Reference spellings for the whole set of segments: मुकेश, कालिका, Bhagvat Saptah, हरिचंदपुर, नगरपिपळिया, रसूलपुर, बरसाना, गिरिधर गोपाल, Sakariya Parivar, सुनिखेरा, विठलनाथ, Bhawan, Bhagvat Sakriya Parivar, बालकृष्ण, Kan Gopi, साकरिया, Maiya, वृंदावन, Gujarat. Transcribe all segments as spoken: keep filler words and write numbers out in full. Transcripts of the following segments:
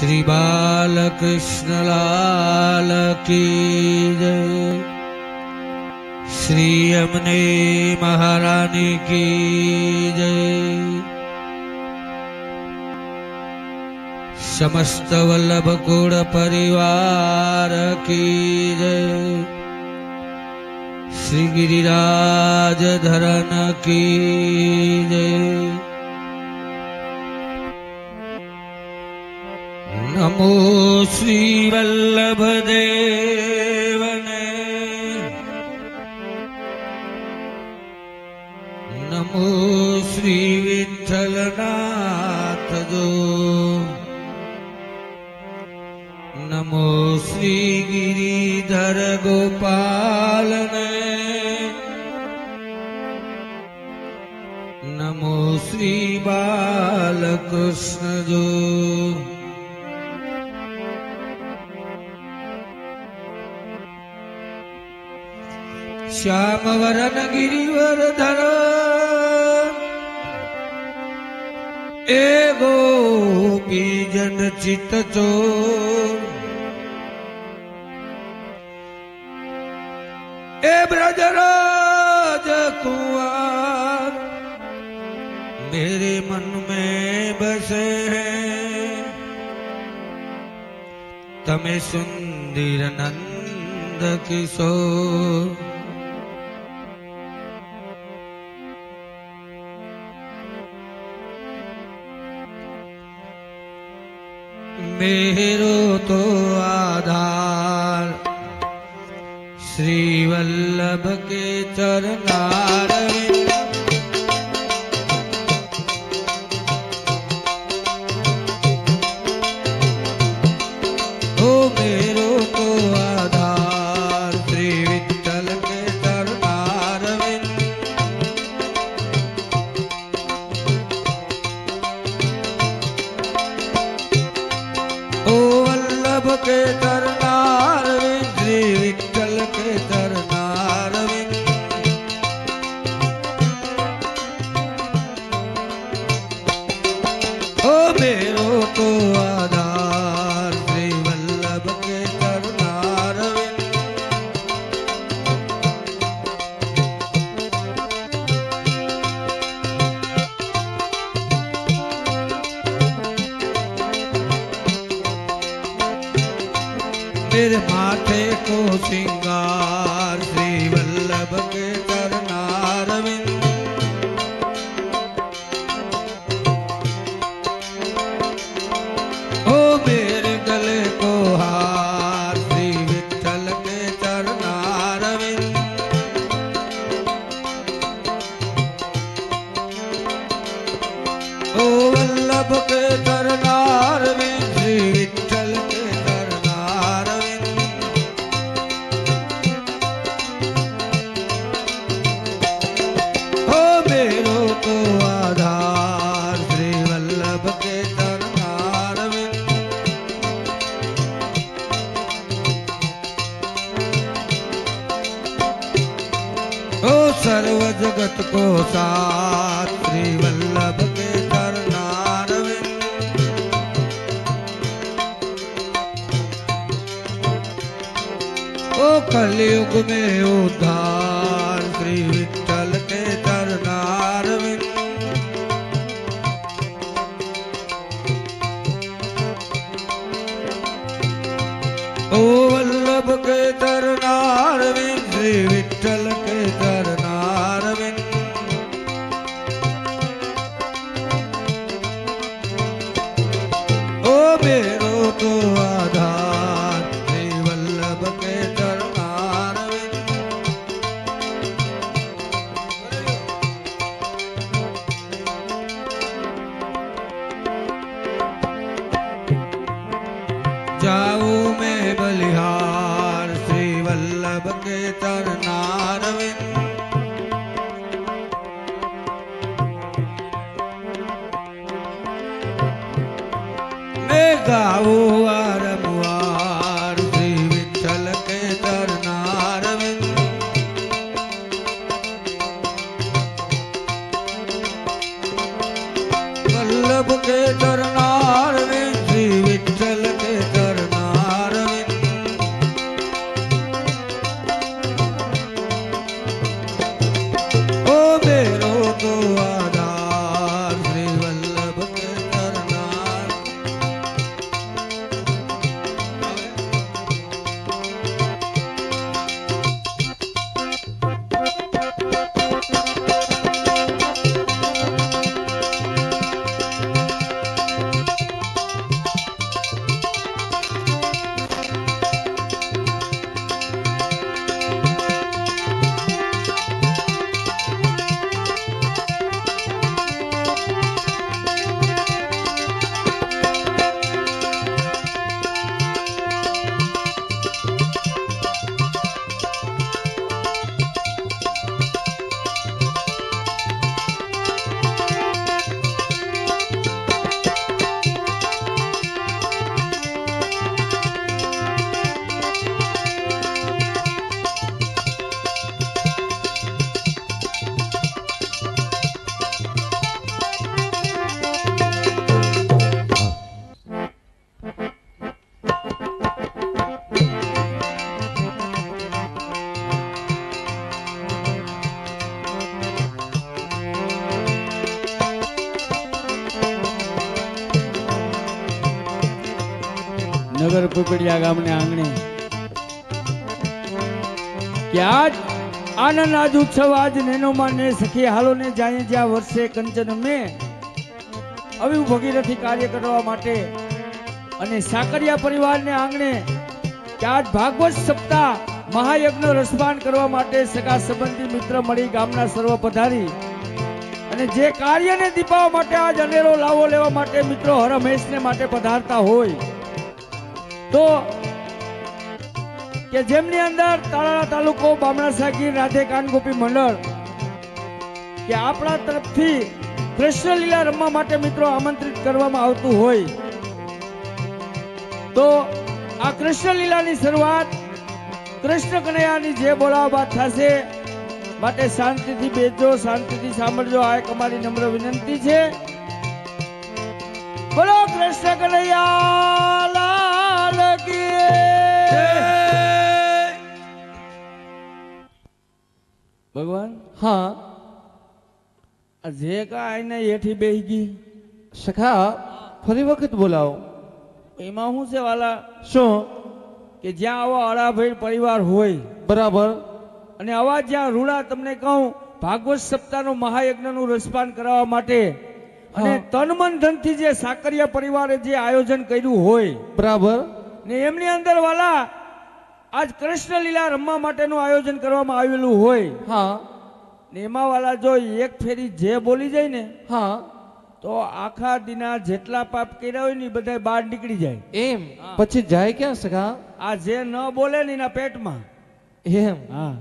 श्री बालकृष्ण लाल की जय। श्री यमुने महारानी की जय। समस्त वल्लभ कुल परिवार की जय। श्री गिरिराज धरन की जय। नमो श्री वल्लभ देवने, नमो श्री विठलनाथ दो, नमो श्री गिरिधर गोपाल ने, नमो श्री बालकृष्ण जो। श्याम वरन गिरिवर धर ए गोपी जन चित चोर, ए ब्रजराज कुंवर मेरे मन में बसे हैं। तमे सुंदर नंद किशोर, मेरो तो आधार श्री वल्लभ के चरणार में। ओ मेरो तो आधार श्री विट्ठल के चरणार में। ओ वल्लभ के चरणार में श्री विट्ठल के चरणार में। ओ मेरो तो आधार श्री वल्लभ के चरणार में। मेरे माथे को श्रृंगार श्री वल्लभ के चरणार में। ओ मेरे गले को हार श्री विट्ठल के चरणार में। ओ वल्लभ के चरणार में श्री विट्ठल के चरणार में। ओ मेरो तो आधार श्री वल्लभ के चरणार में। ओ सर्व जगत को साथ श्री वल्लभ के चरणार में। ओ कलयुग में उद्धार श्री विट्ठल के चरणार में। ओ वल्लभ के चरणार में श्री विट्ठल के चरणार में। ओ मेरो तो आधार श्री वल्लभ के चरणार में। जाऊ मैं बलिहार श्री वल्लभ के चरणार में। मैं गाऊ आरमुआर श्री विट्ठल के चरणार में। वल्लभ के चरणार में श्री विट्ठल नगरपिपळिया गामने आंगणे आज आनंद आज उत्सव आज नैनो माने सखी हालो ने जाए ज्या वर्षे कंचन में अभी भगीरथी कार्य करवा माटे अने साकरिया परिवार ने आंगणे आज भागवत सप्ताह महायज्ञ रसपान करवा माटे सगा संबंधी मित्र मळी गामना सर्व पधारी अने जे कार्य ने दीपावा माटे आज अनेरो लावो लेवा माटे मित्रों हर हमेश ने माटे पधारता होय तो के जेमनी अंदर तालाळा तालुको बामणासा गीर राधे कान गोपी मंडळ के आपणा तरफथी कृष्ण लीला रमवा माटे मित्रों आमंत्रित करवामां आवतुं होय तो आ कृष्ण लीलानी शरूआत कृष्ण कन्हैयानी जे बोलावा बात थाशे माटे शांतिथी बेजो शांतिथी सांभळजो आ एक अमारी नम्र विनंती छे। बोलो कृष्ण कन्हैया लाल की भगवान। हाँ जे का आईने येठी बेहीगी सखा फरी वक्त बोलाओ एमा हूं से वाला शो के ज्या आवा परिवार होय बराबर अने आवा ज्या रूड़ा तमने कहूं भागवत सप्ताह महायज्ञ रसपान करावा माटे अने तन मन धन थी जे साकरिया परिवारे जे आयोजन कर्यु होय बराबर ने एमनी अंदर वाला आज कृष्ण लीला रमवा माटेनु आयोजन करवामां आवेलु होय। हाँ ने एमा वाला जो एक फेरी जे बोली जाय ने हाँ तो आखा दिना जेटला पाप कर्या होय ने बधाय बाहर निकली जाय एम पछी जाय क्या सगा आ जे न बोले नी ना पेट में एम। हाँ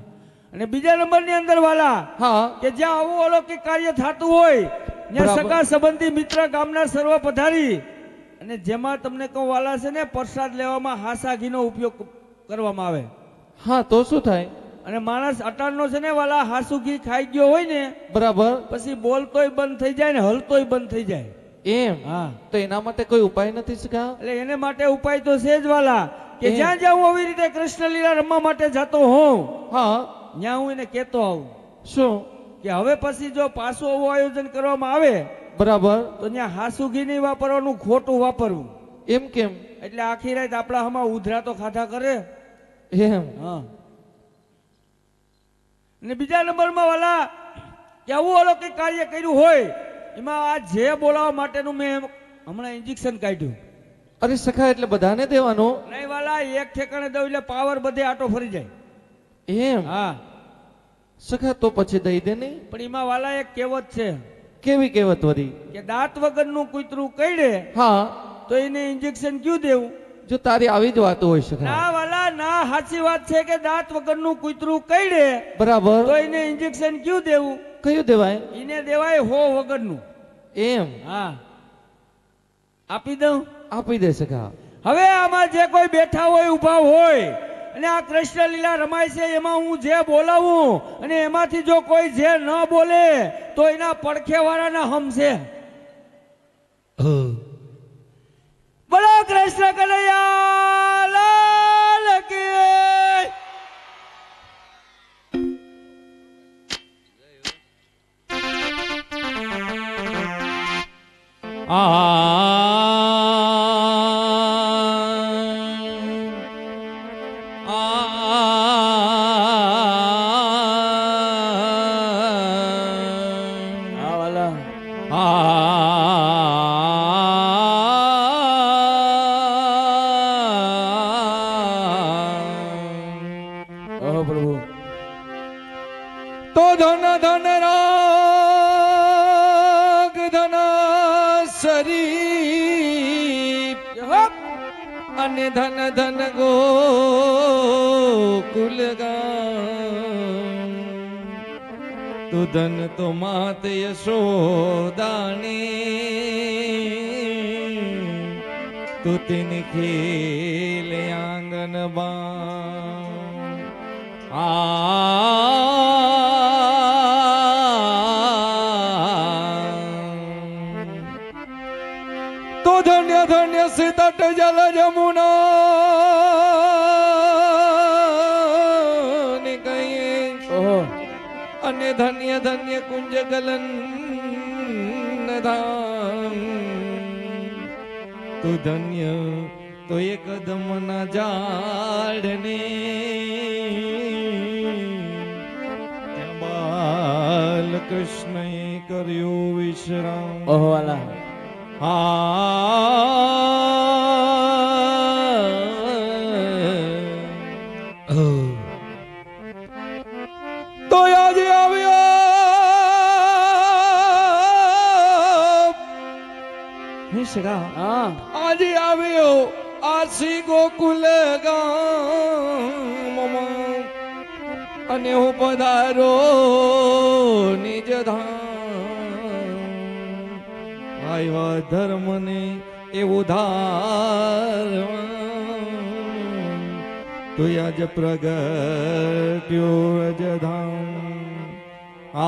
अने बीजा नंबर नी अंदर वाला हाँ के ज्या आवो अलौकिक कार्य थातुं होय ने सगा संबंधी मित्र गामना सर्व पधारी अने जेमा तमने को वाला छे ने प्रसाद लेवामां हासा घीनो उपयोग करवामां आवे। हाँ तो शुं थाय अने मानस अटाण नो छे ने वाला हासु घी खाई गयो होय ने बराबर पछी बोलतोय बंद थई जाय ने हलतोय बंद थई जाय एम। हाँ तो एना माटे कोई उपाय नथी सका एटले एने माटे उपाय तो छे ज वाला के ज्या ज्या हूँ अवी रीते कृष्ण लीला रमवा माटे जातो हूँ हाँ न्या हूँ एने कहतो आऊं शुं के हवे पछी जो पाछो आवो आयोजन करवामां आवे बराबर तो न्या हासु घी नहीं वापरवानुं खोटुं वापरवुं एम केम एटले आखी रात आपड़ा हमारा उधरा तो खाधा करे एम। हाँ ने बीजा नंबर में वाला के आवो अलौकिक कार्य कर्युं होय एमां आ जे बोलावा माटेनुं मैं हमणा इंजेक्शन काढ्युं अरे सखा एटले बधाने देवानो नहीं वाला एक ठेकाणे दऊ એટલે પાવર બધે આટો ફરી જાય એમ। હા સખા તો પછી દઈ દે ને પણ એમાં વાલા એક કહેવત છે કેવી કહેવત વરી કે દાંત વગરનું કૂતરું કઈડે હા તો એને ઇન્જેક્શન ક્યું દેવું જો તારી આવી જ વાત હોય સખા ના વાલા ના સાચી વાત છે કે દાંત વગરનું કૂતરું કઈડે બરાબર તો એને ઇન્જેક્શન ક્યું દેવું કયું દેવાય એને દેવાય હો વગરનું એમ। હા આપી દઉં આપી દે સખા હવે આમાં જે કોઈ બેઠા હોય ઊભા હોય અને આ કૃષ્ણ લીલા રમાય છે એમાં હું જે બોલાવું અને એમાંથી જો કોઈ જે ન બોલે તો એના પડખેવાળાના હમશે બોલો કૃષ્ણ કનૈયા લાલ કી આ धन धन गोकुल गाम तो धन तो मात यशोदा ने तो तिन खेल आंगन बाम आ तो धन्य धन्य से तट जल जमुना अन्य धन्य धन्य कुंज गलन धाम तू धन्य तो ये कदम न जाड़ने बाल कृष्ण करियो विश्राम। ओह वाला हा आज आव्यो आसी गोकुल गाम अने हो पधारो निज धाम। आया धर्म ने एवो धार तो आज प्रगट्यो अज धाम। आ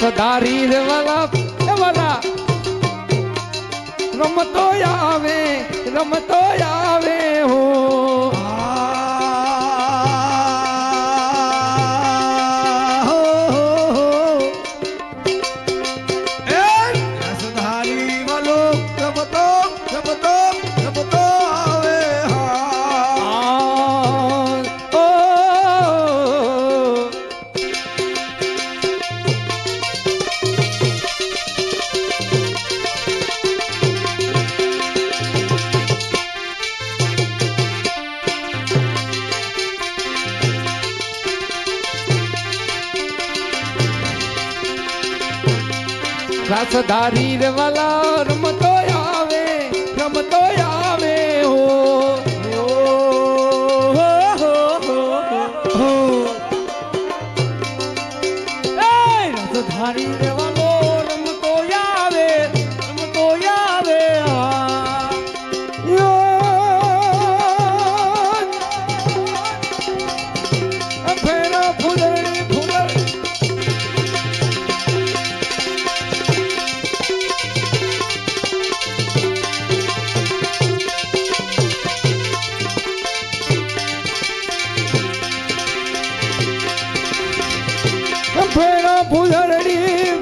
सुधारी रे वाला ए वाला रमतो आवे रमतो आवे हो रासधारी रे वाला रमतो आवे रमतो आवे हो हो हो हो ए रासधारी रे वालो रमतो आवे रमतो आवे यो फेरा फुलड़ी फुलड़ी फुलड़ी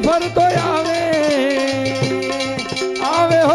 भर तो आवे आवे हो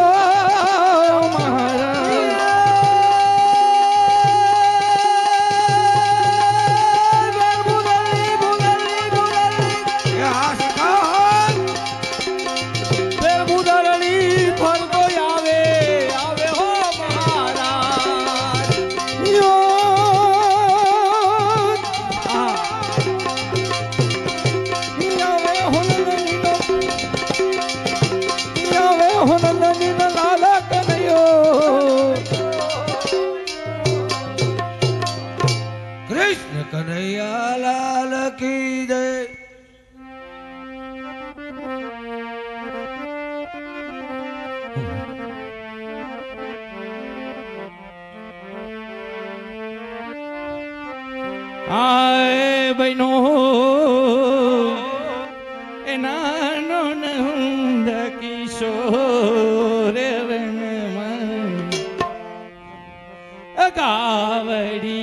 आए बहनो एनानो नंद किशोर वन में अगावड़ी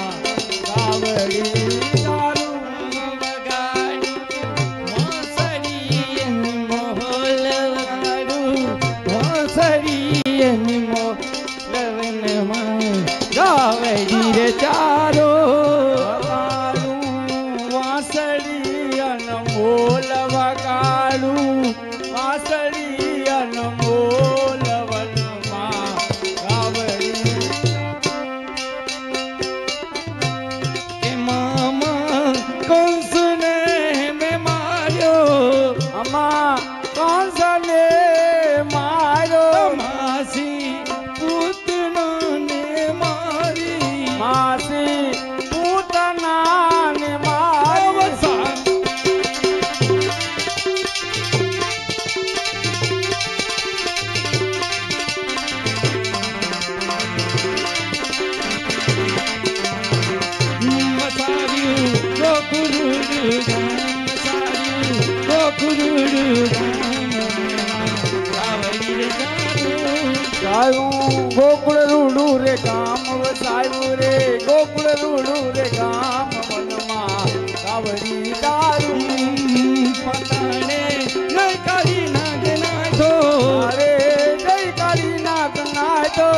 रे गोकुल रूडू रे गाम वसायू रे गोकुल रूडू रे गाम वनमा कावड़ी दारू पताने जय काली नाग नाचो अरे जय काली नाग नाचो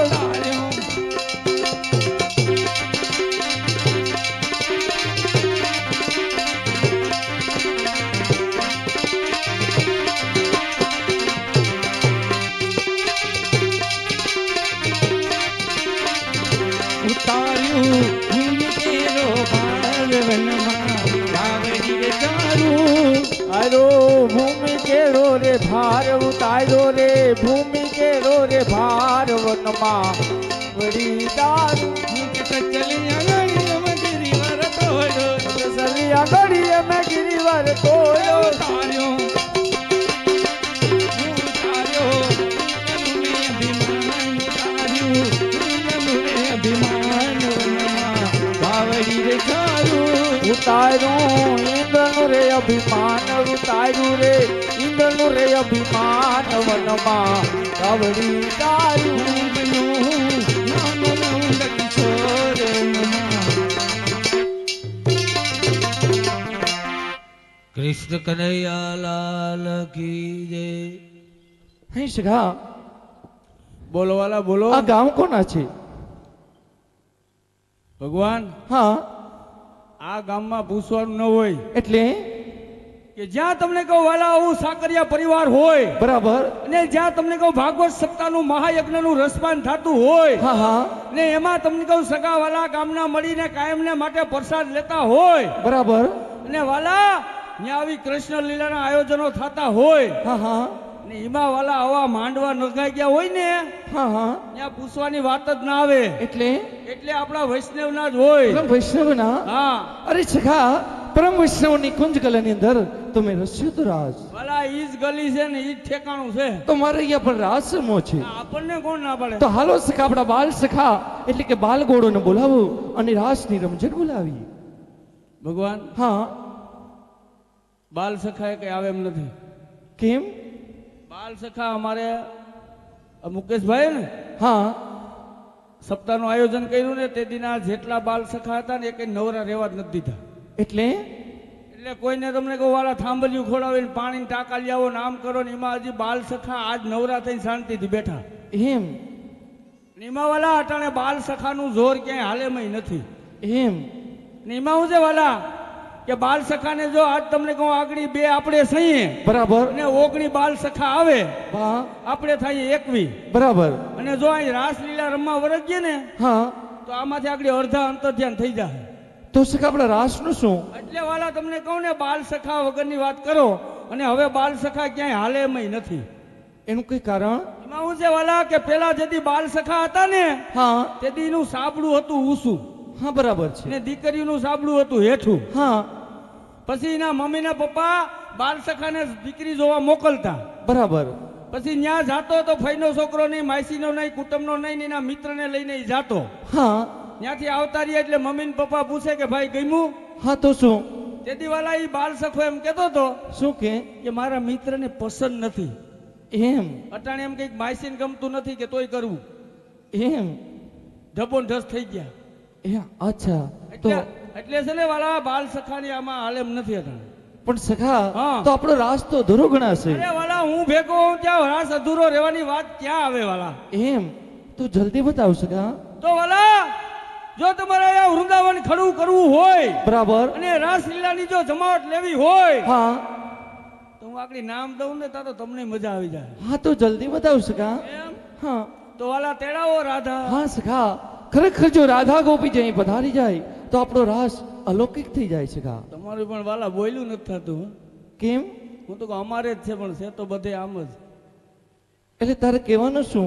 भूमि रो रे भार उतारो रे भूमि के रो रे भार वनमा बड़ी दास चलिया गड़िया में गिरिवर तोड़ो चलिया गड़िया में गिरिवर तोड़ो तारियो तारियो मुने अभिमान तारियो मुने अभिमान वनमा बावड़ी रे तारू उतारो रे अभिमान उतारू रे इंद्रनु रे अभिमान वनमा कावड़ी तारू बनो नानो नंद किशोर कृष्ण कन्हैया लाल की जय। हे सखा बोलो वाला बोलो। आ गांव कोण छे भगवान? हाँ आ गामમાં પૂછવાનું ન હોય એટલે કે જ્યાં તમને કહું વાલા હું સાકરિયા પરિવાર હોય બરાબર ને જ્યાં તમને કહું ભાગવત સપ્તાહનું મહાયજ્ઞનું રસપાન થાતું હોય હા હા ને એમાં તમને કહું સગા વાલા ગામના મળીને કાયમને માટે પ્રસાદ લેતા હોય બરાબર ને વાલા ને આવી કૃષ્ણ લીલાના આયોજનો થાતા હોય હા હા ને એમાં વાલા આવા માંડવા નગાઈ ગયા હોય ને હા હા ત્યાં પૂછવાની વાત જ ના આવે એટલે એટલે આપણા વૈષ્ણવના જ હોય પરમ વૈષ્ણવના હા અરે સખા પરમ વૈષ્ણવની કુંજ ગલીની અંદર તમે રસ્યો તો રાજ ભલા ઈજ ગલી છે ને ઈ ઠેકાણું છે તો મારે અહીંયા પણ રાજસમો છે આપણને કોણ ના પડે તો હાલો સખા આપણા બાલ સખા એટલે કે બાલ ગોળોને બોલાવો અને રાસની રમઝટ બોલાવી ભગવાન હા બાલ સખા કે આવે એમ નથી કેમ બાલ સખા અમારે મુકેશભાઈ ને હા सप्ताह नु आयोजन कर्यु ने ते दिना जेटला बाल सखा हता ने एके नवरा रेवा ज न दीधा एटले एटले कोईने तमने को वाला थांबलियु खोडावीने पाणीनी टाका ल्यावो नाम करो ने एमा हजी बाल सखा आज नवरा थईने शांतिथी बेठा एम ने एमा वाला अटाणे बाल सखानु जोर क्यांय हालेमय नथी एम ने एमा हुं जे वाला के बाल सखा ने जो आज तमने कहूं आगणी बे आपणे छीए बराबर ने ओगणी बाल सखा आवे हां आपणे थाई एकवी बराबर अने जो आई रासलीला रमवा वरजगे ने हां तो आमाथी आगणी अर्धा अंतर ध्यान थई जाय तो सखा आपणे रास नु शुं એટલે વાલા તમને કહું ને બાલ સખા વગરની વાત કરો અને હવે બાલ સખા ક્યાંય હાલેમય નથી એનું કઈ કારણ એમાં હું છે વાલા કે પેલા જેદી બાલ સખા હતા ને हां તેદીનું સાબડું હતું ઊસું हाँ बराबर छे ने दीकरीनु साबडू हतु हेठू हाँ पछी ना मम्मी ना पप्पा बाल सखा ने दीकरी जोवा मोकलता बराबर पछी न्या जातो तो फईनो छोकरो नहीं माईसीनो नहीं कुटुंबनो नहीं नीना मित्र ने लईने ई जातो हाँ न्याथी आवता रही એટલે मम्मी ने पप्पा पूछे के भाई गयमू हाँ तो शू तेदी वाला ई बाल सखो एम कहतो तो शू के के मारा मित्र ने पसंद नथी एम अटाणे एम कई माईसीन गमतु नथी के तोय करवू एम ढपोन ढस થઈ ગયા अच्छा तो वाला बाल सखा ने आमा हालेम नथी पण सखा हाँ। तो आपणो रास तो अधूरो गणा छे अरे वाला हूं भेगो हूं क्या रास अधूरो रेवानी वात क्या आवे वाला एम तो जल्दी बताओ सखा तो वाला जो तुम्हारा या वृंदावन खड़ू करवू होय बराबर अने रासलीला नी जो जमावट लेवी होय हां तो हूं आकड़ी नाम दऊं ने ता तो तमने मजा आवी जाय हां तो जल्दी बताओ सखा एम हां तो वाला तेड़ाओ राधा हां सखा खरेखर जो राधा गोपी जई पधारी जाए तो आपणो रास अलौकिक थी जाए सका तमारू पण वाला बोल्यू नथी थातू केम हूँ तो अमारे ज छे पण छे तो बधे आम ज એટલે તારે કહેવાનું શું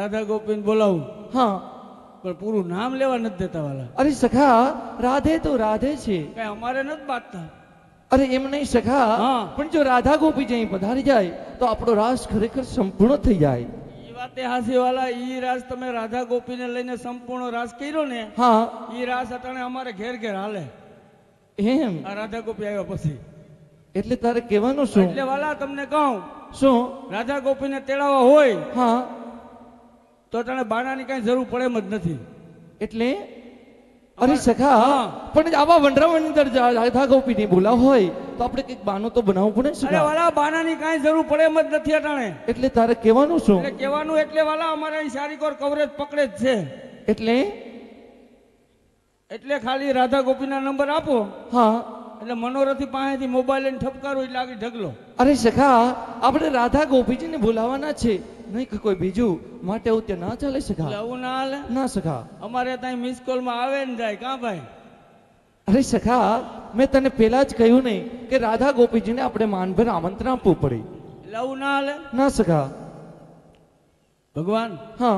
राधा गोपीन બોલાવું हाँ પણ પૂરું નામ લેવા નત દેતા વાલા अरे सखा राधे तो राधे छे कई अमारे नत बातता अरे एम नहीं सखा पण जो राधा गोपी जई पधारी जाए तो आपणो रास खरेखर संपूर्ण थी जाए हासी वाला ई रास तमे राधा गोपी ने लईने संपूर्ण रास कर्यो ने हाँ ई रास अटाणे अमारे घेर घेर हाले एम आ राधा गोपी आव्या पछी એટલે તારે કહેવાનું શું એટલે વાલા તમને કહું શું રાધા ગોપી ને તેડાવા હોય હા તો અટાણે બાણાની કાઈ જરૂર પડે એમ જ નથી એટલે અરે સખા પણ આવા વંડરાવની અંદર રાધા ગોપી ને બોલાવ હોય તો આપણે કઈક બાનો તો બનાવવો પડે ને સખા અરે વાલા બાનાની કાઈ જરૂર પડે એમ જ નથી અટાણે એટલે તારે કહેવાનું શું એટલે કહેવાનું એટલે વાલા અમારે અહીં સારીકોર કવરેજ પકડે જ છે એટલે એટલે ખાલી રાધા ગોપીના નંબર આપો હા એટલે મનોરથી પાસેથી મોબાઈલ લઈને ઠપકારો એટલે આગળ ઢગલો અરે સખા આપણે રાધા ગોપીજીને બોલાવવાના છે નહીં કે કોઈ બીજું માટે હું ત્યાં ના ચાલે સખા લાવું ના હાલે ના સખા અમારે ત્યાં મિસ કોલમાં આવે ને જાય કાં ભાઈ અરે સખા मैं तने पहला ज कह्यु नहीं कि राधा गोपीजी ने अपने मानभर आमंत्रण आपवू पड़े। लव ना ले ना सका भगवान। हाँ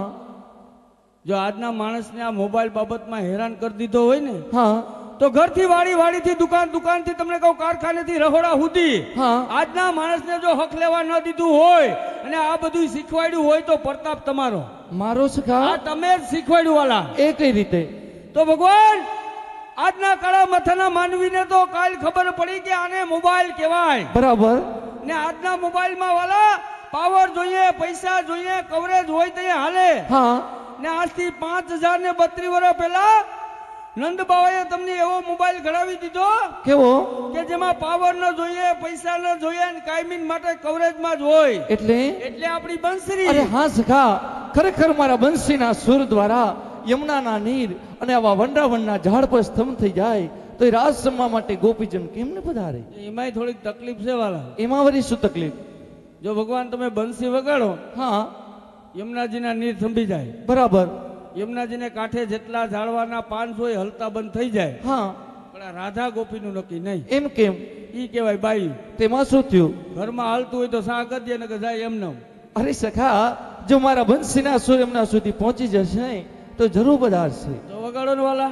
जो आजना मानस ने आ मोबाइल बाबत में हैरान कर दीधो होय ने। हाँ तो घर थी वाड़ी वाड़ी थी दुकान दुकान थी तमने कहो कारखाने थी रहोड़ा हुदी। हाँ आज ना मानस ने जो हक लेवा न दीधु होय अने आ बधुं शीखवाड्युं होय तो प्रताप तमारो मारो सखा। आ तमे शीखवाड्युं वाला ए कई रीते। तो भगवान आज ना काळा मथाना मानवीने तो काल खबर पड़ी के आने मोबाइल कहेवाय बराबर ने। आज ना मोबाइल मां वाला पावर जोईए पैसा जोईए कवरेज होय ते हाले। हां ने आज थी पांच हज़ार ने बत्रीस वर्ष पहेला नंद बाबाए तमने एवो मोबाइल घड़ावी दीधो केवो के जेमा पावर न जोईए पैसा न जोईए ने कायमीन माटे कवरेज मां ज होय એટલે એટલે આપણી બંસરી। अरे हां સખા ખરેખર મારા બંસીના સુર દ્વારા યમુનાના નીર અને આવા વંડાવણના ઝાડ પર સ્તંભ થઈ જાય તો એ રાસ સમા માટે ગોપીજન કેમ ન પધારે? એમાંય થોડીક તકલીફ છે વાલા। એમાં વરી શું તકલીફ? જો ભગવાન તમે બંસી વગાડો હા યમુનાજીના નીર થંભી જાય બરાબર। यमुनाजी ने काठे जेटला झाड़वाना पांच सौ हलता बंद थई जाए। हां पण राधा गोपी नु नक्की नहीं M came E Kevay by तेमा शू थयो घर में हालतू होय तो सागर दे न जाय एम न। अरे सखा जो मारा बंसीना सुर यमुना सुधी पहुंची जशे तो जरूर पधारशे। तो वगाड़ोन वाला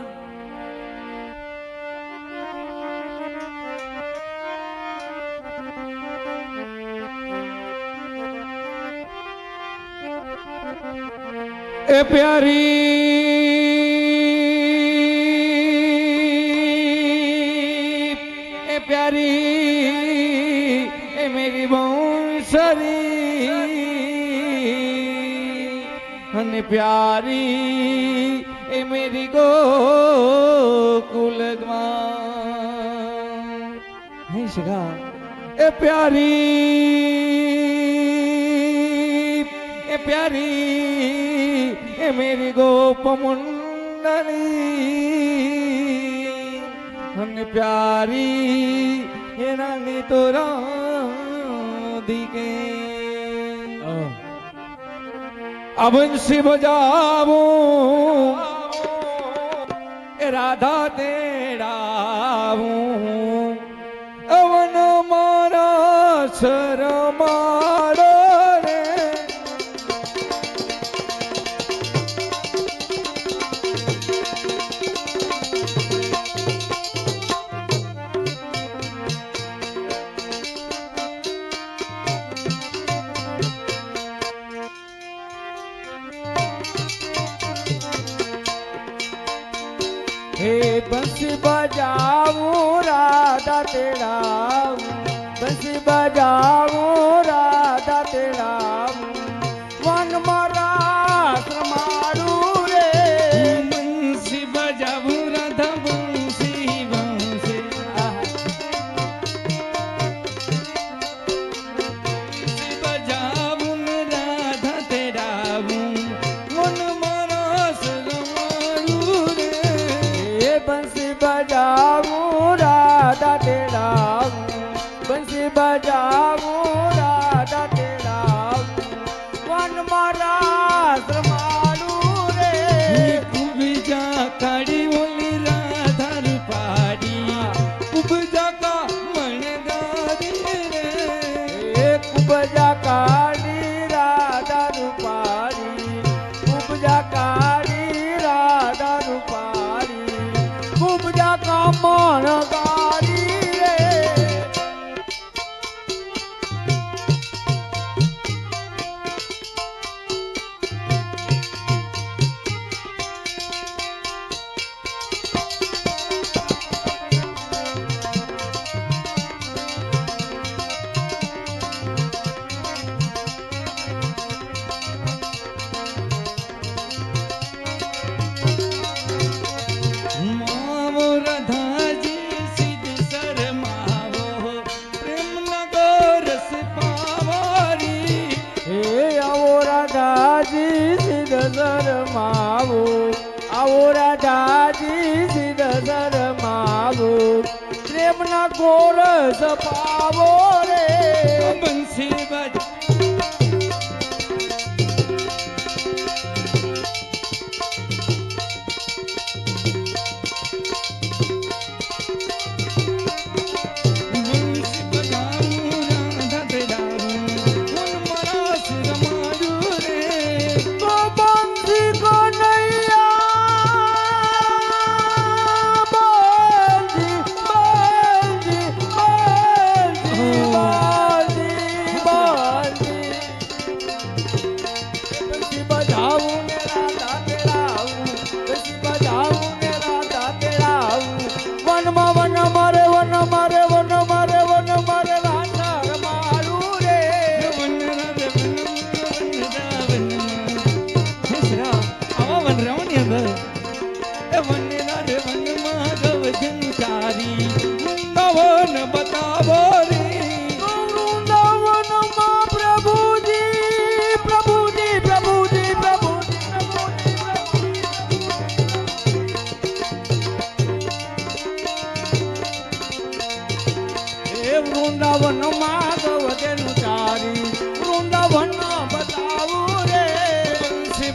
ए प्यारी ए प्यारी ए मेरी बंसरी हने प्यारी ए मेरी गोकुल नहीं सका। ए प्यारी ए प्यारी ए मेरी गोप मुंडनी हम प्यारी ए रानी तोरा दिगे। अबंसी बजावो ए राधा तेरावो अवन मारा शरमा बजाऊं राधा तेराम बस बजाऊं राधा तेराम वन मारा समारू रे बंसी बजाऊं राधा बंसी बंसी बजाऊं राधा तेराम वन मारा समारू रे बंसी बजाऊं राधा तेरा बंसी बजाऊं राधा तेरा वन मारा श्रमालू रे कुबजा काड़ी बोली राधा रूपारी कुबजा का मणदारी रे कुबजा काड़ी राधा रूपारी कुबजा काड़ी राधा रूपारी पूजा का मन गारी रे गोरस पावो रे बंसी बज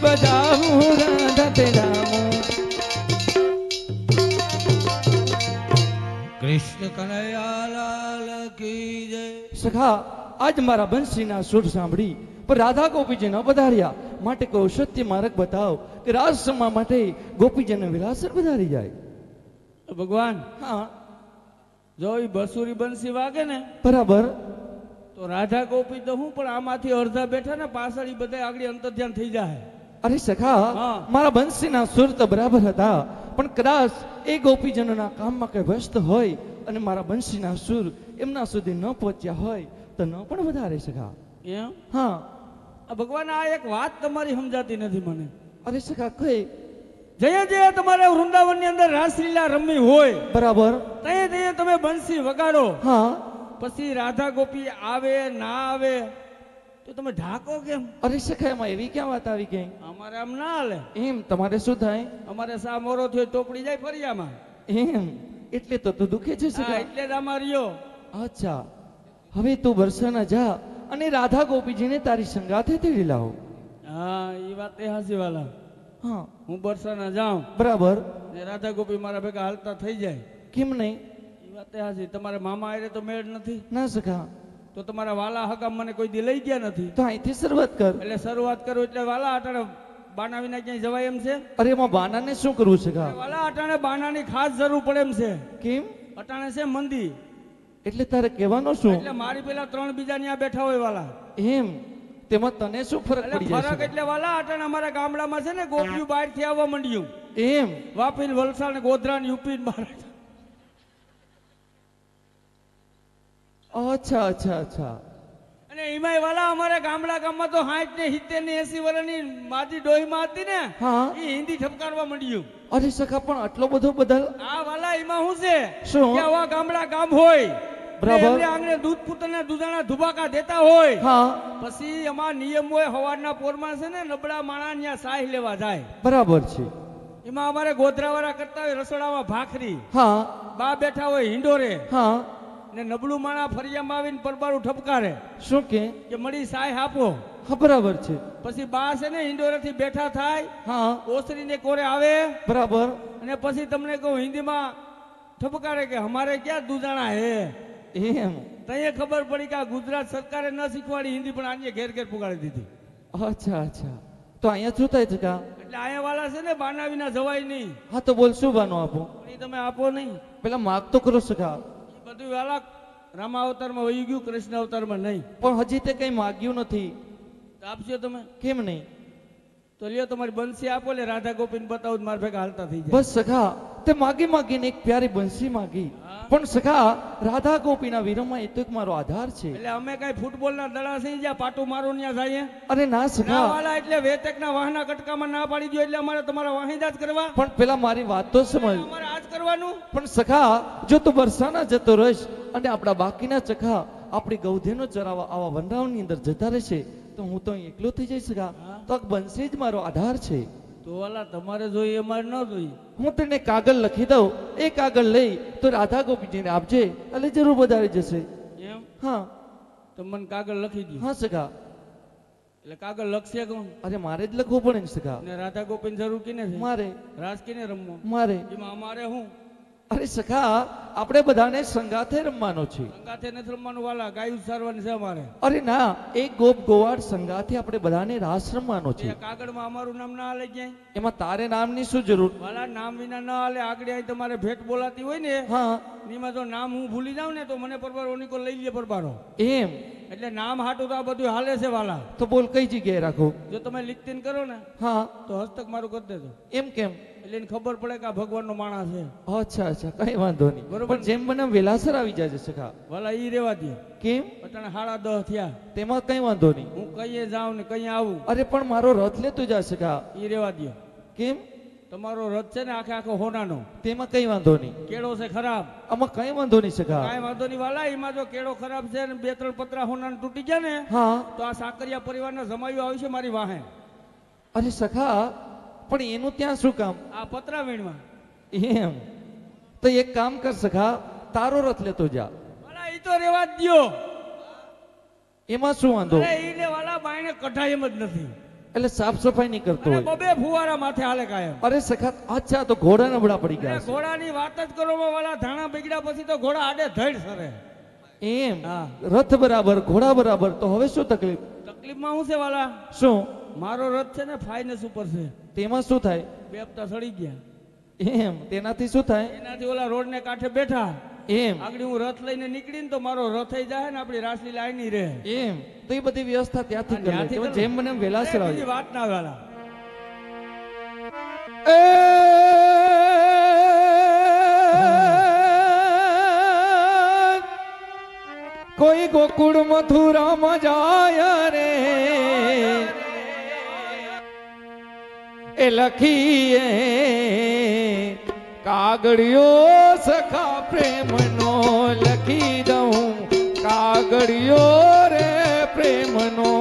बजाऊं राधा तेरा नाम। कृष्ण कन्हैया लाल की जय। सखा आज मारा बंसी ना सुर सांभळी पर राधा गोपीजी ना बधार्या माटे को सत्य मार्ग बताओ कि राज समा माटे गोपीजी ने विलासर बधारी जाए। भगवान हाँ जो ये बसुरी बंसी वागे ने बराबर तो राधा गोपी तो हूँ पर आमाथी अर्धा बैठा ना पासड़ी बधाय आगड़ी अंतर्ध्यान थी जाए। अरे सखा हाँ। मारा बंसी ना सुर तो बराबर था पण कदाच ए गोपीजन ना काम में कई व्यस्त होय अने मारा बंसी ना सुर एमना सुधी न पहुंच्या होय तो न पण वधारे सखा। एम हाँ भगवान आ एक बात तुम्हारी समझाती नहीं मने। अरे सखा कई जय जय तुम्हारे वृंदावन अंदर रासलीला रमी होय बराबर तय जय तुम्हें बंसी वगाड़ो हाँ पछी राधा गोपी आवे ना आवे तो तुम्हें ढाको केम। अरे सखा एम एवी क्या बात आवी के हमारे हम ना आले एम तुम्हारे शुं थाय हमारे सा मोरो थयो टोपड़ी जाय फरिया में एम એટલે તો તો દુખે છે સખા એટલે જ અમારિયો। અચ્છા હવે તું બરસાના જા અને રાધા ગોપીજીને તારી સંગાથે તેડી લાવ। હા ઈ વાત એ હાસી વાલા હા હું બરસાના જાઉં બરાબર ને રાધા ગોપી મારા ભેગા હાલતા થઈ જાય કેમ નહીં ઈ વાત એ હાસી તમારા મામા આરે તો મેળ નથી ના સખા તો તમારા વાલા હગા મને કોઈ દી લઈ ગયા નથી તો અહીંથી શરૂઆત કર એટલે શરૂઆત કરો એટલે વાલા આટાણે बाना विना क्या जवाय हम से। अरे माँ बाना ने शू करूँ सका वाला अटाने बाना ने खास जरूर पड़े हम से किम अटाने से मंदी इतने तारे केवानो शू इतने मारी पहला त्राण बीजानिया बैठा हुए वाला हिम ते मत तने शू फरक पड़ी जाए फरक इतने वाला अटाने हमारा गामला में से ने गोपियों बाइट किया हुआ मंडियों हिम वापिल वलसा ने गोदरान यूपी मारा। अच्छा अच्छा अच्छा इमाय वाला हमारे गामला गाम तो हाइट ने हिते ने ऐसी वाला ने माजी डोही माती ने हाँ ये हिंदी झपकारवा मंडियो। अरे सखा पण आटलो बधो बदल आ वाला इमा हूं से शो क्या वा गामला गाम होय बराबर ने आंगने दूध पुतने दूधाना धुबाका देता होय हाँ पसी हमार नियम होय हवाना पोरमा से ने नबड़ा माणा या साही लेवा जाय बराबर छे इमा हमारे गोदरावारा करता होय रसोडामा भाखरी हाँ बा बैठा होय हिंडोरे हाँ ने नबळू माणा फरिया मावीन परबारू ठपकारे शू के जे मडी साय हापो हा बराबर छे પછી બા છે ને ઇન્ડોરેથી બેઠા થાય હા ઓસરીને કોરે આવે બરાબર અને પછી તમને કહું હિન્દીમાં ઠપકારે કે हमारे क्या દુજાણા હે એમ તયે ખબર પડી કે ગુજરાત સરકારે ન શીખવાડી હિન્દી પણ આને ઘેર ઘેર પુગાડી દીધી। અચ્છા અચ્છા તો આયા જોતાય છે કા એટલે આયા વાલા છે ને બાના વિના જવાય નહીં હા તો બોલ શું બાનો આપો એ તમે આપો નહીં પેલા માગ તો કરો સકા બધું વાલા રામાવતાર માં વહી ગયું કૃષ્ણ અવતાર માં નહીં પણ હજી તે કઈ માંગ્યું નથી આપજો તમે કેમ નહીં તો લ્યો તમારી બંસી આપો લે રાધા ગોપીને બતાવું મારા ભેગા હાલતા થઈ જાય બસ સખા તે માગી માગીને એક પ્યારી બંસી માગી પણ સખા રાધા ગોપીના વીરમાં એ તો એક મારો આધાર છે એટલે અમે કઈ ફૂટબોલના દડા છે જ્યાં પાટું મારો ન્યા જઈએ। અરે ના સખા વાલા એટલે વેતકના વાહના કટકામાં ના પાડી દો એટલે અમારે તમારા વાહીદા જ કરવા પણ પેલા મારી વાત તો સમજ અમારે આજ કરવાનું પણ સખા જો તું વરસાના જતો રહીશ અને આપડા બાકીના ચખા આપડી ગૌધેનો ચરાવા આવા વનરાવની અંદર જતા રહેશે તો હું તો એકલો થઈ જઈશ સખા તો બંસી જ મારો આધાર છે તો વાલા તમારે જોઈએ મારે ન જોઈએ હું તને કાગળ લખી દઉં એ કાગળ લઈ તો રાધા ગોપીજીને આપજે એટલે જરૂર વધારી જશે એમ હા તો મને કાગળ લખી દો હા સખા એટલે કાગળ લખશે કોણ અરે મારે જ લખવું પડે ને સખા ને રાધા ગોપીને જરૂર કીને છે મારે રાસ કીને રમવો મારે એમાં અમારે હું अरे सखा अपने बधाने संगाथे रमवानो छे संगाथे नथी रमवानो वाला गाय उसारवानी छे मारे। अरे ना एक गोप गोवाड़ संगाथे अपने बधाने रास रमवानो छे कागड़ में अमारू नाम ना आले जाय एमा तारे नाम नी शू जरूर वाला नाम विना ना आले आगड़ी आई तमारे भेट बोलाती होय ने हां नीमा जो नाम हूं भूली जाऊ ने तो मने परबारो नी को लई ले परबारो एम એટલે નામ હાટુ તો આ બધું હાલે છે વાલા તો બોલ કઈ જગ્યાએ રાખો જો તમે લિખતીન કરો ને હા તો હસ્તક મારું કરી દેજો એમ કેમ એટલે એને ખબર પડે કે આ ભગવાનનો માણસ છે। અચ્છા અચ્છા કઈ વાંધો નહીં બરોબર જેમ મને વેલાસર આવી જાજે સખા વાલા ઈ રેવા દે કેમ પટણ સાડા દસ થયા તેમાં કઈ વાંધો નહીં હું કઈએ જાવ ને કઈ આવું અરે પણ મારો રથ લેતો જા સખા ઈ રેવા દે કેમ તમારો રથ છે ને આખે આખો હોનાનો તેમાં કઈ વાંધો નહીં કેળો છે ખરાબ આમાં કઈ વાંધો નહીં સખા કઈ વાંધો નહીં વાલા એમાં જો કેળો ખરાબ છે ને બે ત્રણ પતરા હોનાને તૂટી ગયા ને હા તો આ સાકરિયા પરિવારના જમાયું આવી છે મારી વાહે। અરે સખા પણ એનું ત્યાં શું કામ આ પતરા વીણવા એમ તો એક કામ કર સખા તારો રથ લેતો જા વાલા ઈ તો રેવા જ દયો એમાં શું વાંધો અરે ઈને વાલા બાયને કઢાય એમ જ નથી એટલે સાફ સફાઈ નહીં કરતો હોય, બબે ફુવારા માથે હાલે કાયમ। અરે સખત અચ્છા તો ઘોડા નબળા પડી ગયા છે, ઘોડાની વાત જ કરો વાલા, ધાણા બગડ્યા પછી તો ઘોડા આડે ધડ સરે એમ। રથ બરાબર ઘોડા બરાબર, તો હવે શું તકલીફ? તકલીફમાં હું છે વાલા, શું મારો રથ છે ને ફાઇનસ ઉપર છે, તેમાં શું થાય? બે હપ્તા સડી ગયા એમ, તેનાથી શું થાય? એનાથી ઓલા રોડ ને કાંઠે બેઠા એમ, આગળ હું રથ લઈને નીકળી ને તો મારો રથ થઈ જાય ને આપણી રાસલી લાઈન ની રે એમ, તો એ બધી વ્યવસ્થા ત્યાંથી કરી લે, જેમ મને વેલાસ રાવ વાત ના વેલા। કોઈ ગોકુળ મથુરામાં જાય રે એ લખીએ कागड़ियों सखा प्रेम नो लखी दऊं, कागड़ियों रे प्रेम नो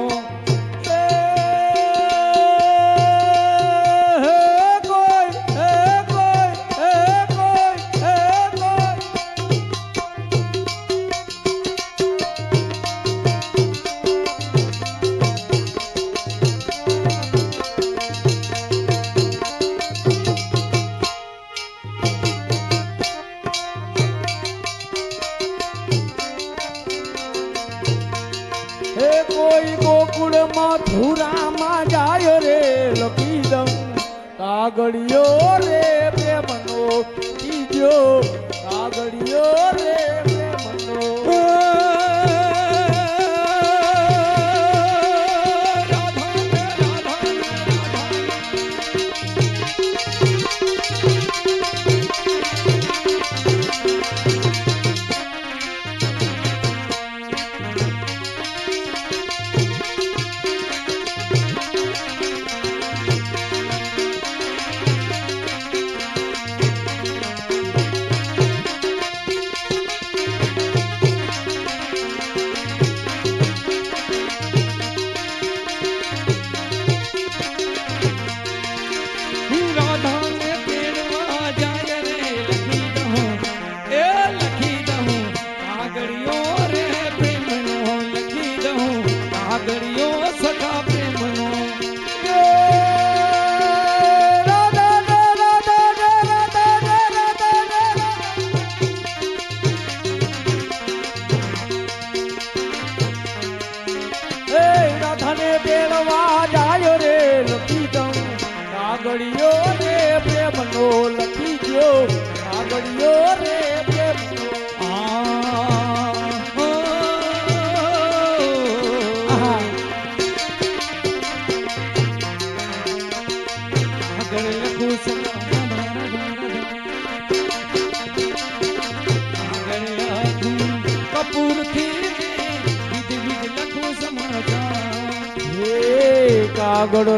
कागड़ियो रे प्रेम नो कीजो, कागड़ियो रे प्रेम नो कागड़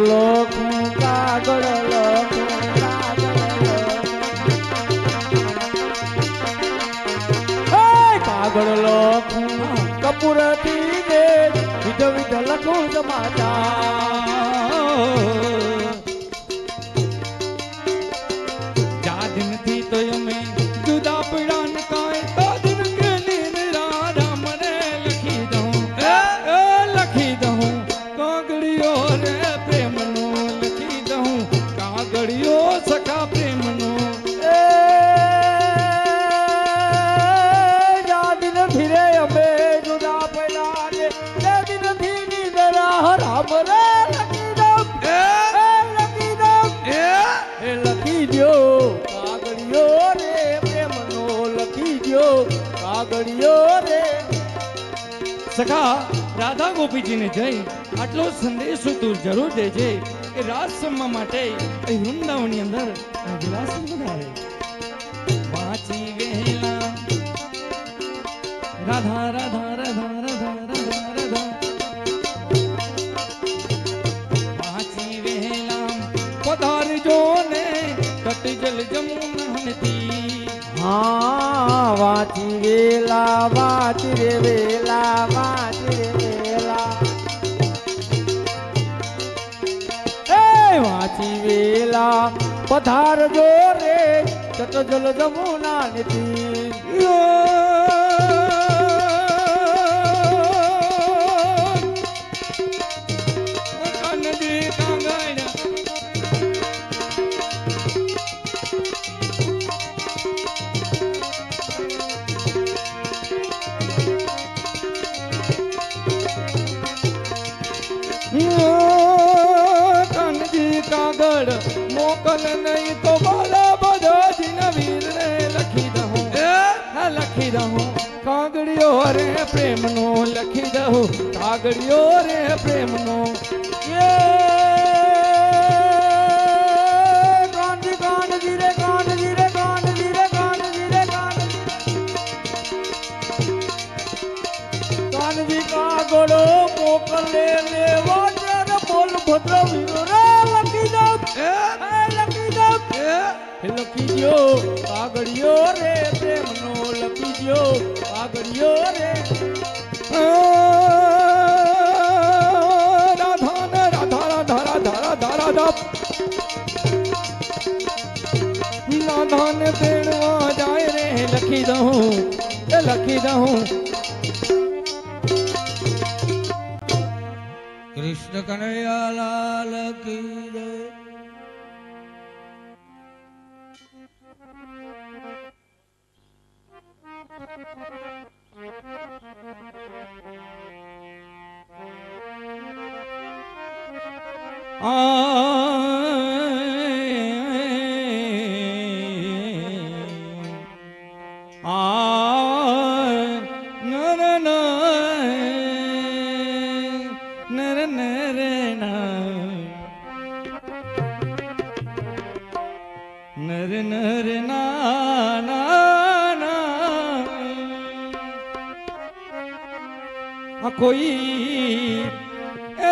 लखूं, कागड़ लखूं, कागड़ लखूं कपूर थी ने विध विध लखूं समाचार। जा दिन थी तो में दूधा पीड़ा निकाय तो दिन के नींदरा राम ने लखी दऊं, लखी दऊं कागड़ियों रे प्रेम नो लखी दऊं, कागड़ियों सखा प्रेम नो। जा दिन फिरे अबे जुदा पड़ा रे, जा दिन थी निदरा राम रे लखी दऊं, लखी दऊं ए लखी दियो कागड़ियों रे प्रेम नो लखी दियो कागड़ियों रे सखा। राधा गोपी जी ने जय आटलो संदेश तू जरूर देजे कि राज सम्मा माटे ए वृंदावनी अंदर विलासम बधारे। वाची वेला राधा राधा राधा राधा राधा राधा, वाची वेला पधार जो ने कट जल जमुना हमती। हां वाची वेला, वाची रे वेला, वाची रे वेला, वाची वेला पधार जो रे चट जल जमुना निति। कन जी का मोकल नहीं तो बाला बदो दिन वीर ने लखी दहूं ए लखी दहूं कागड़ियो रे प्रेम नो लखी दहूं कागड़ियो रे प्रेम नो ये कांड कांड जीरे कांड जीरे कांड जीरे कांड जीरे कांड कांड जी कागड़ो मोकल ले ले वाजर बोल भद्र वीर लकीजो कागड़ियो रे प्रेम नो लकीजो कागड़ियो रे राधा ने राधा राधा राधा राधा राधा राधा ने पेड़ आ जाए रे लकी दहूं ए लकी दहूं कृष्ण कन्हैया लाल की जय। कोई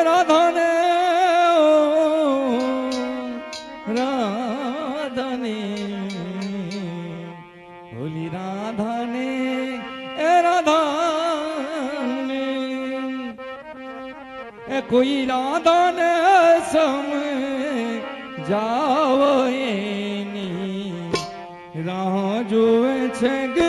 राधा ने राधा ने होली राधा ने ए राधा ने ए कोई राधा ने सम जाओ एनी राह जो छग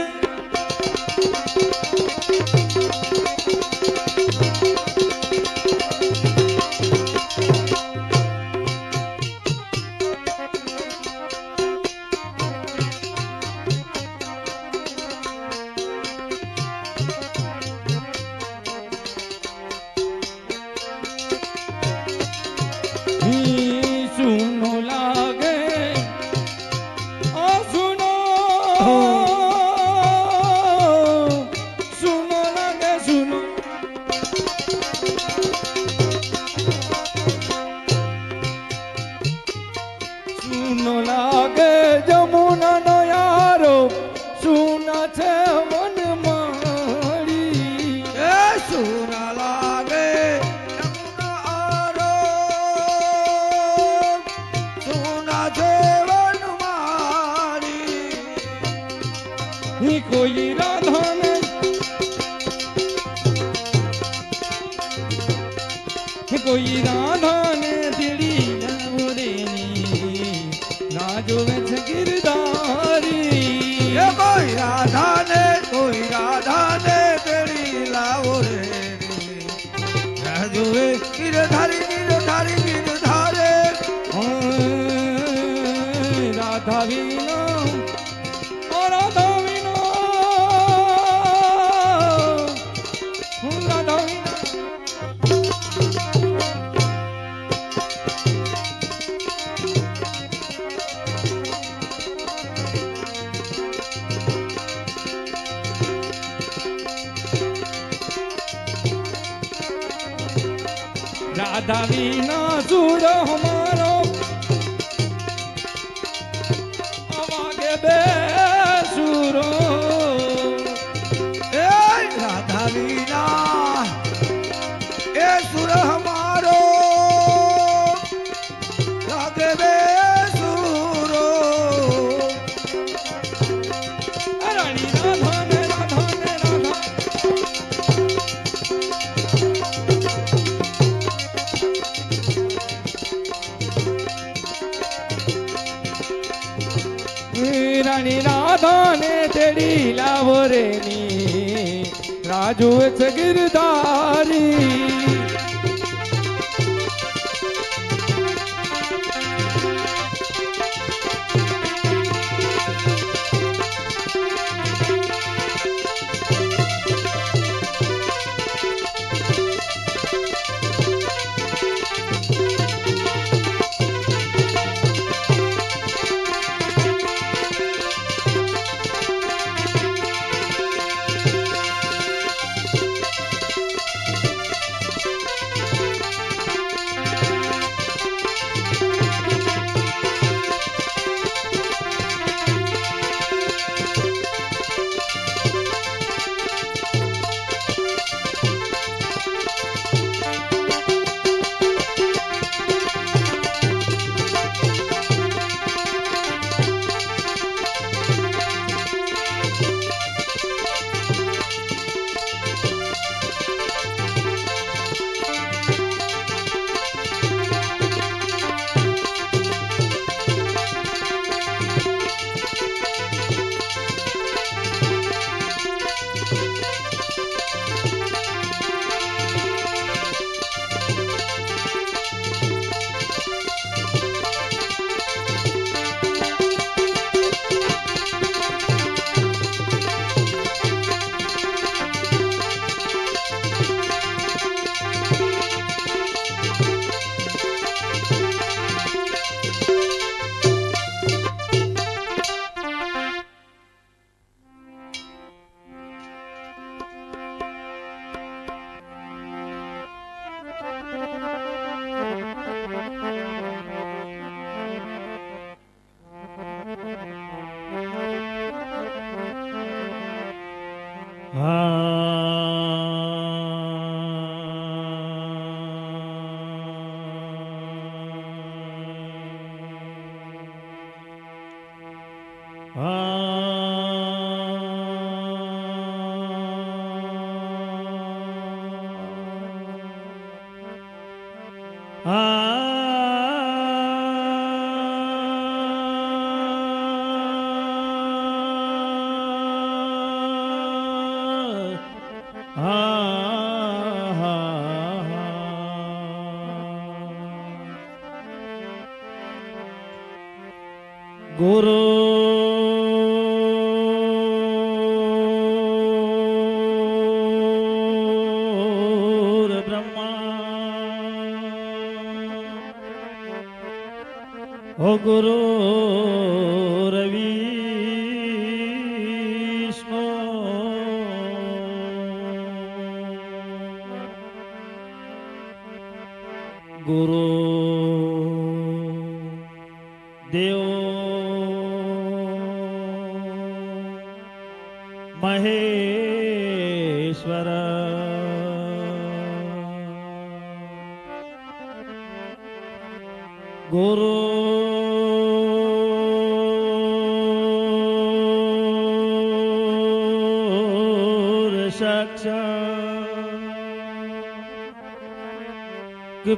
गिरधारी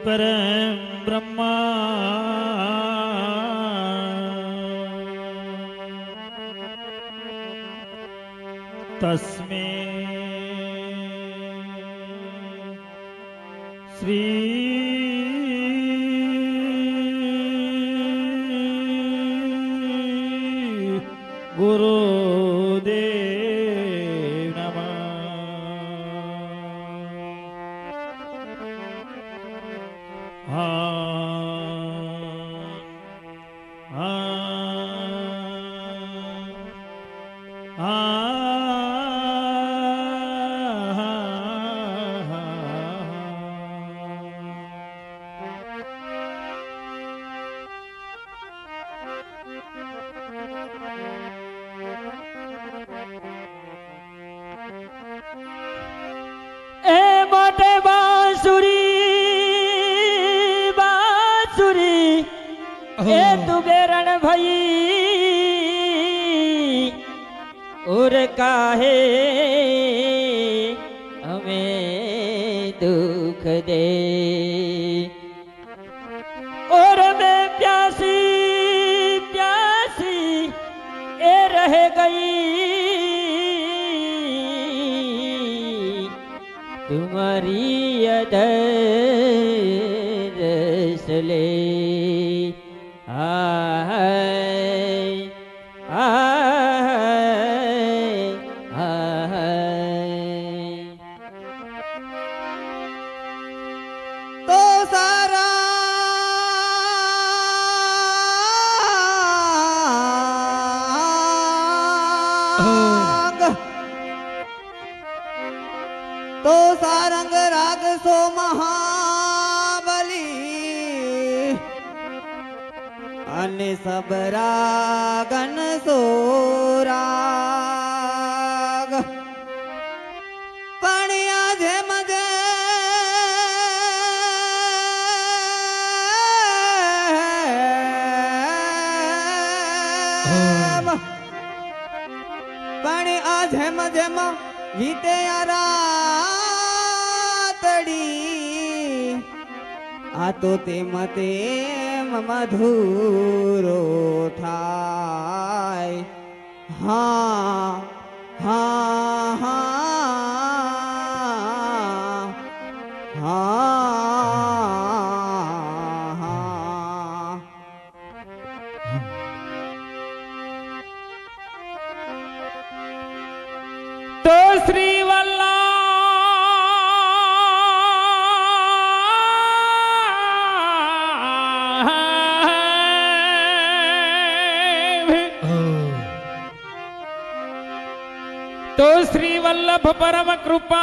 परम ब्रह्मा तस्मै श्री गुरु परम कृपा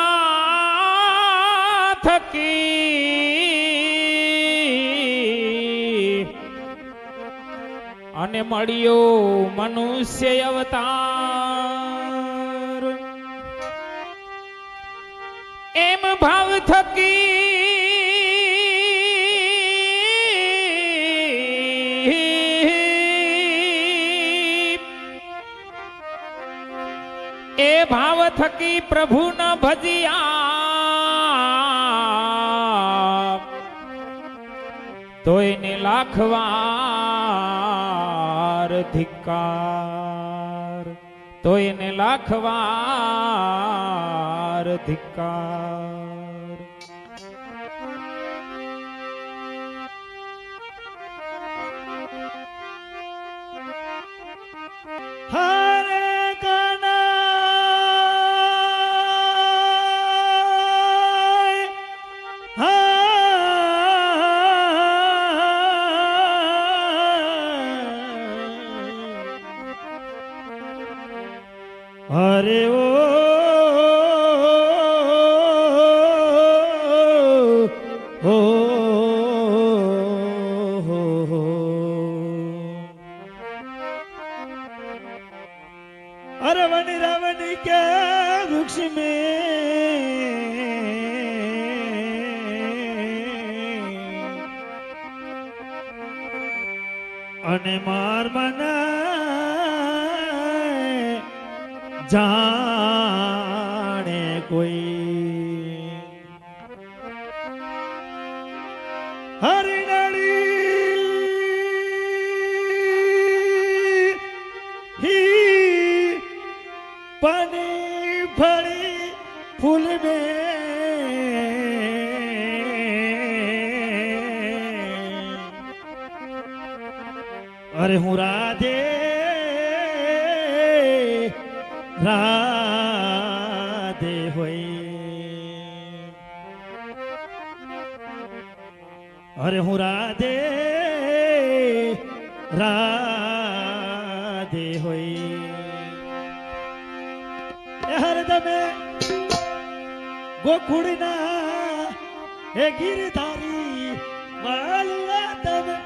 थकी अने मळ्यो मनुष्य अवतार एम भाव थकी भाव थकी प्रभु न भजिया, तो इने लाखवार धिक्कार, तो इने लाखवार धिक्कार। हरे कन्हैया हरे ओ अने मार मना जाने कोई। हरिणी ही पानी भरी फूल में अरे हूँ राधे राधे होई, अरे हूँ राधे राधे होई। हर दमे गोखुड़ना हे गिरधारी वाला दमे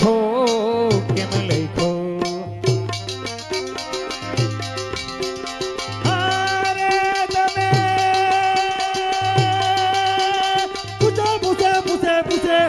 खो केम लखो। अरे तमे पूछे पूछे पूछे पूछे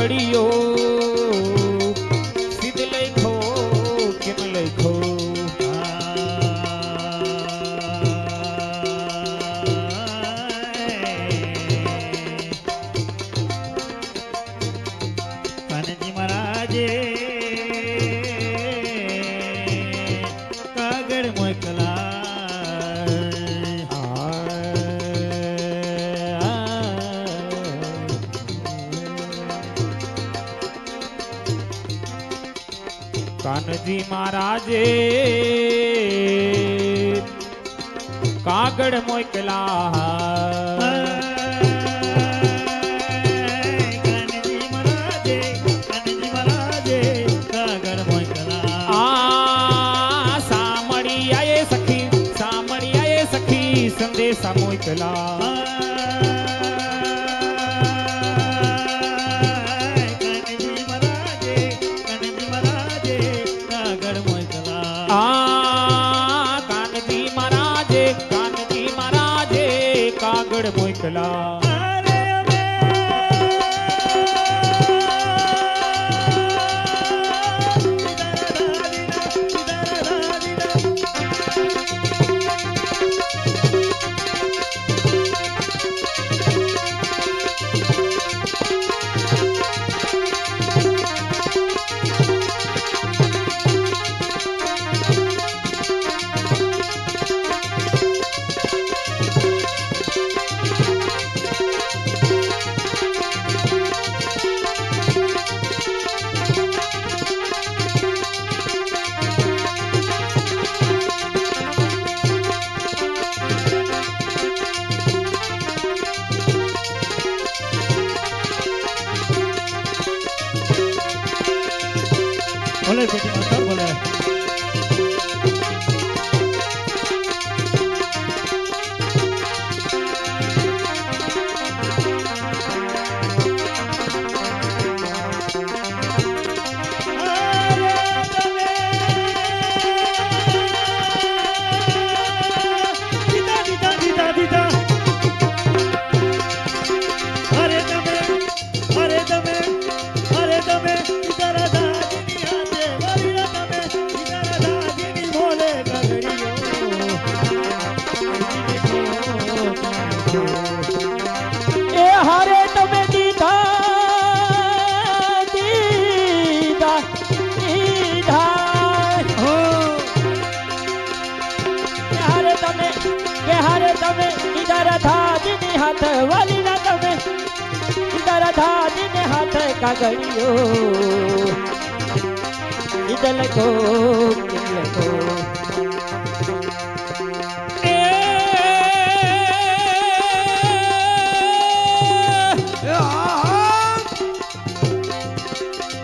गड़ियो सिद्ध लखो किम लखो कान्हजी महाराज कागड़ मोकला कान्हजी महाराजे कागड़ मोकला संदेशा मोकला कान्हजी महाराजे कान्हजी महाराजे कागड़ मोकला बोले बेटी माता बोले कागड़ियो इधर लखो किम लखो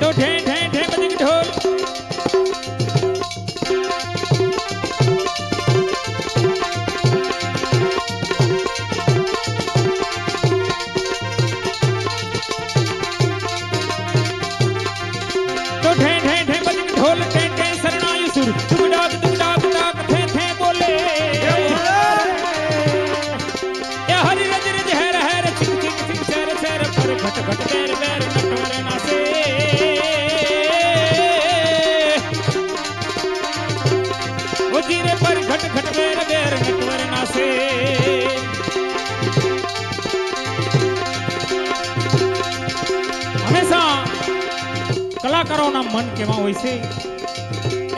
तो ढे ढे ढे बजंग ढोल कलाकारों ना मन केवा होय छे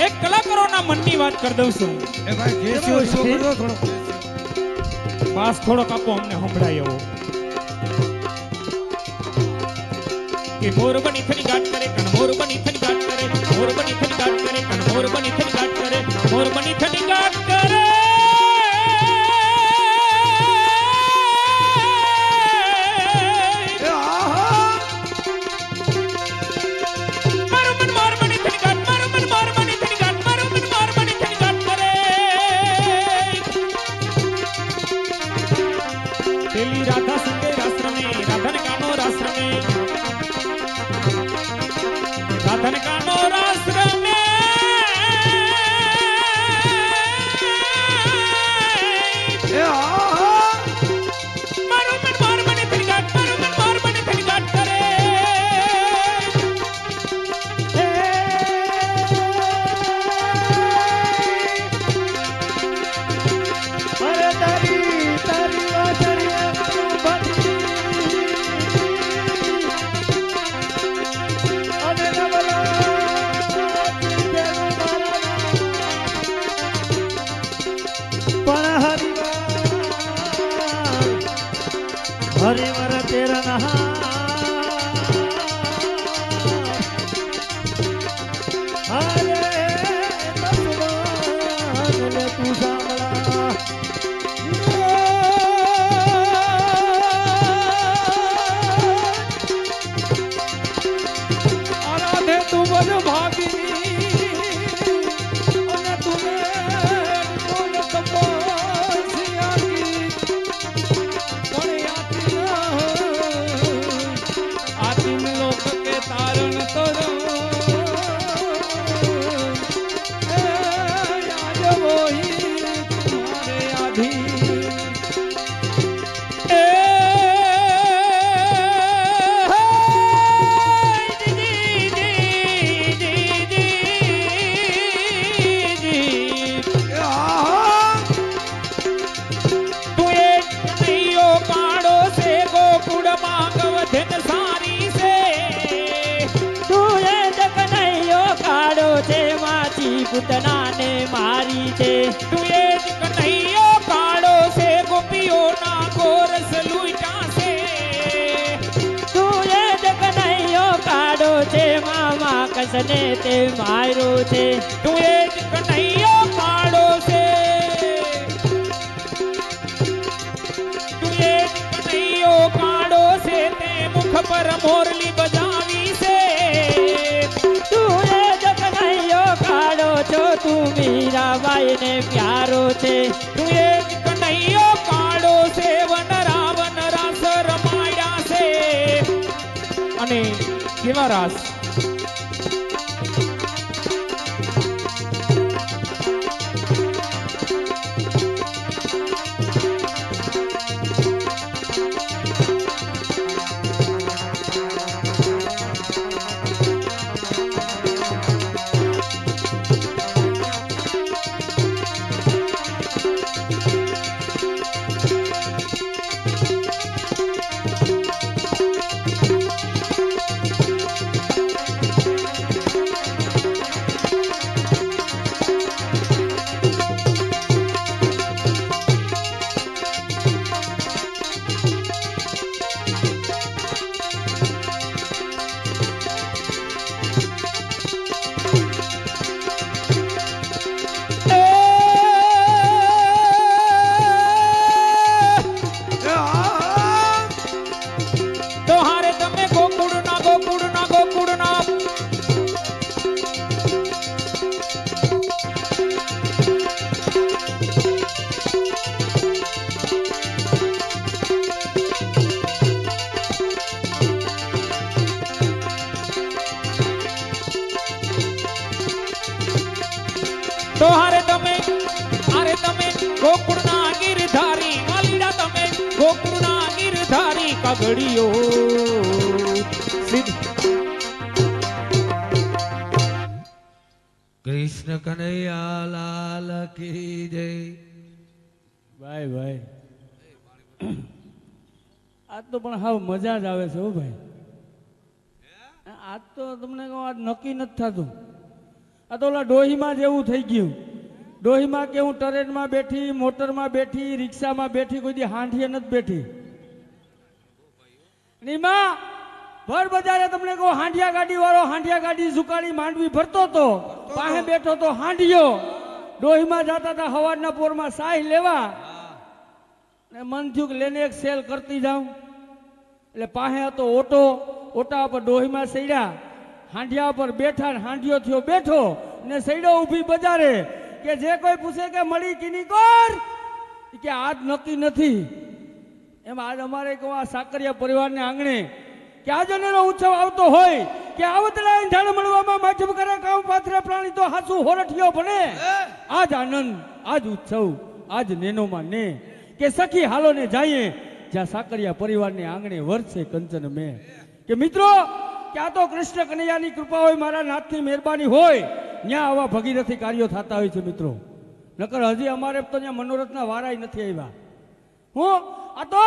एक कलाकारों ना मन नी बात कर दऊं छूं ए भाई जेसी होय सो करजो थोड़ो पास थोड़ो कापो हमने संभळायो के मोर बनी थनी गाट करे कन मोर बनी थनी गाट करे मोर बनी थनी गाट करे कन मोर बनी थनी गाट करे मोर बनी थनी गाट करे हरिवर तेरा नहा हरे भगवान तू सामला पुतना ने मारी थे तुए कन्हैया पाड़ो से गोपियों ना गोरस लुटा से तुए कन्हैया काड़ो थे मामा कसने ते मारो थे तुए कन्हैया पाड़ो से तुए कन्हैया काड़ो से ते मुख पर मोरली बजावी से तू मीरा बाई ने प्यारो थे तू एक कन्हैया पाड़ो से वन रावण रास रमाया से अने केवा रास कबड़ियो कृष्ण कन्हैया लाल की जय। भाई भाई आज तो पण हाव मजा ज आवे छे ओ भाई। आज तो तुमने कहूं आज नक्की नथी थातुं। आ तो ओला डोहीमा जेवुं थई गयुं। डोहीमा के हूँ ट्रेन में बैठी, मोटर में बैठी, रिक्शा में बैठी, कोई दी हांढीए नथी बैठी। निमा भर बजारे तमने को हांडिया गाड़ी वालों हांडिया गाड़ी जुकाड़ी मांडवी भरतो तो पाहे बैठो तो हांडियो डोहीमा जाता था हवाना पोर में साई लेवा ने मन थयुं लेने एक सेल करती जाऊं एटले पाहे तो ओटो ओटा पर डोहीमा सईड्या हांडिया पर बैठा हांडियो थयो बैठो ने सईडो ऊभी बजारे के जे कोई पूछे के मळी कीनी कोर के आज नक्की नथी। एम आज अमारे को आ साकरिया परिवार ने आंगणे के आज अनेरो उत्सव आवतो होय के आवतलाय ढाण मळवामा माध्यम करे काऊ पाथरे प्राणी तो हासु होरठियो बने आज आनंद आज उत्सव आज नेनो में ने के सखी हालो ने जाइए जा साकरिया परिवार ने आंगणे वर्षे कंचन में के मित्रों क्या तो कृष्ण कन्हैया की कृपा होय मारा नाथ की मेहरबानी होय न्या आवा भगीरथी कार्यो थाता होय छे मित्रों नकर हजी अमारे तो न्या मनोरथना वाराय नथी आव्या। आ तो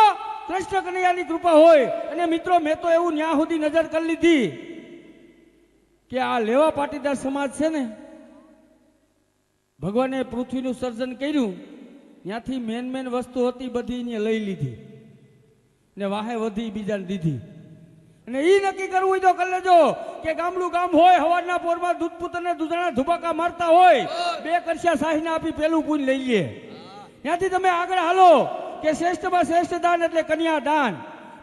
कृष्ण कन्हैया की कृपा होय अने मित्रों मैं तो एवं न्या सुधी नजर कर लीधी कि आ लेवा पाटीदार समाज छे ने भगवाने पृथ्वीनुं सर्जन कर्युं त्याथी मेन मेन वस्तु होती बधी ने लई लीधी ने वाहे वधी बीजा ने दीधी ने ई नक्की करवू जो कर लेजो के गामडू गाम होय हवाना पोरमा दूध पुतने दूधना धुबाका मारता होय बे करशा साहीने आपी पेलू पुण लई ले याथी तमे आगळ हालो के श्रेष्ठ में श्रेष्ठ दान एटले कन्या दान।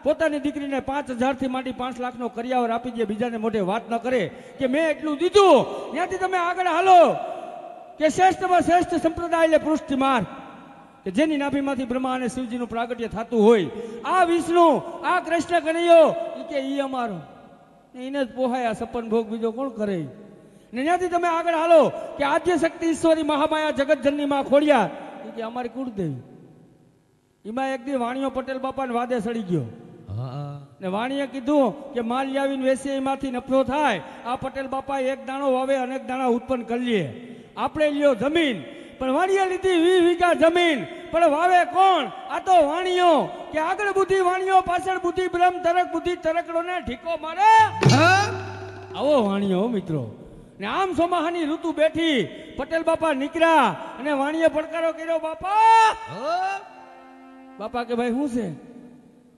पोतानी दीकरीने पांच हजार थी मांडी पांच लाख नो करियावर आपी दे बीजाने मोढे वात न करे के मैं एटलू दीधू याथी तमे आगळ हालो के श्रेष्ठ में श्रेष्ठ संप्रदाय ले पृष्ठ मार के जेनी नाभि मांथी ब्रह्मा अने शिवजी नु प्रागट्य थातुं होय आ विष्णु आ कृष्ण कन्हैयो ई के ई अमारो ने इने पोहाया सपन भोग बीजो कोण करे ने न्याथी तमे आगळ हालो के आद्य शक्ति ईश्वरी महामाया जगत जननी मां खोड़िया ई के अमारी कुलदेवी ईमा एक दी वाणियो पटेल बापा ने वादे सड़ी गयो हां ने वाणिए कीधुं के माल लावीने वेसीए मांथी नफो थाय आ पटेल बापा एक दाणो वावे अनेक दाणा उत्पन्न कर लिए आपणे लियो जमीन पर वाणिया लीधी वी वीघा जमीन पर वावे कोण आ तो वाणियो के आगळ बुद्धि वाणियो पाछळ बुद्धि ब्रह्म तरक बुद्धि तरकड़ोने ढीको मारे आवो वाणियो मित्रो ने आम सोमाहानी ऋतु बैठी पटेल बापा निकळ्या अने वाणिए फड़कारो कर्यो बापा बापा के भाई हुं छे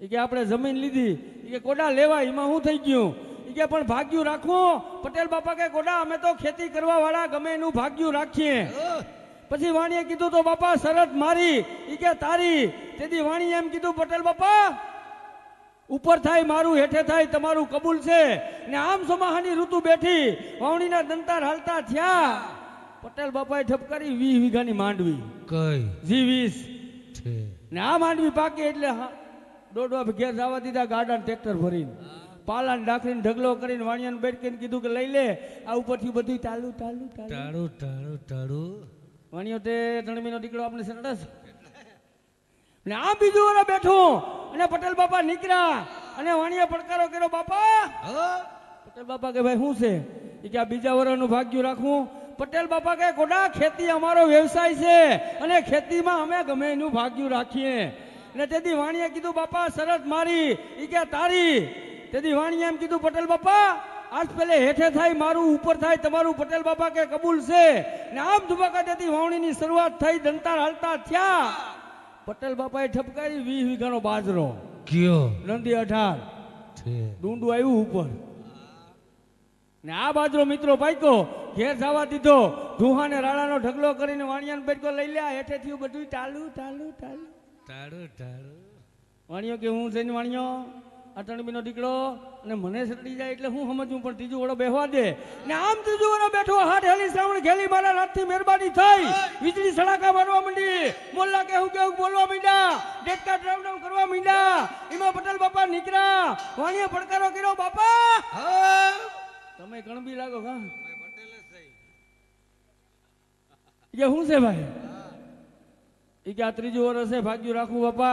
ई के आपणे जमीन लीधी ई के कोडा लेवा ईमा हुं थई गयुं ई के पण भाग्यु राखो पटेल बापा के कोडा अमे तो खेती करवा वाळा गमे नु भाग्यु राखीए पछी वाणीए कीधुं तो बापा शरत मारी ई के तारी तेदी वाणीए एम कीधुं पटेल बापा ऊपर थाय मारू हेठे थाय तमारू कबूल छे ने आम सोमाहानी ऋतु बैठी वावणीना दंतार हालता थया पटेल बापाए ठपकारी वीस वीघानी मांडवी कई जी वीस छे ने आ मांडवी पाके એટલે દોડવા ઘેર જવા દીધા ગાડાન ટ્રેક્ટર ભરીને પાલાન ડાખરીને ઢગલો કરીને વાણિયાને બેઠકીને કીધું કે લઈ લે આ ઉપરથી બધું ચાલુ ચાલુ ચાલુ ચાલુ ચાલુ वाणियों तणमीनो दीकड़ो आपने सरडस ने आ बीजो वाला बैठो अने पटेल बापा निकरा अने वाणिया पड़कारो करो बापा पटेल बापा के भाई हूं से ई के आ बीजा वरनु भाग्य राखूं पटेल बापा के कोडा खेती अमारो व्यवसाय छे अने खेती मां अमे गमे नु भाग्य राखीए ने तेदी वाणिया कीधुं बापा शरत मारी ई के तारी तेदी वाणिया एम कीधुं पटेल बापा आज पहले हेठे थाय मारू ऊपर थाय तमारू पटेल बापा के कबूल से ने आम धुबाका देती वावणी नी शुरुआत थाई दंतार हालता थया पटेल बापाए ठपकारी वीस वीघानो बाजरो क्यो नंदी अठार छे डूंडू आयु ऊपर ने आ बाजरो मित्रो पाक्यो घेर जावा दीधो धुहा ने राळानो ढगलो करीने वाणियाने बेटको लई ल्या हेठे थीयो बधुंय टालू टालू टालू टाळू टाळू वाणियो के हुं जईने वाणियो अटणबीनो दीकड़ो ने मने सड़ी जाए એટલે હું સમજું પણ ત્રીજો ઓળો બેહવા દે ને આમ ત્રીજો ઓળો બેઠો હાથ હેલી સાવણ ઘેલી મારા રાતથી મહેરબાની થઈ વીજળી સડાકા મારવા મંડી મોલ્લા કેવું કેવું બોલવા મંડ્યા ડેટકા ડ્રાઉડમ કરવા મંડ્યા ઈમાં પટેલ બાપા નીકળ્યા વાણીએ પડકારો કર્યો બાપા હા તમે ગણબી લાગો કા ભાઈ પટેલ જ થઈ એ હું છે ભાઈ ઈ કે આ ત્રીજો ઓળો છે ભાગ્યું રાખું બાપા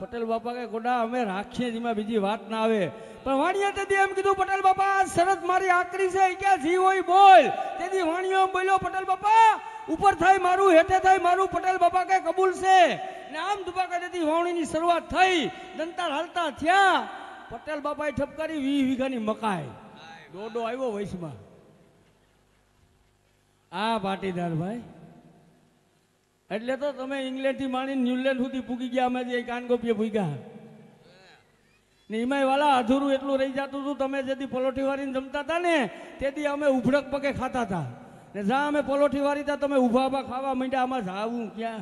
पटेल बापा के गोडा अमे राखीए जीमा बीजी वात ना आवे पण वाणिया तेदी एम कीधुं पटेल बापा शरत मारी आकरी छे के जीव होय बोल तेदी वाणियो बोल्यो पटेल बापा ऊपर थाय मारू हेठे थाय मारू पटेल बापा के कबूल छे ने आम दुबाका देती वावणी नी शुरुआत थई दंतार हालता थया पटेल बापाए ठपकारी वीस वीघानी मकाई डोडो आव्यो वैसमा आ पाटीदार भाई એટલે તો તમે ઇંગ્લેન્ડ થી માણીને ન્યુઝીલેન્ડ સુધી પૂગી ગયા અમે જે કાન ગોપીએ પૂગ્યા ને ઈમાય વાલા અધૂરું એટલું રહી જાતું હતું તમે જેથી પલોઠી વારીને જમતા હતા ને તેથી અમે ઉભડક પગે ખાતા હતા ને જા અમે પલોઠી વારી હતા તમે ઊભા ઊભા ખાવા માંડ્યા આમાં જાવું ક્યાં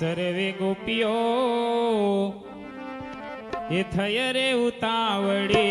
सर्वे गोपियो ये थय रे उतावड़ी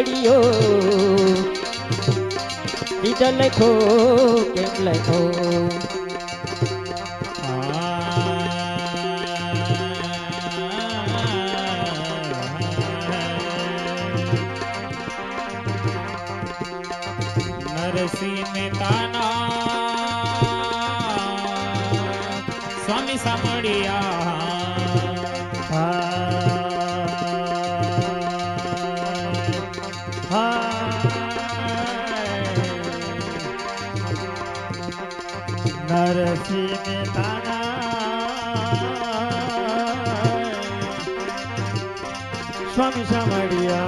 घड़ियो बीजा लखो केम लखो नरसिंह ताना स्वामी सामड़िया नरसिंह ताना स्वामी सामड़िया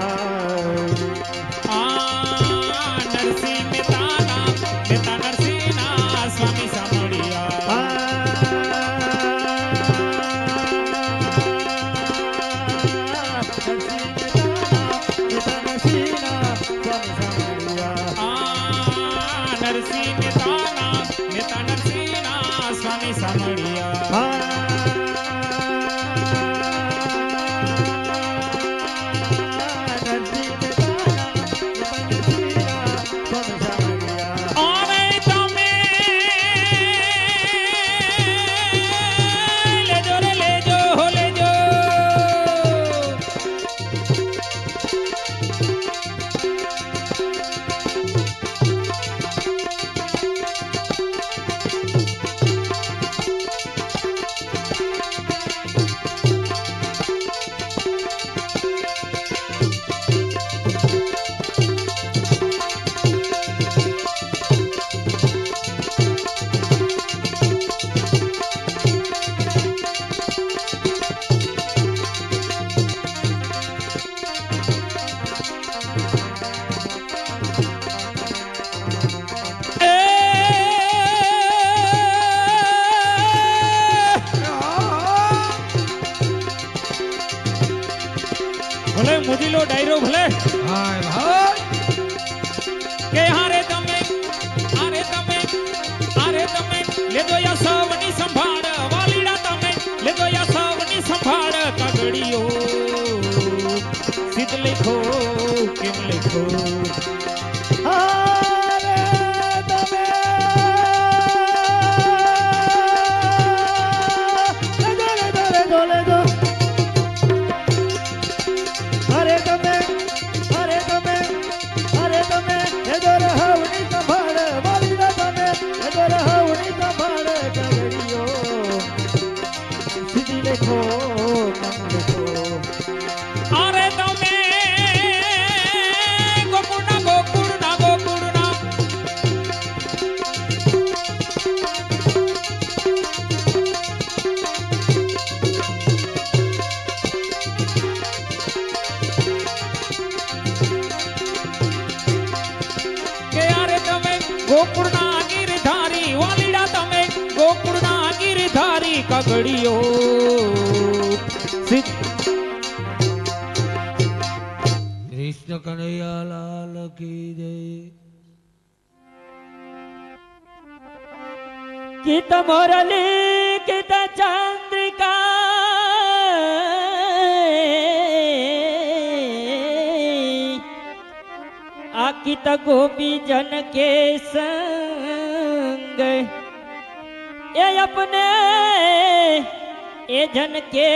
जन के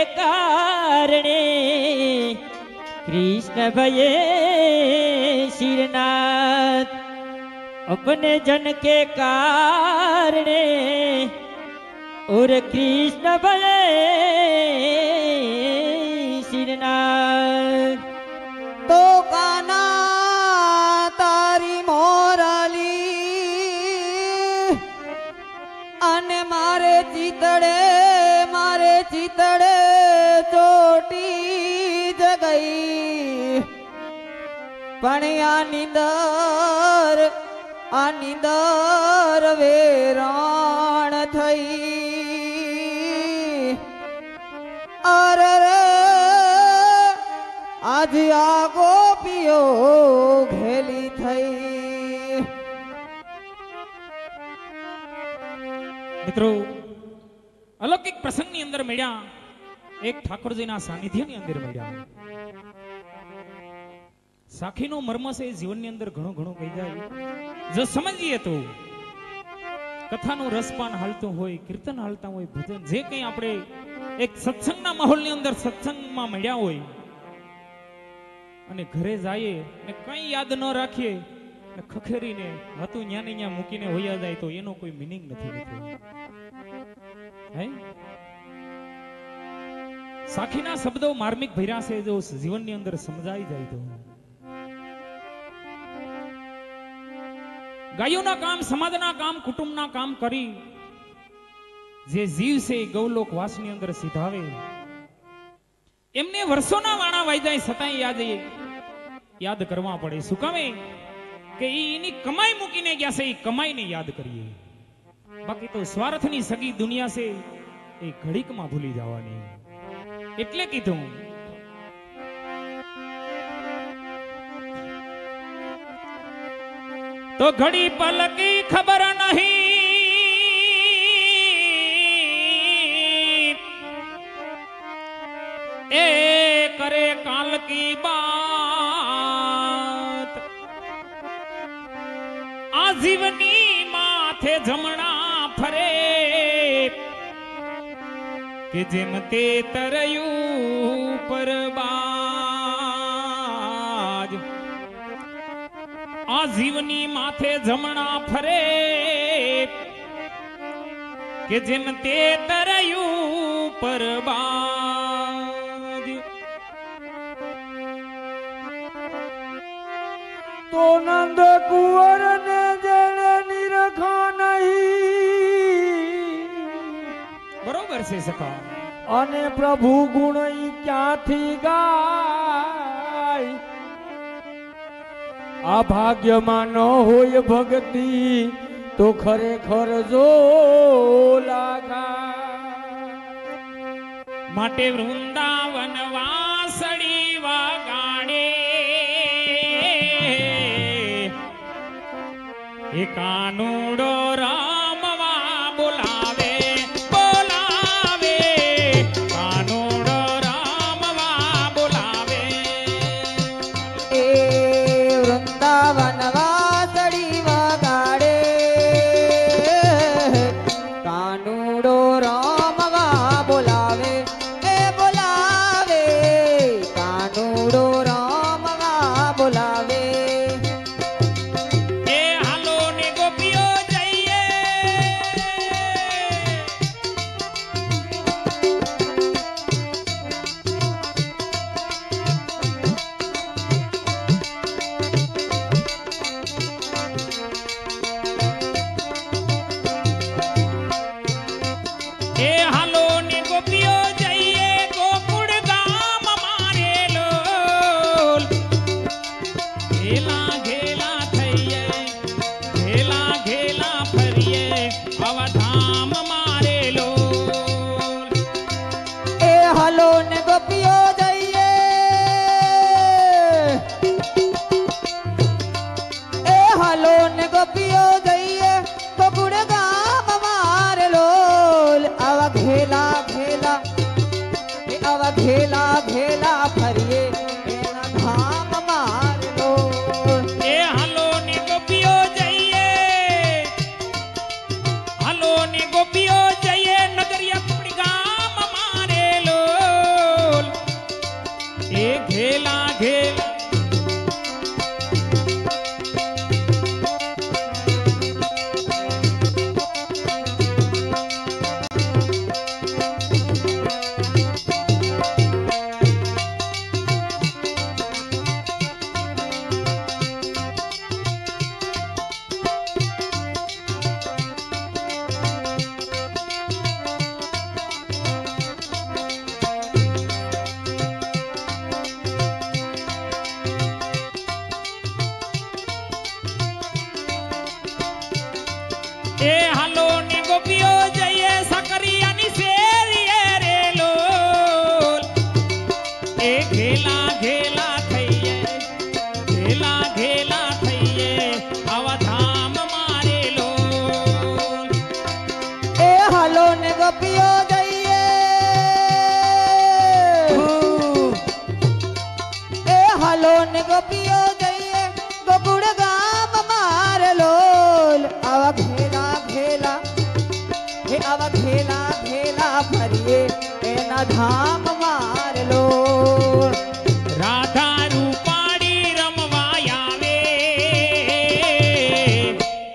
कारणे और कृष्ण भले श्रीनाथ तो काना तारी मोराली अने मारे चितड़े मारे चितड़े चोटी जगई पणिया निंदर अनिंदर वेराण थई अरे रे आज आ गोपियो घेली थई। मित्रों अलौकिक प्रसंग नी अंदर मेळ्या एक ठाकुरजी ना सानिध्य नी अंदर मेळ्या साखी नो मर्म से जीवन ने अंदर घणो घणो कही जाए जो समझिए तो कथा नो रसपान हालतो होय, कीर्तन हालता होय, भजन जे कई आपणे एक सत्संग ना माहौल ने अंदर सत्संग मां मळ्या होय अने घरे जाए ने कई याद न राखिए ने खखेरी ने हतु न्या ने न्या मूकीने होया जाए तो एनो कोई मीनिंग नथी होतो है। साखी ना शब्दों मार्मिक भैरा से जो जीवन ने अंदर समझाई जाए तो गायों ना काम, समाज ना काम, कुटुंब ना काम करी जे जीव से गौलोक वास नी अंदर सीधावे एमने वर्षों ना वाणा वायदाय सताई याद याद करवा पड़े सुकावे के इनी कमाई मुकीने गया से कमाई ने याद करिए बाकी तो स्वार्थ नी सगी दुनिया से एक घड़ीक मां भूली जावानी। इतले कीधुं तो घड़ी पल की खबर नहीं ए करे काल की बात आजीवनी माथे जमना फरे कि जिम ते तरयू परबा आजीवनी माथे जमना फरे के जिम ते तरयू परबाज तो नंद कुंवर ने जड़े निरखा नहीं बरोबर से सका अने प्रभु गुण क्या थी गाय आ भाग्य मानो होय भक्ति तो खरेखर जो लागा माटे वृंदावन वासड़ी वागाणे ए कानूडो राम वा बोलावे बोलावे कानूडो राम वा बोलावे ए वनवासड़ी वगाड़े कानूडो राम वा बोलावे ए बोलावे कानूडो राम वा बोलावे ए हालो ने गोपियों जाइए घेला घेला फरिए धाम मार लो ए हलो ने गोपियो जाइए हलो ने गोपियो जाइए नगरिया कुपड़ी गाम मारे लो ए घेला घेला गोपियों जइए गोकुड़ गाम मार लोल। आवा घेला घेला हे आवा घेला घेला भरिए एना धाम मार लोल। राधा रूपाणी रमवायावे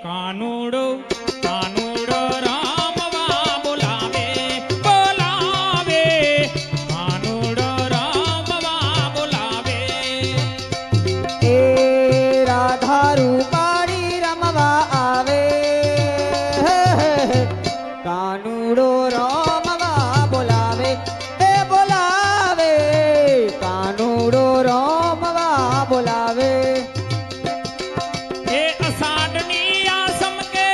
कानूड़ो कानूड़ो रामवा बोलावे बोलावे कानूड़ो रामवा बोलावे। ए राधा रूपाणी रमवा आवे कानूड़ो रामवा बोलावे ए बोलावे कानूड़ो रामवा बोलावे। हे असाढ़नी आसम के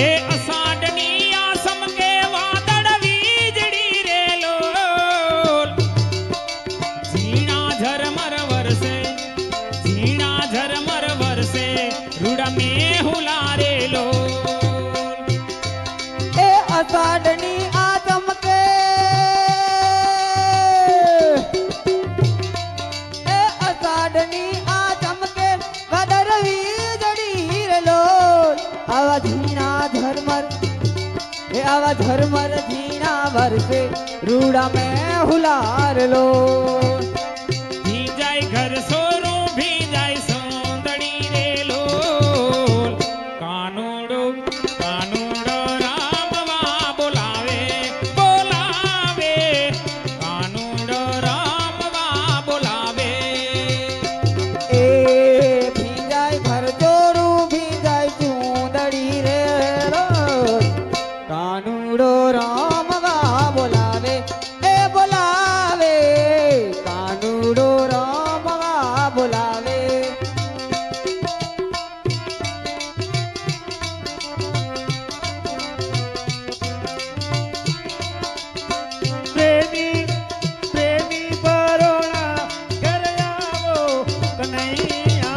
हे असाढ़नी आसम के वादड़ वीजड़ी रे लोल। झीणा झरमर वरसे झीणा झरमर वरसे रुड़ा में हुला रे लोल। ए असाढ़नी आदम के ए असाढ़नी आदम के भदरवी जड़ी रे लोल। आवा धीना धर्मर ए आवा धर्मर धीना बरसे रूड़ा में हुलार लोल। भी जाए घर सोरो भी जाए सौंदड़ी रे लोल। कानूड़ो कानूड़ो रामवा बोलावे बोलावे कानूड़ो रामवा बोलावे। ए भीजाई भर जोरू भीजाई चूंदड़ी रे रो कानूड़ो रामवा बोलावे ए बोलावे कानूड़ो रामवा बोलावे। प्रेमी प्रेमी परोना घर आवो कन्हैया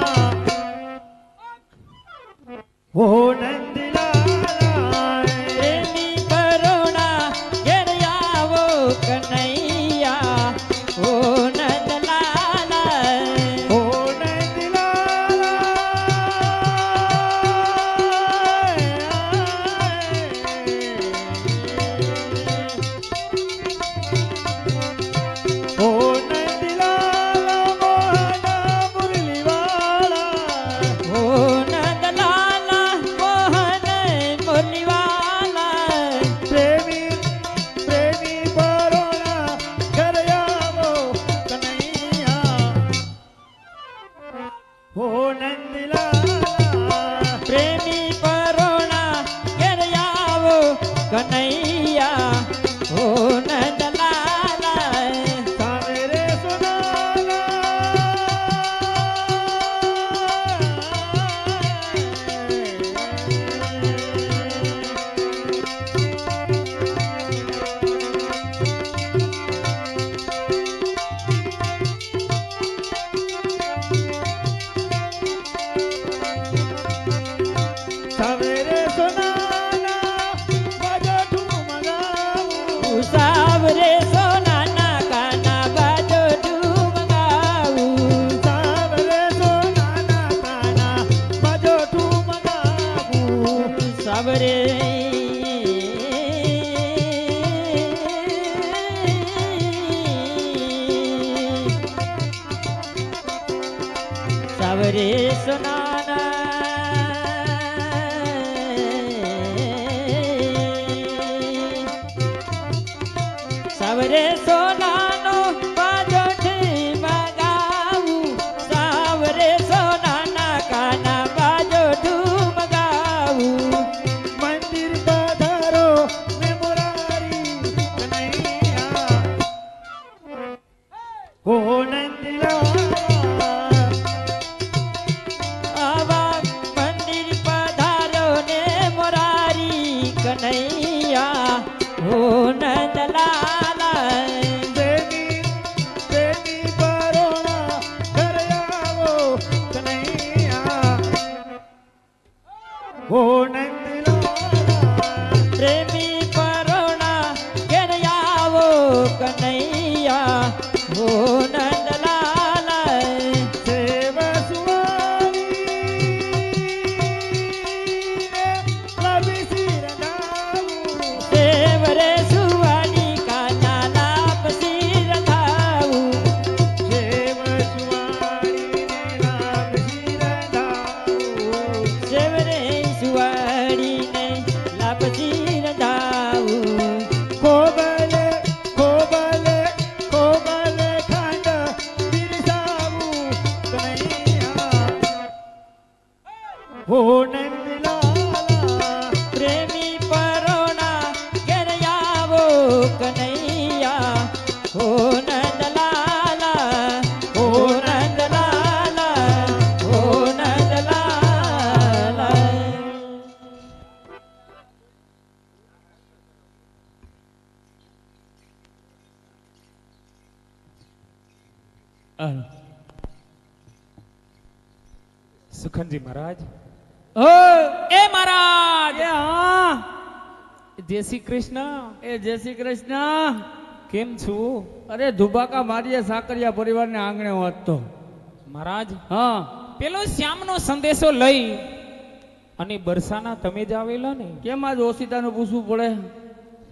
हो नंदलाला। प्रेमी परोना घर आवो कन्हैया हो नंदलाला हो नंदलाला ओ नंदलाला मोहना मुरली वाला ओ नंदलाला मोहन मुरली वाला। प्रेमी प्रेमी परोना घर आवो कन्हैया ओ नंदलाला। प्रेमी परोना घर आवो कन्हैया हो नंदलाला। सामरे सुनाला सामरे सुनाला बजा ठुम गाओ सावरे सोना ना गाना बाजो डूब गाऊ। सावरे सोनाना गाना बजो ठुम गाओ सावरे सावरे सोनाना सावरे सोनानो बाजो ठुम गाऊ। सावरे सोनाना गाना बाजो ठुम गाऊ। मंदिर पधारो मैं मुरारी कन्हैया हो नंदलाला। आवा मंदिर पधारो ने मुरारी कन्हैया हो नंदलाला। प्रेमी प्रेमी परोना घर आवो कन्हैया हो नंदलाला। प्रेमी परोना घर आवो हो नंदलाला प्रेमी परोना करया वो कन्हैया हो नंदलाला हो नंदलाला हो नंदलाला। सुखन जी महाराज ओ ए महाराज ए हां जय श्री कृष्ण ए जय श्री कृष्ण केम छू अरे धुबाका मारिया साकरिया परिवार ने आंगणे होत तो महाराज हां पेलो श्याम नो संदेशो લઈ અને બરસાના તમે જ આવેલા ને કેમ આજ ઓસિતાનું પૂછવું પડે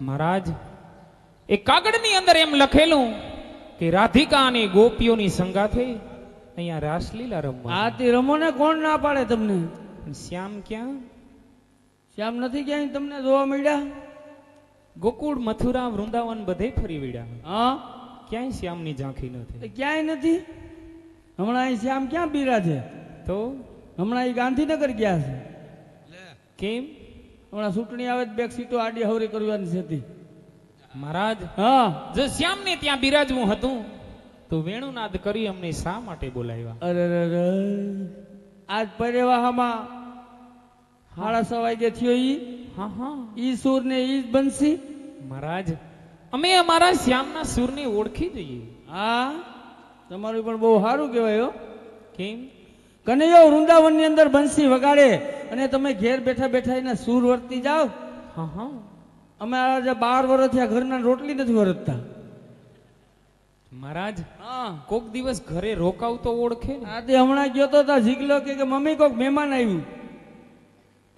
महाराज એ કાગળની અંદર એમ લખેલું કે રાધિકા અને ગોપીઓની સંગાથે અહીંયા રાસલીલા રમવા આતી રમો ને કોણ ના પાડે તમને श्याम क्या श्याम नहीं क्या तमने जोवा मळ्या गोकुळ मथुरा वृंदावन बधे फरी वळ्या हां क्यांय श्याम नी झांखी नथी क्यांय नथी हमणा श्याम क्या बिराजे तो हमणा ई गांधीनगर गया छे ले केम हमणा सूटणी आवे बेक सीटो आडी हवरी करवानी छेती महाराज हां जो श्याम ने ત્યાં બિરાજવું હતું तो વેણુનાદ કરી અમને શા માટે બોલાવ્યા અરે અરે આજ પરિવાહમાં હાડા સવાઈ જે થયો ઈ હા હા ઈ સૂર ને ઈ જ બનસી મહારાજ અમે અમારા શ્યામના સૂર ને ઓળખી જઈએ હા તમારું પણ બહુ સારું કહેવાય હો કેમ કનૈયો વૃંદાવન ની અંદર બંસી વગાડે અને તમે ઘેર બેઠા બેઠા એના સૂર વર્તી જાવ હા હા અમે આજે બાર વર્ષ થયા ઘરના રોટલી નથી વરતતા महाराज हां कोक दिवस घरे रोकाव तो ओळखे ने आते हमणा गयो तो ता झिगलो के मम्मी कोक मेहमान आव्यु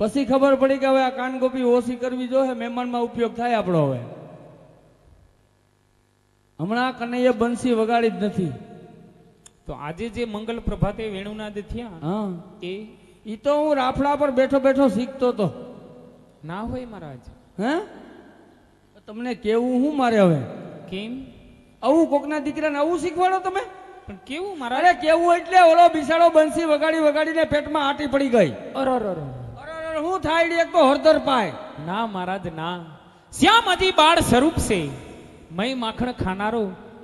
પછી ખબર પડી કે હવે આ કાન ગોપી ઓસી કરવી જો હે મહેમાન માં ઉપયોગ થાય આપણો હવે હમણા કનૈયે બંસી વગાડી જ નથી તો આજે જે મંગલ પ્રભાતે વેણુનાદ થયા હા એ ઈ તો હું રાફડા પર બેઠો બેઠો શીખતો તો ના હોય મહારાજ હે તમને કેવું હું મારે હવે કેમ આવું કોકના દીકરાને આવું શીખવાડો તમે પણ કેવું મારા અરે કેવું એટલે ઓલો બિસાડો બંસી વગાડી વગાડીને પેટમાં આટી પડી ગઈ અરે અરે અરે હું થાઈડી એક તો હરદર પાય ના મહારાજ ના શ્યામ હજી બાળ સ્વરૂપ છે મય માખણ ખાનારો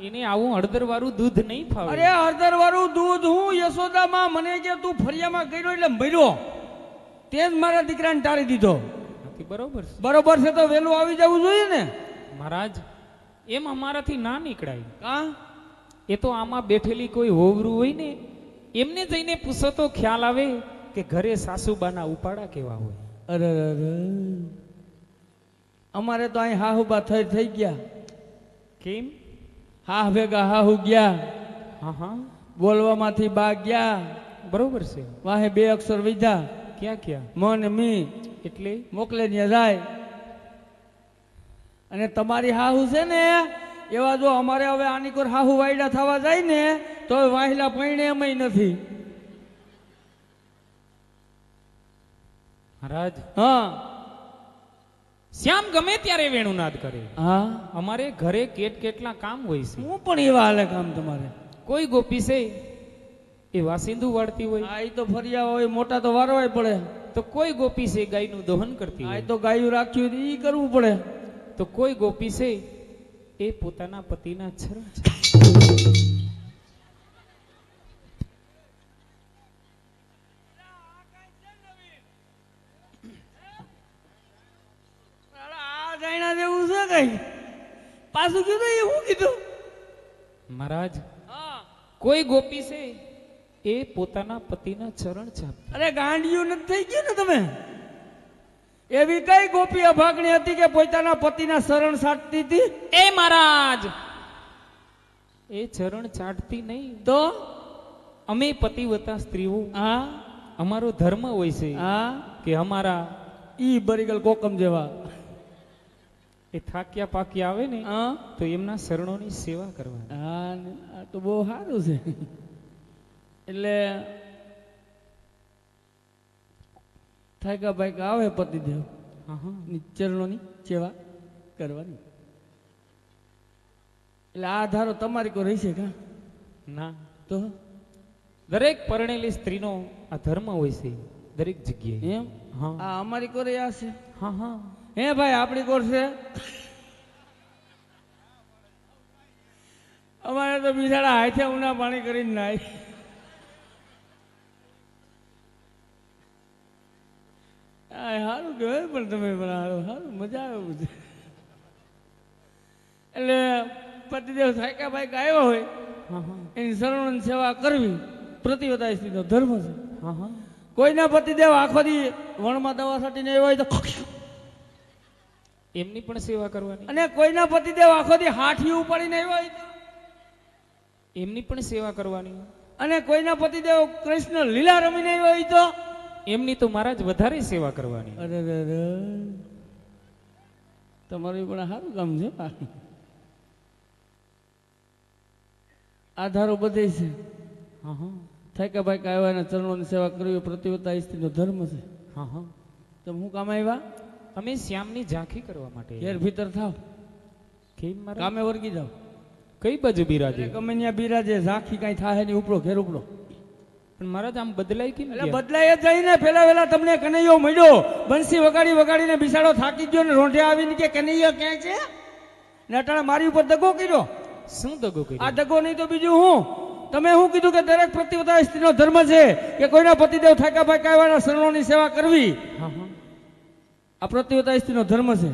એને આવું હળદર વાળું દૂધ નહીં ફાવે અરે હળદર વાળું દૂધ હું યશોદામાં મને કે તું ફરિયામાં ગયો એટલે મર્યો તે જ મારા દીકરાને તારી દીધો નથી બરોબર છે બરોબર છે તો વેલું આવી જવું જોઈએ ને મહારાજ એમ અમારાથી ના નીકળાય કા એ તો આમાં બેઠેલી કોઈ હોવરું હોય ને એમને જઈને પૂછો તો ખ્યાલ આવે કે ઘરે સાસુબાના ઉપાડા કેવા હોય અરે અરે અમારે તો અહીં હાહુબા થઈ થઈ ગયા કેમ હા ભેગા હાહુ ગયા હા હા બોલવામાંથી બા ગયા બરોબર છે વાહે બે અક્ષર વિધા ક્યાં ક્યાં મન મી એટલે મોકલે ને જાય અને તમારી હાહુ છે ને એવા જો અમારે હવે આની કોર હાહુ વાયડા થવા જાય ને તો વાહિલા પૈણે એમય નથી મહારાજ હા શ્યામ ગમે ત્યારે વેણુનાદ કરે હા અમારે ઘરે કેટ કેટલા કામ હોય છે હું પણ એવા હાલે કામ તમારે કોઈ ગોપી છે એ વાસિંદુ વાળતી હોય આ તો ફરિયા હોય મોટા તો વારવાય પડે તો કોઈ ગોપી છે ગાયનું દહન કરતી હોય આ તો ગાયું રાખ્યું ઈ કરવું પડે तो कोई गोपी से ए पोताना पतिना छरम महाराज कोई गोपी से ए पोताना पतिना चरण छाप अरे गांडियो न थई गयो ने तमे એવી કઈ ગોપી અભાગણી હતી કે પોતાના પતિના શરણ સાટતી હતી એ મહારાજ એ શરણ સાટતી નહીં તો અમે પતિવતા સ્ત્રીઓ હા અમારો ધર્મ હોય છે હા કે અમારા ઈ બરીગલ કોકમ જેવા એ થાક્યા પાક્યા આવે ને હા તો એમના શરણોની સેવા કરવાની હા આ તો બહુ સારું છે એટલે थायका बायका आवे पतिदेव हाँ हाँ चरणों की सेवा करवानी એટલે આ ધારો તમારી કો રહી છે કા ના તો દરેક પરણેલી સ્ત્રીનો આ ધર્મ હોય છે दरेक जग्याए एम हां आ हमारी कोरे आ छे हां हां ए भाई आपड़ी कोर छे हमारे तो बिचारा हाथे उना पानी करीन नाय आय हारू गए पण तमे बना हारू मजा आवे मुझे એટલે પતિદેવ સાયકા ભાઈ કાયો હોય હા હા એની શરણન સેવા કરવી પ્રતિવતાય સ્થિતિનો ધર્મ છે હા હા કોઈના પતિદેવ આખો દી વણમાં દવા છાટીને આવ્યો હોય તો એમની પણ સેવા કરવાની અને કોઈના પતિદેવ આખો દી હાઠી ઉપાડીને આવ્યો હોય તો એમની પણ સેવા કરવાની અને કોઈના પતિદેવ કૃષ્ણ લીલા રમીને આવ્યો હોય તો એમની તો મહારાજ વધારે સેવા કરવાની અરે અરે તમારું પણ સારું કામ છે आधारो बदे से हाँ हाँ थे क्या भाई क्या ना चरणों की सेवा करी प्रतिवता स्थिति धर्म से हाँ हाँ तब हूँ काम आया अमे श्याम झाँखी करने यार भीतर था कामे वर्गी जाओ कई बाजू बिराजे गमे बिराजे झाँखी कहीं था नहीं उपड़ो घेर उपड़ो महाराज आम बदलाय कि बदलाय जाए ने पहला वेला तमने कन्हैयो मळ्यो बंसी वगाड़ी वगाड़ी ने बिसाड़ो थाकी गयो ने रोंढे आवीने के कन्हैयो क्यां छे ने अटाणे मारी उपर दगो कर्यो શું દગો કર્યો આ દગો નહીં તો બીજું હું તમે હું કીધું કે દરેક પ્રતિવતા સ્ત્રીનો ધર્મ છે કે કોઈના પતિદેવ થાકા ભાઈ કાવાના શરણોની સેવા કરવી હા હા આ પ્રતિવતા સ્ત્રીનો ધર્મ છે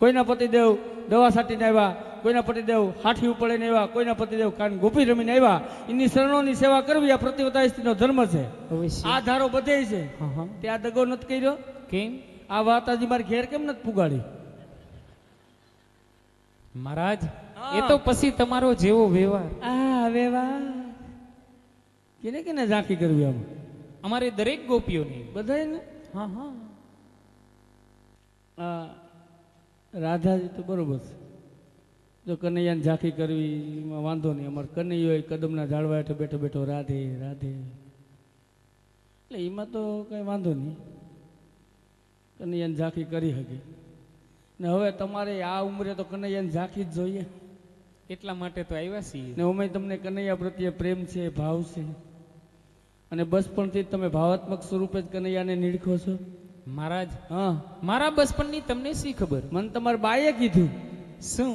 કોઈના પતિદેવ દવા છાટીને આવ્યા કોઈના પતિદેવ હાઠી ઉપડીને આવ્યા કોઈના પતિદેવ કાન ગોપી રમીને આવ્યા એની શરણોની સેવા કરવી આ પ્રતિવતા સ્ત્રીનો ધર્મ છે આ ધારો બધે છે હા હા તે આ દગો નત કર્યો કેમ આ વાત આજી માર ઘેર કેમ નત પુગાડી महाराज ये तो पसी तमारो जेवो व्यवहार आ व्यवहार केने केने झांकी करवी आम अमारे दरेक गोपीओ ने बधाई ने हां हां आ राधा जी तो बरोबर छे जो कन्हैया ने झांकी करवी में वांधो नहीं अमर कन्हैयो कदमना झाड़वा हेठ बैठो बैठो राधे राधे એટલે એમાં તો કઈ વાંધો નહીં कन्हैया ने झांकी કરી હકે ને હવે તમારે આ ઉંમરે તો કનૈયાને ઝાંખી જ જોઈએ એટલા માટે તો આવ્યા છીએ ને અમે તમને કનૈયા પ્રત્યે પ્રેમ છે ભાવ છે અને બચપણથી તમે ભાવાત્મક સ્વરૂપે જ કનૈયાને નિરખો છો મહારાજ હા મારા બચપણની તમને શી ખબર મને તમાર બાએ કીધું શું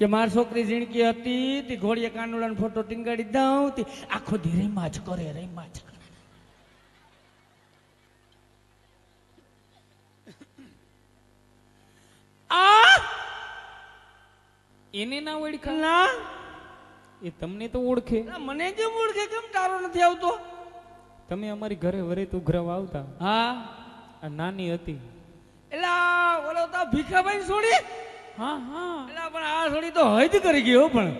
કે માર છોકરી જીણકી હતી તી ઘોડીએ કાનુડાનો ફોટો ટીંગાડી દઉં તી આખો દી રેમાં જ કરે રેમાં જ इने ना ओळखा ना ए तमने तो ओळखे ना मने केम ओळखे केम तारो नथी आवतो तमे અમારી ઘરે વરે તું ઘરવા આવતા હા આ નાની હતી એલા ઓલો તો ભીખાભાઈ છોડી હા હા એલા પણ આ છોડી તો હદ કરી ગયો પણ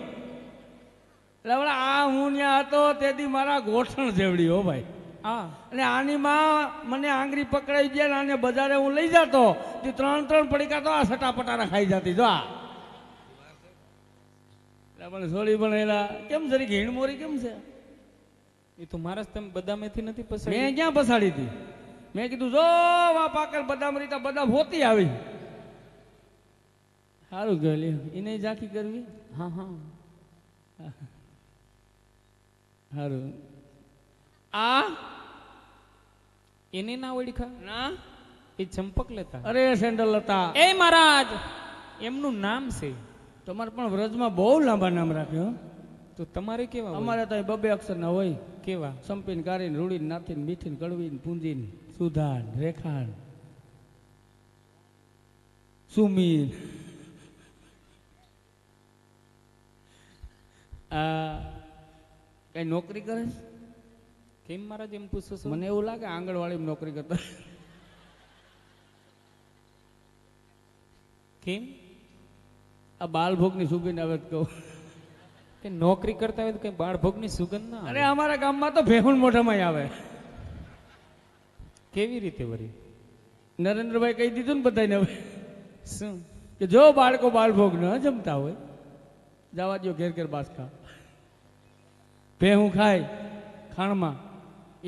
એલા ઓલા આ હું ન્યા હતો તેદી મારા ગોઠણ જેવડી હો ભાઈ હા અને આની માં મને આંગરી પકડાઈ ગયા અને બજારે હું લઈ જાતો તે ત્રણ ત્રણ પડીકા તો આ સટાપટારા ખાઈ જાતી જો આ छोड़ी केम जरी घीण मोरी केम से ये तो महाराज तम बदाम थी पसाड़ी मैं क्या पसाड़ी थी मैं कीधु जो वा पाकर बदाम रीता बदाम होती आई सारू गए इने झांकी करवी हाँ हाँ सारू आ इने ना ओळखा ना ये चंपक लता अरे सेंडल लता ए महाराज एमनु नाम से તમારે પણ વ્રજમાં બહુ લાંબા નામ રાખ્યો તો તમારે કેવા અમારે તો બબે અક્ષરના હોય કેવા સંપીન કારીન રૂડીન નાથીન મીઠીન કડવીન પૂંજીન સુધાન રેખાન સુમીન આ કઈ નોકરી કરે કેમ મહારાજ એમ પૂછો છો મને એવું લાગે આંગણવાડીમાં નોકરી કરતા કેમ आ बाल भोग नी सुगंध आवे तो के नौकरी करता है तो कहीं बाल भोग नी सुगंध ना अरे हमारा गाम में तो भेहुन मोटा में आवे केवी रीते वरी नरेंद्र भाई कही दीधुं ने बधाई ने हवे शुं के जो बाळको बाल भोग न जमता होय जावा दो घेर घेर बास खा भेहुं खाय खाण मां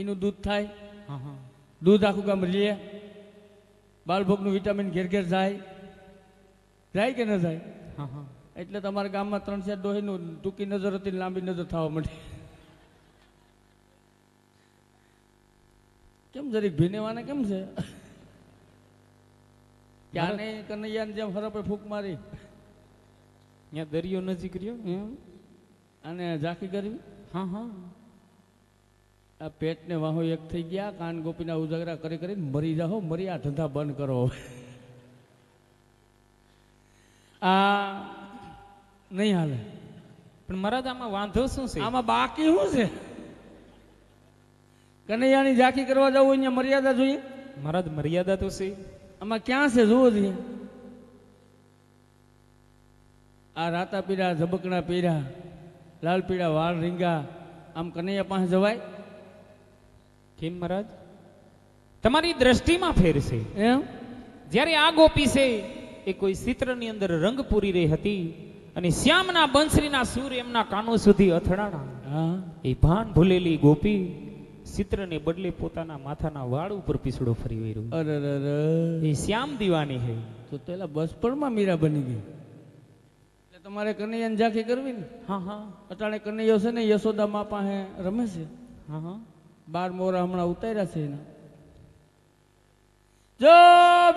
एनु दूध थाय हाँ हाँ दूध आखू गाम लीए बाल भोग नु विटामिन घेर घेर जाय जाय के न जाय हाँ हाँ એટલે તમારા ગામમાં ત્રણ ચાર ડોહીનો ટૂકી નજર હતી લાંબી નજર થવા મળી કેમ જરીક ભીનેવાને કેમ છે? ક્યાંને કનૈયાને જેમ હરપે ફૂંક મારી ત્યાં દરિયો નજીક રહ્યો એમ અને ઝાંખી કરવી. હા હા આ પેટને વાહો એક થઈ ગયા, કાન ગોપીના ઉજાગરા કરી કરીને મરી જાઓ, મરી આ ધંધા બંધ કરો. આ નહીં હાલે. પણ મહારાજ આમાં વાંધો શું છે? આમાં બાકી શું છે? કનૈયાની ઝાંખી કરવા જવું હોય અહીંયા મર્યાદા જોઈએ મહારાજ. મર્યાદા તો છે આમાં ક્યાં છે જોવો જોઈએ. આ રાતા પીડા, ઝબકણા પીડા, લાલ પીડા, વાળ રીંગા, આમ કનૈયા પાસે જવાય કેમ મહારાજ? તમારી દ્રષ્ટિમાં ફેર છે એમ. જ્યારે આ ગોપી છે એ કોઈ ચિત્રની અંદર રંગ પૂરી રહી હતી અને શ્યામના બંસરીના સૂર એમના કાનો સુધી અથડાણા. એ ભાન ભૂલેલી ગોપી ચિત્રને બદલે પોતાના માથાના વાળ ઉપર પીછડો ફરી વળ્યો. અરે એ શ્યામ દીવાની હે તો પેલા બસ પરમાં મીરા બની ગઈ. એટલે તમારે કનૈયાને ઝાંખી કરવી ને. હા હા અટાણે કનૈયો છે ને યશોદા માં પાસે રમે છે. હા હા બાર મોરા હમણાં ઉતાર્યા છે એના. જો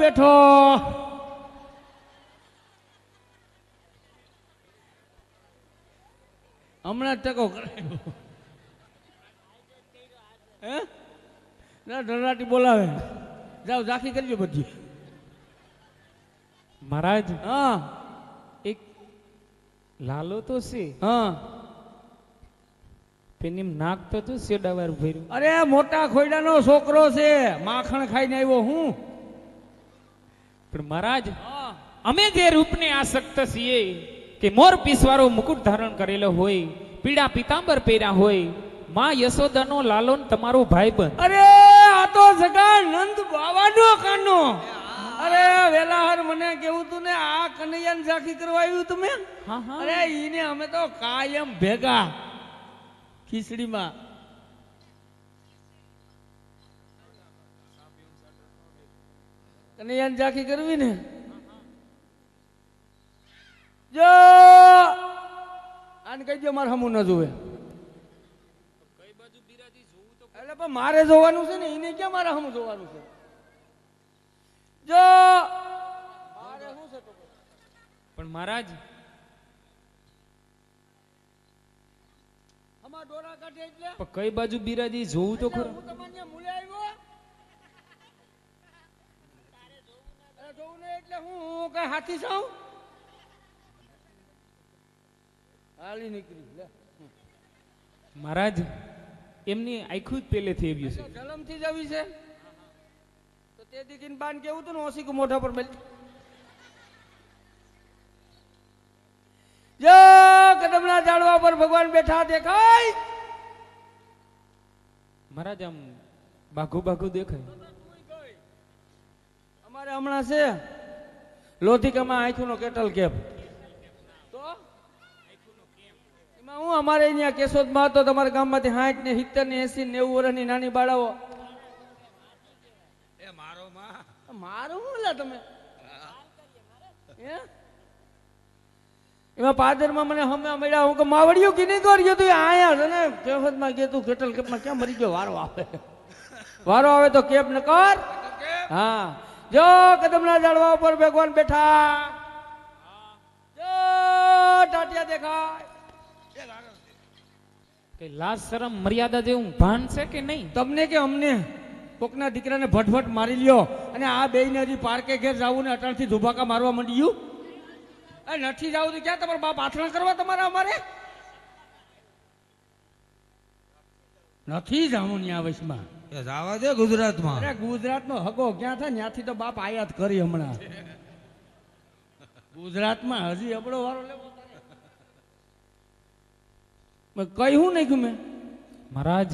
બેઠો હમણાં ટકો કરાયો. ધરરાટી બોલાવે જાઓ ઝાંખી કરજો બધી. મહારાજ હા એક લાલો તો છે. હા તેની નાક તો તું સેડાવાર ભર્યું. અરે મોટા ખોયડાનો છોકરો છે, માખણ ખાઈને આવ્યો હું. પણ મહારાજ અમે જે રૂપને આસક્ત છીએ કે મોર પીસવારો મુકુટ ધારણ કરેલો હોય, પીળા પિતાંબર પહેર્યા હોય, માં યશોદાનો લાલો તમારો ભાઈ બંધ. અરે આ તો સગા નંદ બાવાનો કાનો. અરે વેલાહર મને કેવું તું ને આ કનૈયાને ઝાંખી કરવા આવ્યું તમે? હા હા અરે ઈને અમે તો કાયમ ભેગા ખીચડીમાં. કનૈયાને ઝાંખી કરવી ને. જો આને કહી દો મારે હમું ન જોવે. એટલે મારે જોવાનું છે ને એને ક્યાં મારે હમ જોવાનું છે? જો મારે શું છે? પણ મહારાજ અમાર ડોરા કાઢે એટલે પણ કઈ બાજુ બિરાજી જોવું તો ખરું. હું તમને મૂલે આવ્યો તારે જોવું ના જોવું ને એટલે હું કઈ હાથી છું? હાલી નીકળી લે મહારાજ. એમની આખું જ પેલેથી આવ્યું છે, જલમથી જ આવી છે. તો તે દીકીન બાન કેવું હતું ને ઓસીક મોઢા પર મેલ. જો કદમના ઝાડવા પર ભગવાન બેઠા દેખાય મહારાજ. આમ બાઘુ બાઘુ દેખાય. અમારે હમણાં છે લોધિકામાં આખું નો કેટલ કેપ. હું અમારે અહીંયા કેશોદમાં હતો, તમારા ગામમાંથી સાઠ ને સિત્તેર ને એસી નેવું વર્ષની નાની બાળાઓ. મારું શું તમે એમાં પાદરમાં મને હમે મળ્યા. હું કે માવડિયું કે નહીં કર્યું તું અહીંયા છે ને કેશોદમાં ગયો તું કેટલ કેપમાં ક્યાં મરી ગયો? વારો આવે વારો આવે તો કેપ ન કર. હા જો કદમના ઝાડવા ઉપર ભગવાન બેઠા. જો ટાટિયા દેખાય. લાજ શરમ મર્યાદા જેવું ભાન છે કે નહીં તમને કે અમને? કોકના દીકરાને ભટભટ મારી લ્યો અને આ બેયને હજી પાર્કે ઘેર જાવું ને અટાણથી ધુબાકા મારવા માંડ્યું. એ નથી જાવું તો ક્યાં તમારા બાપ આથણ કરવા તમારા? અમારે નથી જાવું ને આ વયમાં. જાવા દે ગુજરાતમાં. અરે ગુજરાતનો હગો ક્યાં થાય? ત્યાંથી તો બાપ આયાત કરી હમણાં ગુજરાતમાં. હજી અબળો વારો લેવો કહ્યું નાખ્યું મેં. મહારાજ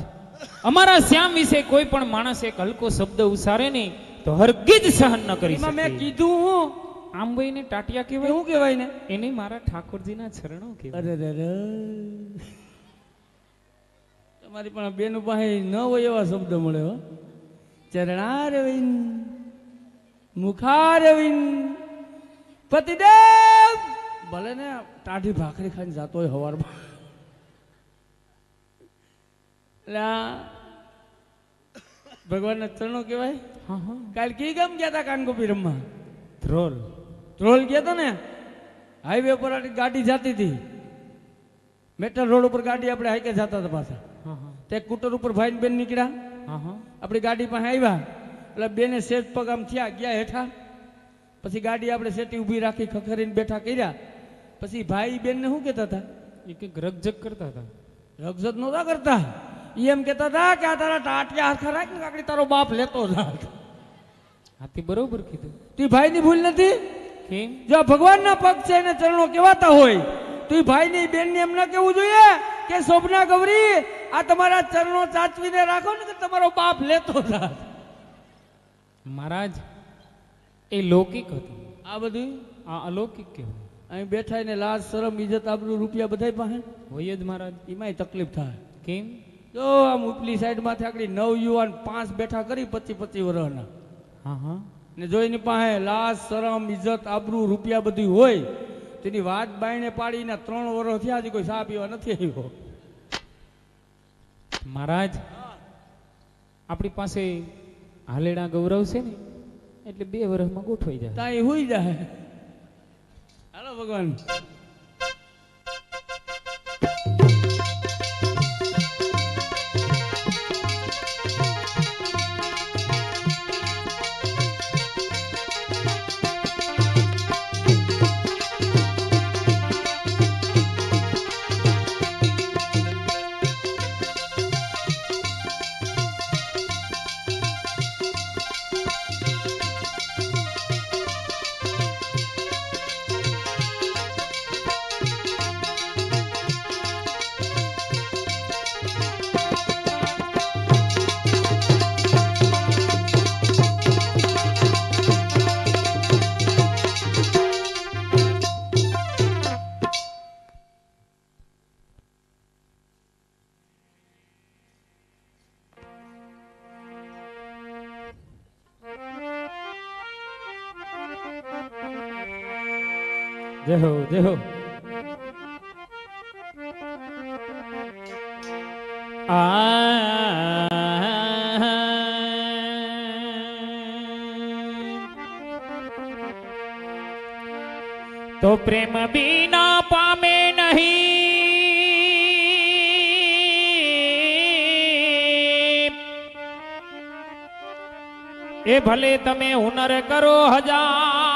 અમારા શ્યામ વિશે કોઈ પણ માણસ એક હલકો શબ્દ ઉસારે નહીં તો હરગીજ સહન ન કરી શકે. મેં કીધું હું આમ ભાઈને ટાટિયા કહેવાય. શું કહેવાય ને એને? મારા ઠાકોરજીના ચરણો કહેવાય. અરે તમારી પણ બેન પાસે ન હોય એવા શબ્દ મળે. હો ચરણારવિંદ મુખારવિંદ પતિદેવ. ભલે ને ટાઢી ભાખરી ખાઈને જાતો હોય હવારમાં. भगवान चरणों कहवाय। हाँ हाँ काल की गम गया था कान गोपी रम्मा त्रोल त्रोल गया था ने हाईवे पर गाड़ी जाती थी मेटल रोड पर गाड़ी अपने हाई के जाता था पासा। हाँ हाँ ते कूटर ऊपर भाई बेन निकला। हाँ हाँ अपनी गाड़ी पर आया એટલે બેને સેજ પગમ થયા ગયા હેઠા પછી ગાડી આપણે સેટી ઊભી રાખી ખખરીને બેઠા કર્યા પછી ભાઈ બેનને શું કહેતા હતા એ કે રગજગ કરતા હતા રગજગ નહોતા કરતા એ એમ કહેતા હતા કે આ તારા ટાટિયા હરખા રાખ ને કાકડી તારો બાપ લેતો જાત હાથી બરોબર કીધું તી ભાઈની ભૂલ નથી કે જો ભગવાનના પગ છે એને ચરણો કહેવાતા હોય તો એ ભાઈની બેનને એમ ન કહેવું જોઈએ કે શોભના ગૌરી આ તમારા ચરણો સાચવીને રાખો ને કે તમારો બાપ લેતો જાત। महाराज ए लौकिक हतुं आ बधुं आ अलौकिक कहेवाय। अहीं बेठाईने लाज शरम इज्जत आबरू रूपिया बधाय पाहे होय ज महाराज एमांय तकलीफ थाय केम जो आम उपली साइड मांथी आकडी नव युवान पांच बेठा करी पची पची वर्षना। हाँ हाँ ने जो एनी पाहे लाज शरम इज्जत आबरू रूपिया बधी होय तेनी वात बायणे पाडीने त्रण वर्ष थया हजी कोई सा पीवा नथी आव्यो। महाराज आपणी पासे हालेड़ा गौरव से ने એટલે બે વર્ષમાં ગોઠવાઈ જાય તાય હોઈ જાય। હાલો ભગવાન जय हो जय हो। आ तो प्रेम बिना पामे नहीं ए भले तमे हुनर करो हजार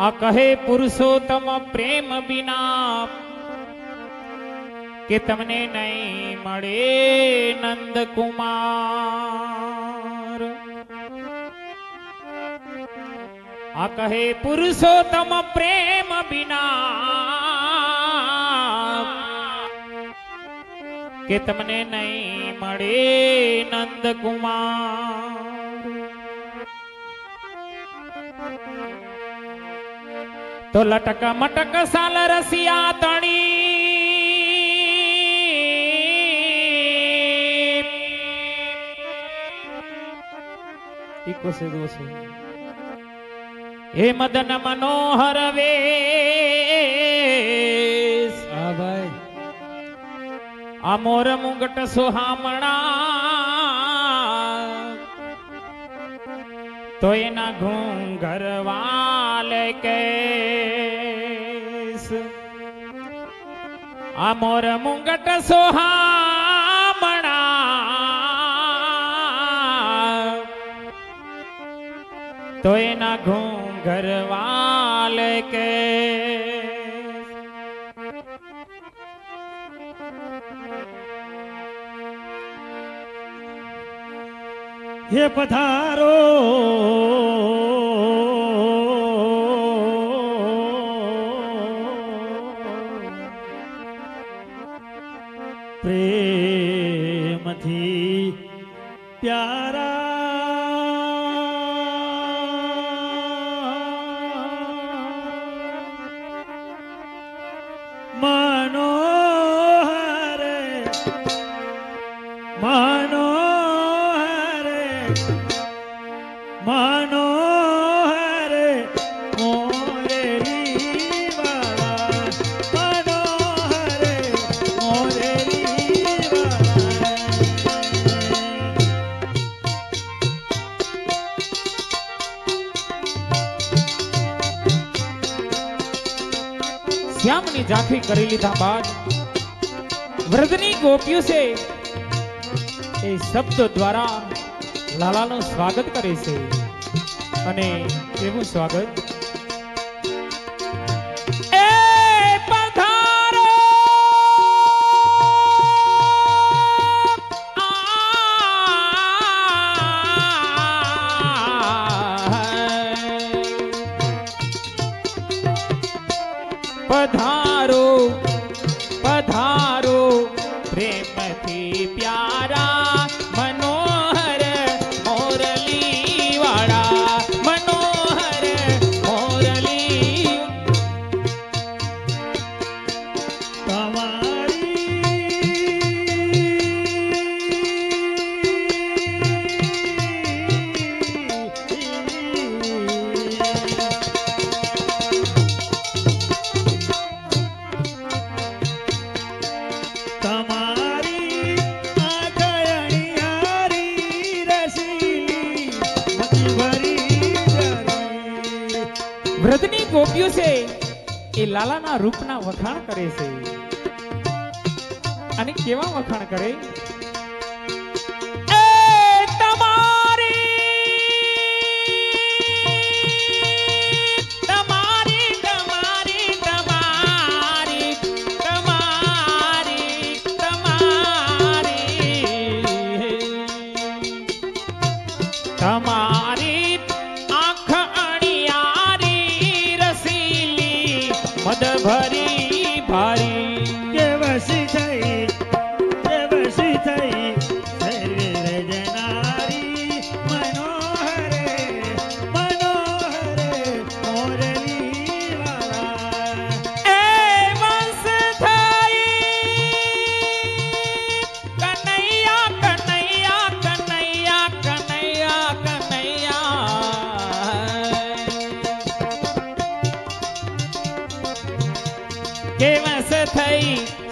आ कहे पुरुषोत्तम प्रेम बिना के तमने नहीं मळे नंद कुमार। आ कहे पुरुषोत्तम प्रेम बिना के तमने नहीं मळे नंद कुमार। तो लटक मटक साल रसिया तणी इको से दो से हे मदन मनोहर वेश आ भाई आ मोर मुंगट सुहामणा तो ये ना घूंघर वाले केस आमोर मुंगट सोहामणा तो ये ना घूंघर वाले केस। हे पधारो प्रेम थी प्यारा मनोहर मानो मनोहर मोरे रीवा मनोहर मोरे री ની ઝાંખી કરી લીધા બાદ વ્રજની ગોપીઓ છે એ શબ્દ દ્વારા લાલાનું સ્વાગત કરે છે અને એવું સ્વાગત લાલાના રૂપના વખાણ કરે છે અને કેવા વખાણ કરે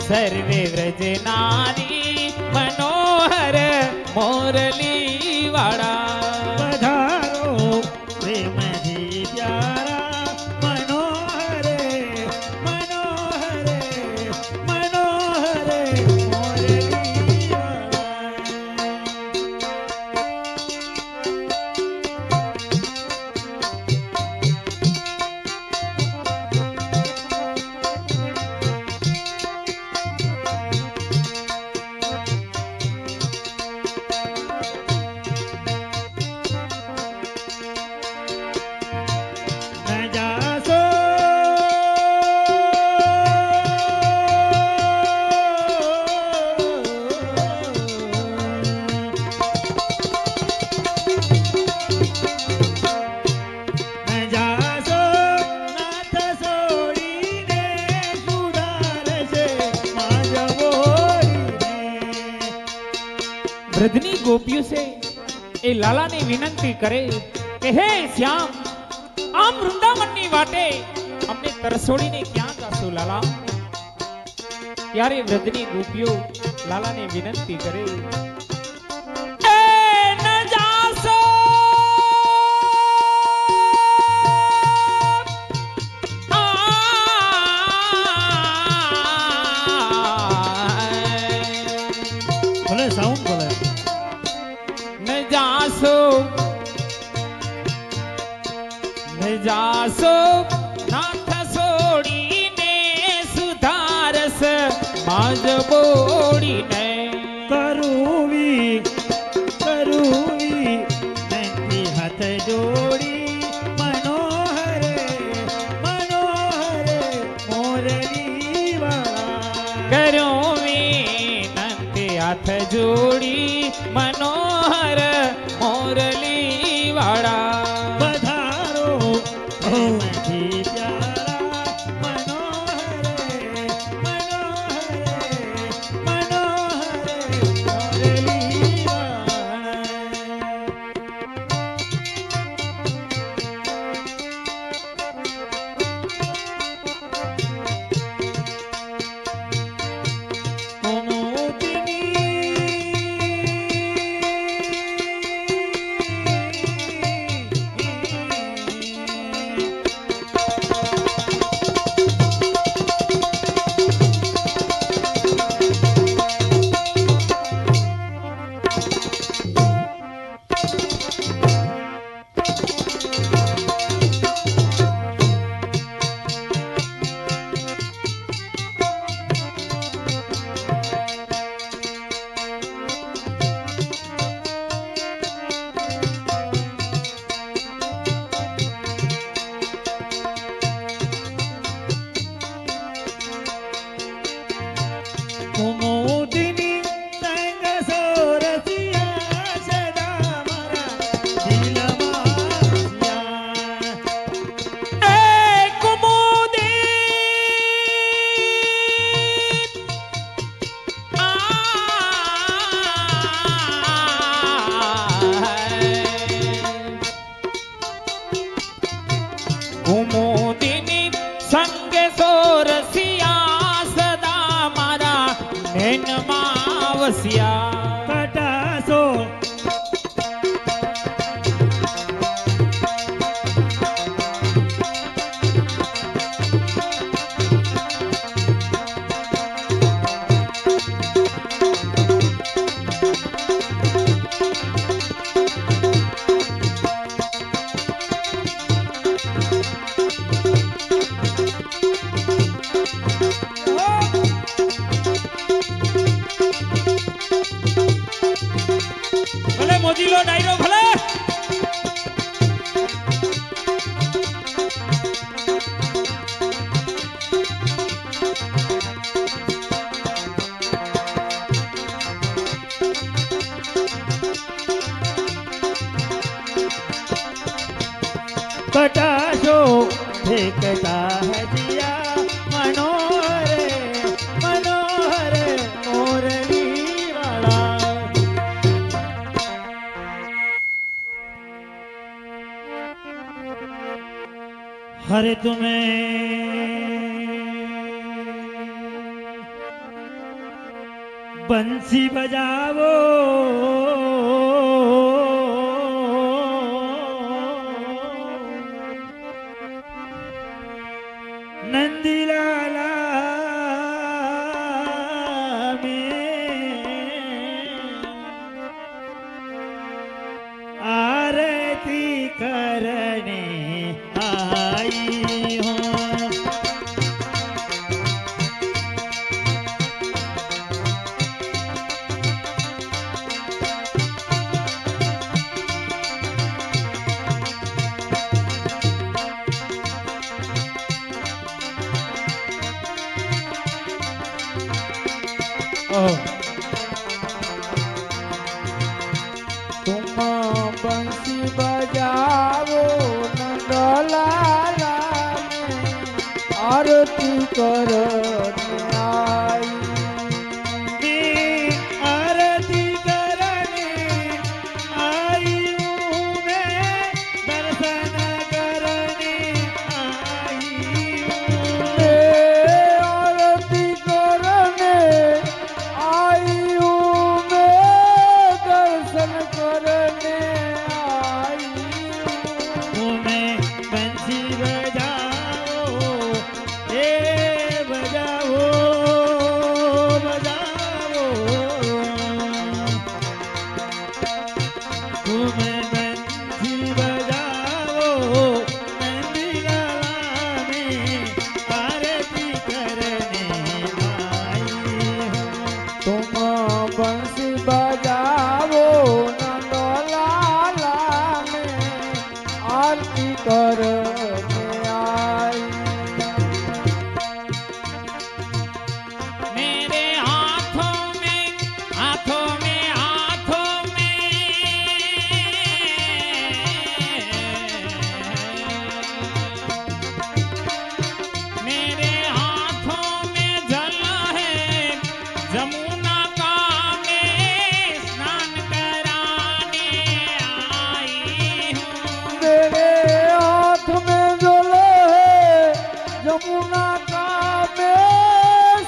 सर्वे व्रज नारी मनोहर मोरली वाड़ा पधारो प्रेम जी प्यारा मनोहर मनोहर मनोहर मोरली વ્રજની ગોપીઓ છે એ લાલાને વિનંતી કરે કે હે શ્યામ, આમ વૃંદાવનની વાટે અમને તરસોડીને ક્યાં જાશો લાલા? ત્યારે વ્રજની ગોપીઓ લાલાને વિનંતી કરે જાસો નાથ છોડીને સુધારસ માજ બોડીને કરુવી કરુવી નંદી હાથ જોડી મનોહર મનોહર મોરલી વાળા કરુવી નંદી હાથ જોડી મનોહર મોરલી વાળા फेंकता है दिया मनोहर मनोहर मुरली वाला। हरे तुम्हें बंसी बजाओ नंदीलाला में आरती करने आई हूँ। तुम बंसी बजाओ नंदलाला आरती करने आई आरती करने आई हूँ मैं दर्शन करने आई हूँ आरती करने आई हूँ मैं दर्शन करने आई हूँ मैं बंसी बजाओ हे बजाओ बजाओ तुम्हें बंसी बजाओ नंदीलाला में आरती करने आई हूँ। तुम बंसी बजाओ नंदलाला में आरती करने आई। मेरे हाथों में हाथों में हाथों में मेरे हाथों में जल है जमुना का मैं स्नान कराने आई हूँ। मेरे हाथ में जल है जमुना का मैं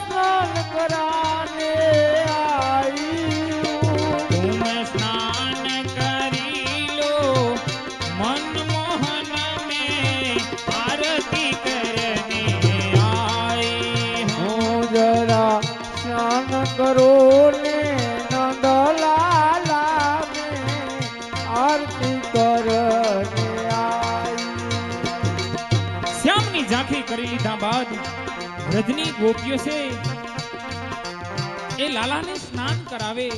स्नान कराने आई हूँ। तुम स्नान करी लो मनमोहन में आरती करने आई हूँ। हूँ जरा स्नान करो ने नंदलाला में आरती करने आई। श्यामनी झांकी કરી લીધા બાદ વ્રજની ગોપીઓ છે એ લાલાને સ્નાન કરાવે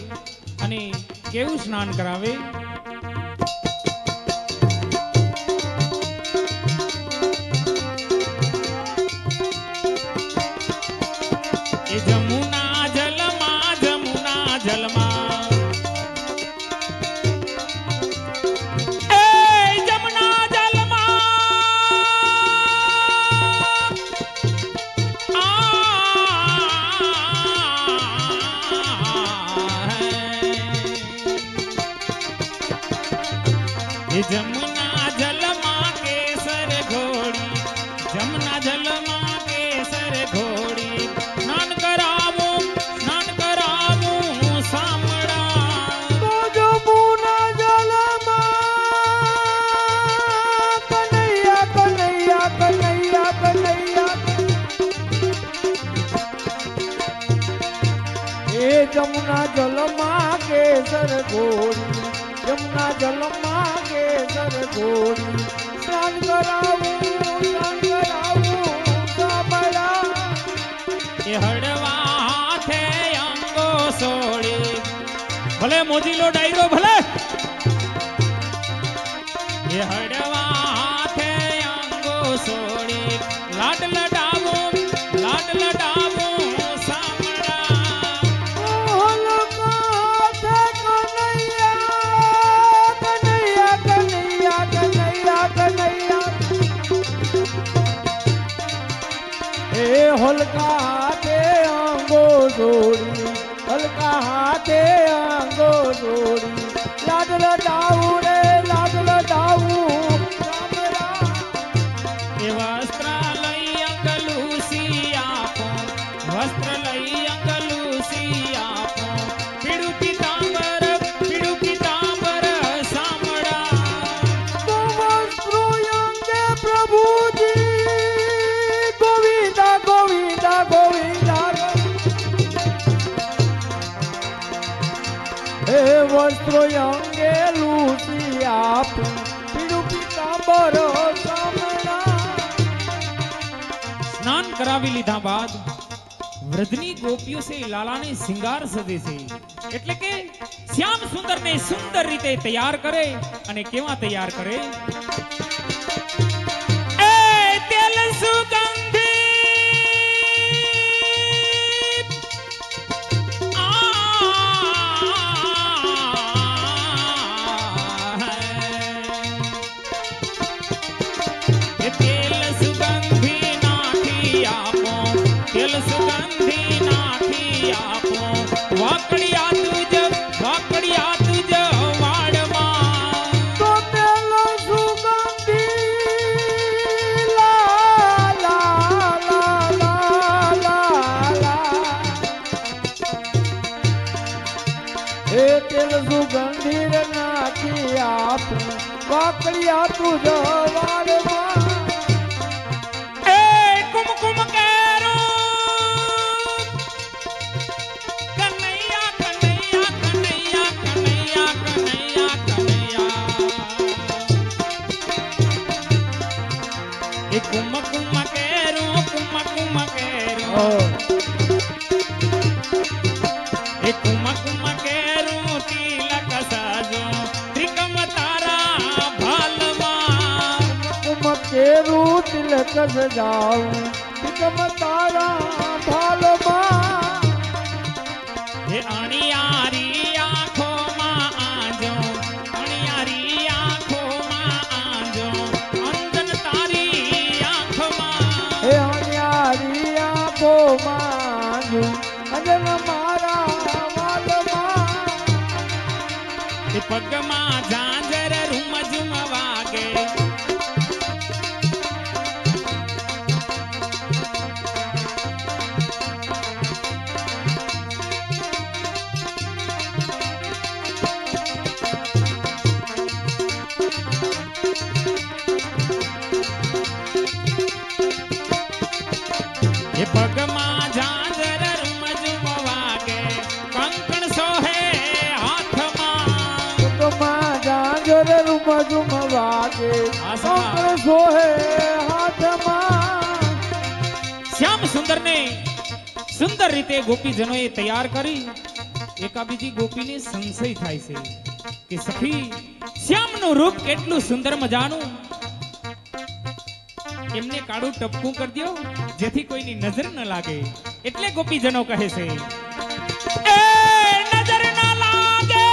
અને કેવું સ્નાન કરાવે એ જમુના જલમાં જમુના જલમાં એ જમુના જલમાં आ એ જમુના જલમાં કેસર ઘોડી જમુના જલમાં કેસર ઘોડી સ્નાન કરાવું સ્નાન કરાવું સામડા तो जमुना जलमा कन्हैया कन्हैया कन्हैया कन्हैया हे जमुना जलमा केसर घोरी जमुना जलमा केसर घोरी स्नान कराऊं स्नान कराऊं सामड़ा એ હળવા હાથે અંગો સોળી ભલે મોજીલો ડાયરો ભલે એ હળવા હાથે અંગો સોળી લાડ લડાવું લાડ લડાવું સામડા कन्हैया कन्हैया कन्हैया कन्हैया कन्हैया जोड़ी हल्का हाथे आंगो जोड़ी लाडलो दाऊ रे लाडलो दाऊ के वस्त्र लई अंगलूसिया को वस्त्र लई अंगलूसिया को पिडू पीतांबर पिडू पीतांबर सामड़ा तो वस्त्र यंगे प्रभु जी गोविंदा गोविंदा गोविंदा हे वस्त्र यंगे लूसिया पिडू पीतांबर स्नान करावी लीधा बाद व्रतनी गोपियों से लालाने सिंगार सदे से એટલે કે શ્યામ સુંદરને સુંદર રીતે તૈયાર કરે અને કેવા તૈયાર કરે એ તેલ સુગંધી આ હે એ તેલ સુગંધી तेल सुगंधी नाठी आपो वाकड़िया तुझ वाकड़िया तुझ वाड़मा तो तेल सुगंधी ला ला ला ला ला ला हे तेल सुगंधी नाठी आपो वाकड़िया तुझ वाड़मा कुम कुम केरो कुम कुम केरो ए कुम कुम केरो तिलक साजो त्रिकम तारा भालवा कुम केरो तिलक सजाओ त्रिकम तारा भालवा ए अणियारी आंखो मा आजो अणियारी आंखो मा आजो अंजन तारी मांगू अजन मारा वालमा ए पग मा झांझर रुम झुम वागे पगमा झांझर रुमझुम वागे कंकण सोहे हाथमा पगमा झांझर रुमझुम वागे कंकण सोहे हाथमा श्याम सुंदर ने सुंदर रीते गोपीजनों ए तैयार करी एका बीजी गोपी ने संशय थाय से कि सखी श्याम नु रूप केटलू सुंदर मजानु એમને કાળું ટપકું કરી દયો જેથી કોઈની નજર ન લાગે એટલે ગોપીજનો કહે છે એ નજર ન લાગે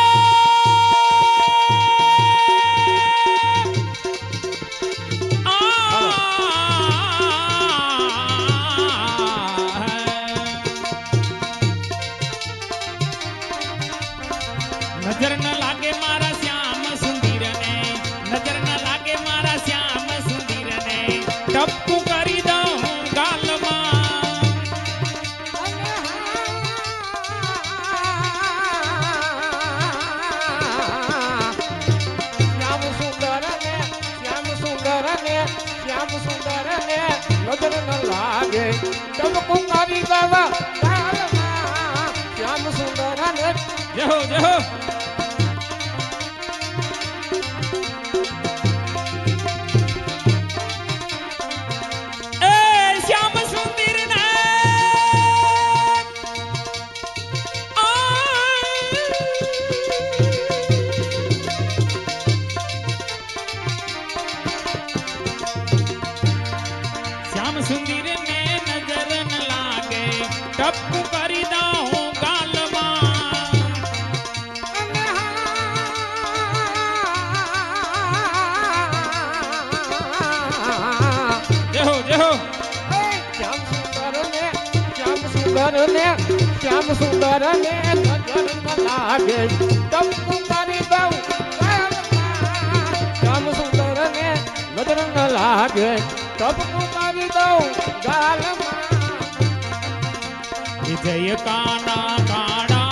આ નજર ન લાગે મારા શ્યામ સુંદરને નજર ન લાગે મારા શ્યામ टपकू करी दऊं गाल मां श्याम सुंदर ने श्याम सुंदर ने श्याम सुंदर ने नजर न लागे टपकू करी दऊं गाल मां श्याम सुंदर ने जय हो जय हो टपकू करी दऊं गाल मां जय हो जय हो श्याम सुंदर ने श्याम सुंदर ने श्याम सुंदर ने भजन बनावे तब तुम्हारी बहु श्याम सुंदर ने भजन बनावे तब तुम्हारी बहु गाल जय काना काड़ा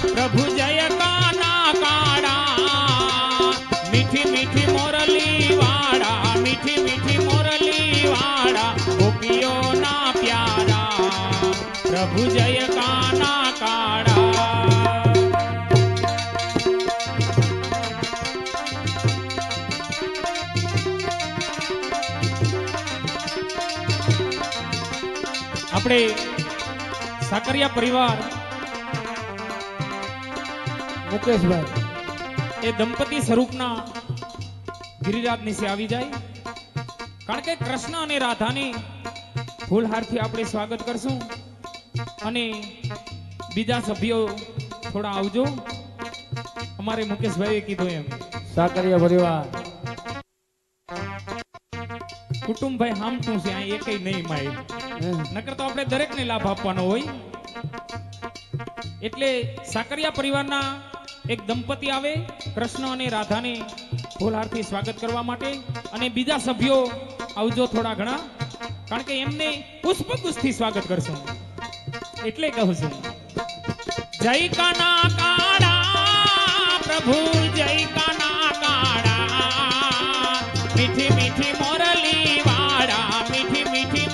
प्रभु जय काना काड़ा मीठी मीठी मोरली वाड़ा मीठी मीठी मोरली वाड़ा गोपियो ना प्यारा प्रभु जय काना काड़ा अपने साकरिया परिवार मुकेश भाई ए दंपति स्वरूप ना गिरिराज नीचे आवी जाए कारण के कृष्ण और राधा ने फूलहार थी आपणे स्वागत करशुं अने बीजा सभ्यो थोड़ा आवजो अमारे मुकेश भाई कीधुं एम साकरिया परिवार कुटुंब भाई हम तू से एक ही नहीं माई नकर तो आपने दरेक ने लाभ आपवानो होय एटले साकरिया परिवारना एक दंपति आवे कृष्ण अने राधा ने फूलहारथी स्वागत करवा माटे अने बीजा सभ्यो आवजो थोड़ा घणा कारण के एमने पुष्पगुच्छथी स्वागत करशुं एटले कहूं छुं जय काना काड़ा प्रभु जय काना काड़ा मीठी मीठी मोरली वाड़ा मीठी मीठी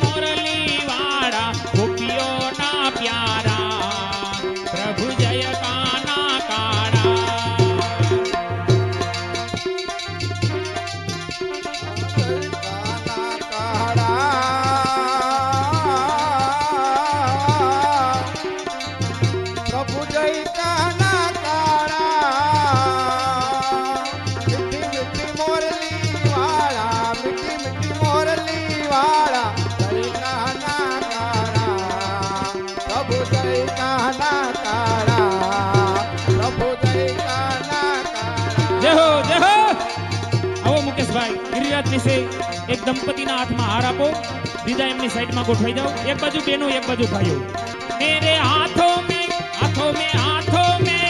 से एक दंपति ना हाथ में हार आपो दीदा एमनी साइड में गोठवाई जाओ एक बाजू बहनों एक बाजू भाइयों मेरे हाथों में हाथों में हाथों में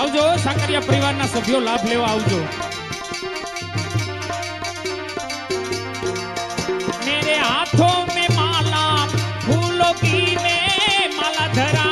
आवजो साकरिया परिवार ना सभ्यो लाभ लेवा आवजो मेरे हाथों में माला फूलों की मैं माला धरा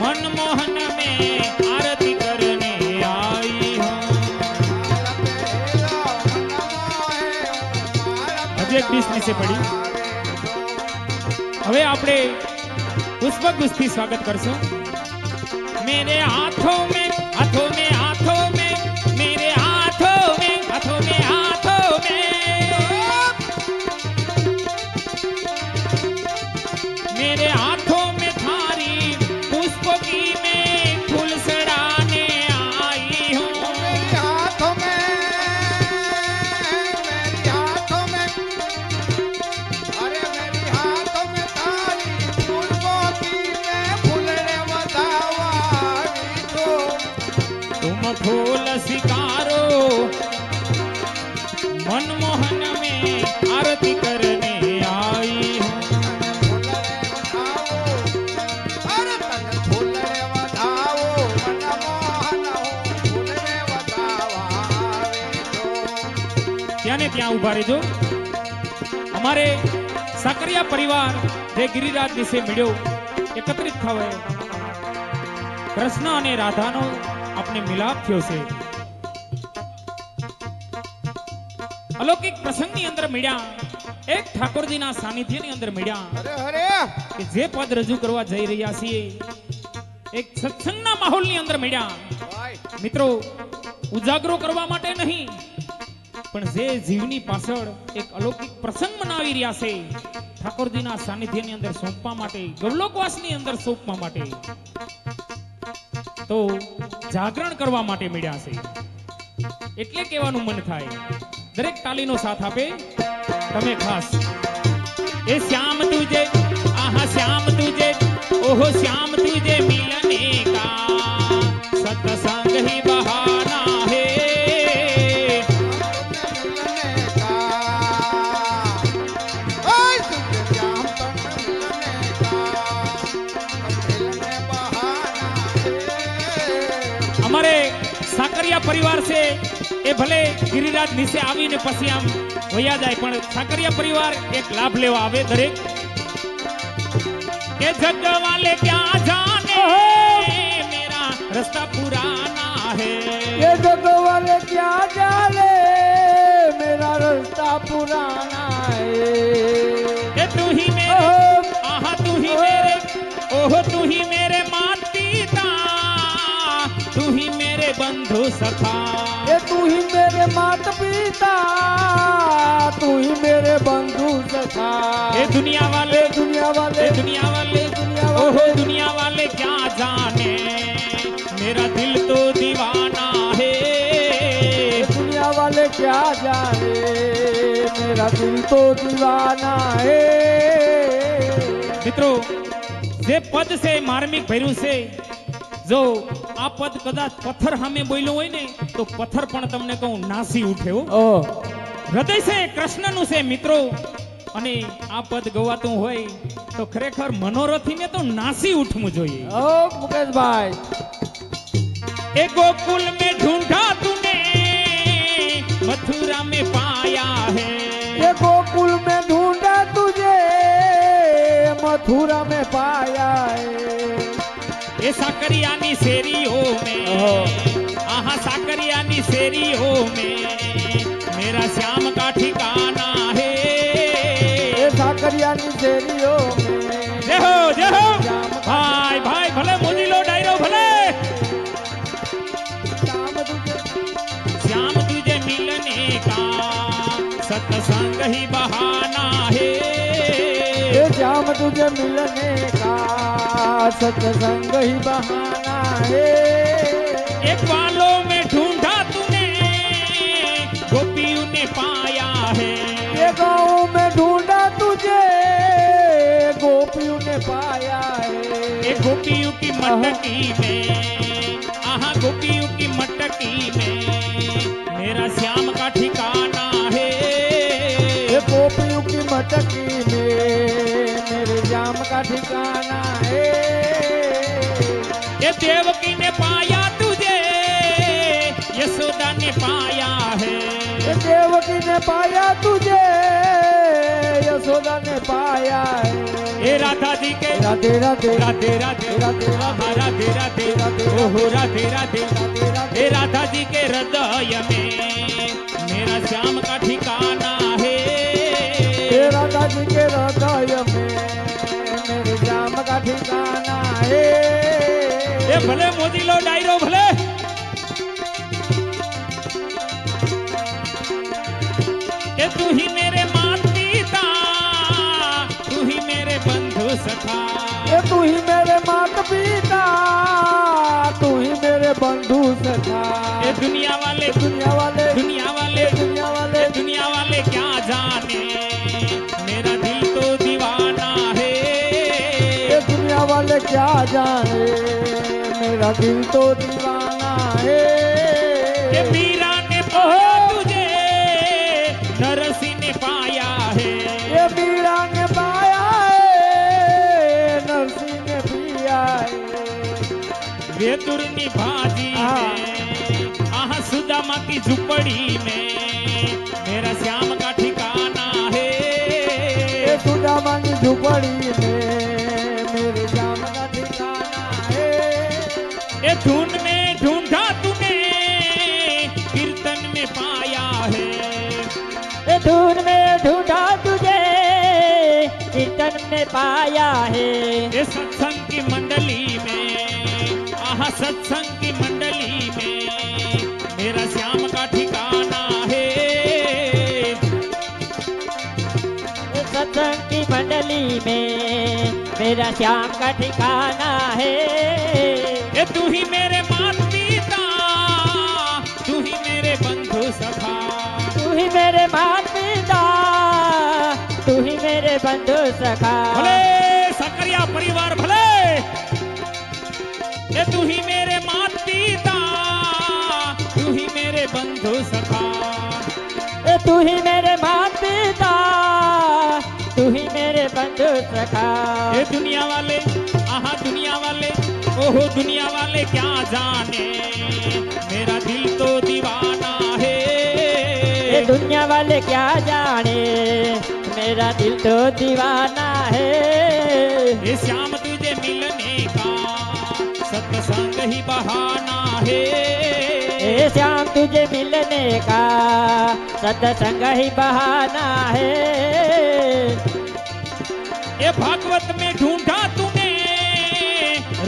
मनमोहन में आरती करने आई हूँ से पड़ी हमें आपने पुष्प गुस्ती स्वागत करशो मेरे हाथों में हाथों में हाथों में मेरे हाथों में हाथों में हाथों में मेरे हाथों में थारी की मैं फूल सड़ाने आई हूँ मेरे हाथों में मेरे हाथों में अरे मेरे हाथों में थाली फूलों की मैं फूलने बतावा आई तो तुम फूल सिकारो मनमोहन में आरती करने आई ત્યાં ઉભા રહેજો અમારે સાકરિયા પરિવાર જે ગિરિરાજ વિશે મળ્યો એકત્રિત થવે કૃષ્ણ અને રાધાનો આપણે મિલાપ થયો છે અલૌકિક પ્રસંગની અંદર મળ્યા એક ઠાકોરજીના સાનિધ્યની અંદર મળ્યા અરે અરે કે જે પદ રજૂ કરવા જઈ રહ્યા છીએ એક સત્સંગના માહોલની અંદર મળ્યા મિત્રો ઉજાગરો કરવા માટે નહીં जीवनी पासळ एक अलौकिक प्रसंग मनावी रह्या छे ઠાકોરજીના સાનિધ્યની અંદર સોંપવા માટે, ગૌલોકવાસની અંદર સોંપવા માટે, તો જાગરણ કરવા માટે મળ્યા છે. એટલે કહેવાનું મન થાય, દરેક તાલીનો સાથ આપે તમે ખાસ. એ શ્યામ તુજે, આહા શ્યામ તુજે, ઓહો શ્યામ તુજે મિલને કા સતસંગ હી બહાના હે. हमारे साकरिया परिवार से ए भले गिरिराज नीचे आवीने पछी आम वया जाय, पण साकरिया परिवार एक लाभ लेवा आवे दरेक. के जग वाले क्या जाने मेरा रास्ता पुराना है, ये जग वाले क्या जाने मेरा रास्ता पुराना है. के तू ही मेरे, आहा तू ही मेरे, ओहो तू ही मेरे माता, तू ही मेरे बंधु सखा, ये तू ही मेरे माता पिता, तू ही मेरे बंधु सखा. ये दुनिया वाले दुनिया वाले दुनिया वाले दुनिया ओहो दुनिया वाले क्या जाने मेरा दिल तो दीवाना है, दुनिया वाले क्या जाने मेरा दिल तो दीवाना है. मित्रों जे पद से मार्मिक भैरू से जो आ पद कदाच पत्थर हमें बोलो हो ने तो पत्थर पण तमने कहू नासी उठे हो. हृदय से कृष्ण नु से मित्रों अने आ पद गवातू होय तो खरेखर मनोरथी ने तो नासी उठमु जोईए. ओ मुकेश भाई, ए गोकुल में ढूंढा तूने मथुरा में पाया है, ए गोकुल में ढूंढा तुझे मथुरा में पाया है. ये साकरियानी सेरियो में, आहा साकरियानी सेरियो में मेरा श्याम का ठिकाना है, ये साकरियानी सेरियो में. जय हो जय हो भाई भाई, भले मुझी लो डायरो भले. श्याम तुझे मिलने का सत्संग ही बहाना है, ये श्याम तुझे मिलने का सत्संग ही बहाना है. एक वालों में ढूंढा तूने गोपियों ने पाया है, ये गाँव में ढूंढा तुझे गोपियों ने पाया है. एक गोपियों की मटकी में, आहा गोपियों की मटकी में मेरा श्याम का ठिकाना है, ये गोपियों की मटकी में मेरे श्याम का ठिकाना है. ये देवकी ने पाया तुझे यशोदा ने पाया है, ये देवकी ने पाया तुझे यशोदा ने पाया है. ये राधा जी के राधे राधे राधे राधे राधे राधे राधे राधे ओहो राधे राधे राधे राधे राधा जी के हृदय में मेरा श्याम का ठिकाना है, ये राधा जी के हृदय में मेरे श्याम का ठिकाना है. ये भले मोदी लो डायरो भले. ये तू ही मेरे माता, तू ही मेरे बंधु सखा, ये तू ही मेरे माता पिता, तू ही मेरे बंधु सखा. ये दुनिया वाले दुनिया वाले दुनिया वाले दुनिया वाले दुनिया वाले क्या जाने मेरा दिल तो दीवाना है, ये दुनिया वाले क्या जाने मेरा दिल तो दीवाना है. ये मीरा ने पाया तुझे नरसी ने पाया है, ये मीरा ने पाया है नरसी ने पिया है. ये तुरनी भाजी में, आहा सुदामा की झुपड़ी में मेरा श्याम का ठिकाना है, ये सुदामा की झुपड़ी में मेरे श्याम का ठिकाना है. ये धुन में ढूंढा तूने कीर्तन में पाया है, ये धुन में ढूंढा तुझे कीर्तन में पाया है. ये सत्संग की मंडली में, आहा सत्संग की मंडली में मेरा श्याम का ठिकाना है, ये सत्संग की मंडली मेरा श्याम का ठिकाना है। तू ही मेरे माता पिता, तू ही मेरे बंधु सखा, तू ही मेरे माता पिता, तू ही मेरे बंधु सखा। भले सकरिया परिवार भले। तू ही मेरे माता पिता, तू ही मेरे बंधु सखा, तू ही मेरे माता पिता, तू ही मेरे बंधु सखा। ये दुनिया वाले आहा दुनिया वाले ओहो दुनिया वाले क्या जाने मेरा दिल तो दीवाना है। ये दुनिया वाले क्या जाने मेरा दिल तो दीवाना है। ये श्याम तुझे मिलने का सत्संग ही बहाना है। ये श्याम तुझे मिलने का सत्संग ही बहाना है। ये भागवत में ढूंढा तूने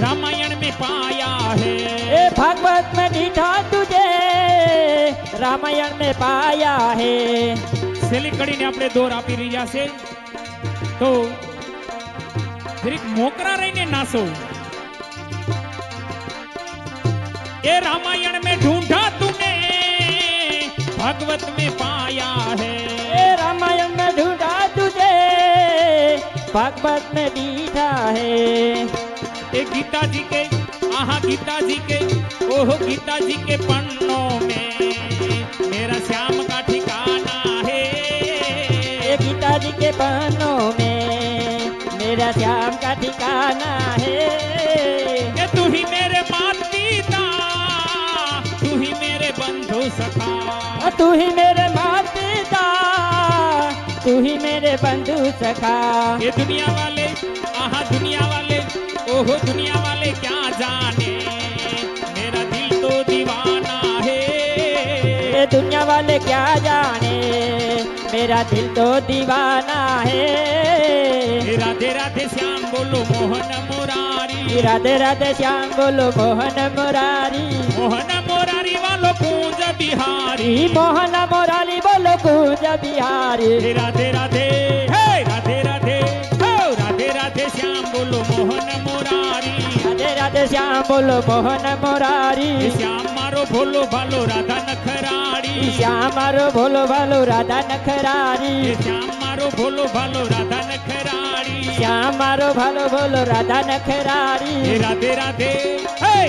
रामायण में पाया है। ये भागवत में ढूंढा तुझे रामायण में पाया है। सेलिकड़ी ने अपने दौर आपी रिया से तो फिर एक मोकरा रहीने नासो। ये रामायण में ढूंढा तूने भागवत में पाया है। ये रामायण में ढूंढा तुझे भागवत में बीठा है। एक गीता जी के आहा गीता जी के ओह गीता जी के पन्नों में मेरा श्याम का ठिकाना है। एक गीता जी के पन्नों में मेरा श्याम का ठिकाना है। ये तू ही मेरे माता पिता, तू ही मेरे बंधु सखा, तू ही मेरे माता पिता, तू ही मेरे बंधु सखा। ये दुनिया वाले आहा दुनिया वाले ओहो दुनिया वाले क्या जाने मेरा दिल तो दीवाना है। ये दुनिया वाले क्या जाने मेरा दिल तो दीवाना है। राधे राधे श्याम बोलो मोहन मुरारी, राधे राधे श्याम बोलो मोहन मुरारी, मोहन मुरारी वालो पूंज बिहारी, मोहन मुरारी बोलो पूंज बिहारी। राधे राधे हे राधे राधे हो राधे राधे श्याम बोलो मोहन मुरारी, राधे राधे श्याम बोलो मोहन मुरारी। श्याम मारो भोलो भालो राधा नखरारी, श्याम मारो भोलो भालो राधा नखरारी, श्याम मारो भोलो भालो राधा नखरारी, श्याम मारो भालो भोलो राधा नखरारी। राधे राधे हे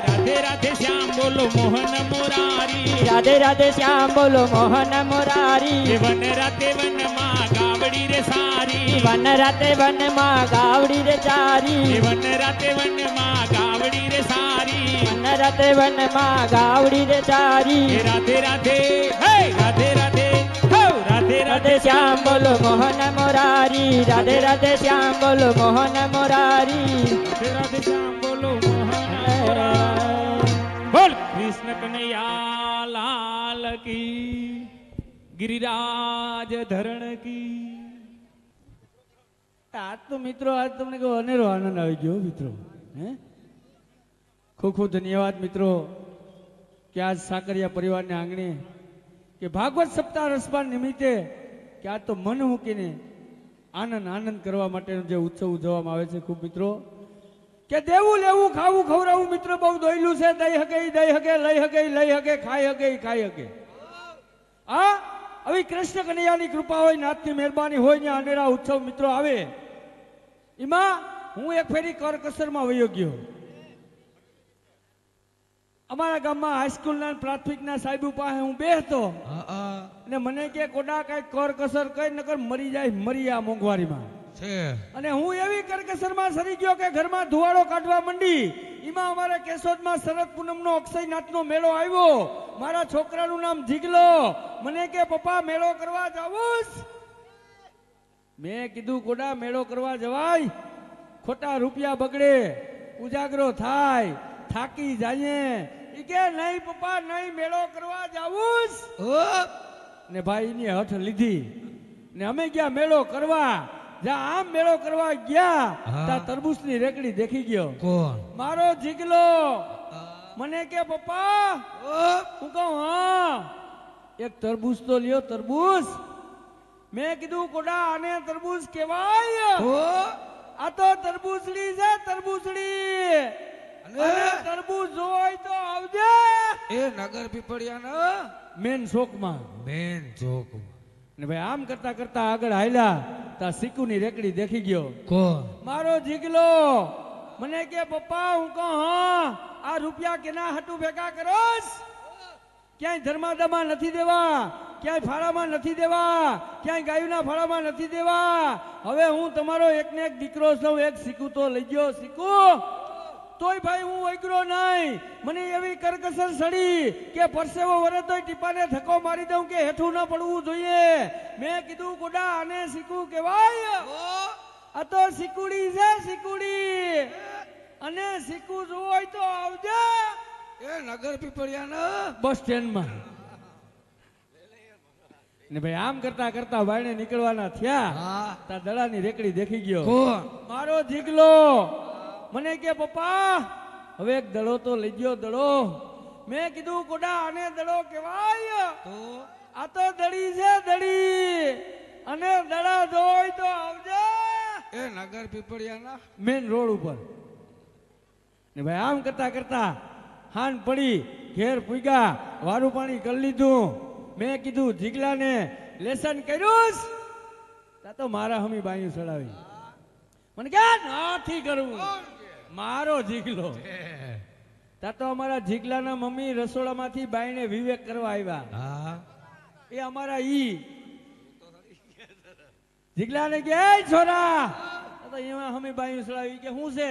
राधे राधे श्याम बोलो मोहन मुरारी, राधे राधे श्याम बोलो मोहन मुरारी। वन राते वन माँ गावड़ी रे सारी, वन राते वन माँ गावड़ी रे सारी, वन राते वन माँ गावड़ी रे सारी, वन राते वन माँ गावड़ी रे सारी। राधे राधे हे राधे राधे हो राधे राधे श्याम बोलो मोहन मुरारी, राधे राधे श्याम बोलो मोहन मुरारी, राधे राधे श्याम बोलो बोल कृष्ण कन्हैया लाल की गिरिराज धरण की। आज तो मित्रों आज तुमने को अनेरो आनंद आई गयो मित्रों। खूब खूब धन्यवाद मित्रों कि आज साकरिया परिवार ने आंगणे कि भागवत सप्ताह रसपान निमित्ते कि आज तो मन मूकीने आनंद आनंद करवा माटेनो जे उत्सव उजवવામાં આવે છે। खूब मित्रों के देवू लेवू खावू खवरावू मित्रों बहुत दोयलू से दई हके दई हके लई हके लई हके खाई हके खाई हके। हाँ अभी कृष्ण कन्हैया की कृपा होय नाथ की मेहरबानी होय ने अनेरा उत्सव मित्रों आवे। इमा हूँ एक फेरी करकसर में वयो गयो। अमरा गाम में हाईस्कूल ना प्राथमिक ना साहेबू पासे हूँ बेहतो ने मने के कोडा काई करकसर कई नकर मरी जाए मरी आ मोंघवारी में। अने हूँ ये भी करकसर में सरी गयो के घर में धुआड़ो काटवा मंडी। इमा हमारे केशोद में शरद पूनम नो अक्षय नाथ नो मेलो आयो। मारा छोकरा नु नाम जिगलो मने के पप्पा मेलो करवा जावुस। मैं कीधु कोडा मेलो करवा जवाय खोटा रुपया बगड़े उजागरो थाय थाकी जाए। ई के नहीं पप्पा नहीं मेलो करवा जावुस। ने भाई ने हठ लीधी ने हमें गया मेलो करवा। जा आम मेलो करवा गया ता तरबूज नी रेकड़ी देखी गयो। कौन? मारो जिगलो। मने के पप्पा तू कहूँ हाँ एक तरबूज तो लियो तरबूज। मैं कीधु कोड़ा आने तरबूज केवाय हो आ तो तरबूजड़ी से तरबूजड़ी अरे तरबूज जोय तो आवजे ए नगर पीपड़िया ना मेन चौक में मेन चौक ने भाई आम करता करता आगळ हायला ता सिकू नी रेकड़ी देखी गयो कोण मारो जिगलो मने के पप्पा हूं को हां आ रुपया केना हटू भेगा करोस क्या धर्मादमा नथी देवा क्या फाड़ामा नथी देवा क्या गायूना फाड़ामा नथी देवा हवे हूँ तमारो एक ने एक दीकरो छू एक सीकू तो लई गयो सीकू तोय भाई हूँ वैगरो नहीं मने एवी करकसर सड़ी के परसेवो वरे तो टीपाने धक्को मारी दूं के हेठू न पड़वू जोईए मैं कीधु कोडा आने सीकू कहेवाय आ तो सीकूड़ी छे सीकूड़ी अने सीकू जोय तो आवजे ए नगर पीपड़िया ना बस स्टेंड में ने भाई आम करता करता वाणे निकलवाना थिया ता दड़ानी रेकड़ी देखी गयो कोण मारो जिगलो मने के पप्पा हवे एक दड़ो तो लई गयो दड़ो मैं कीधु कोडा आने दड़ो कहेवाय तो आ तो दड़ी छे दड़ी अने दड़ा जोय तो आवजे ए नगर पीपड़िया ना मेन रोड ऊपर ने भाई आम करता करता हान पड़ी घेर पूगा वारू पानी कर लीधू मैं कीधु जिगला ने लेसन करूस ता तो मारा हमी बायू चढ़ावी मन क्या नाथी करू मारो जिगलो ता तो हमारा जिगला ना मम्मी रसोड़ा माथी बायने विवेक करवा आव्या हां ए हमारा ई जिगला ने के छोरा तो एमा हमी बायू चढ़ावी के हूं से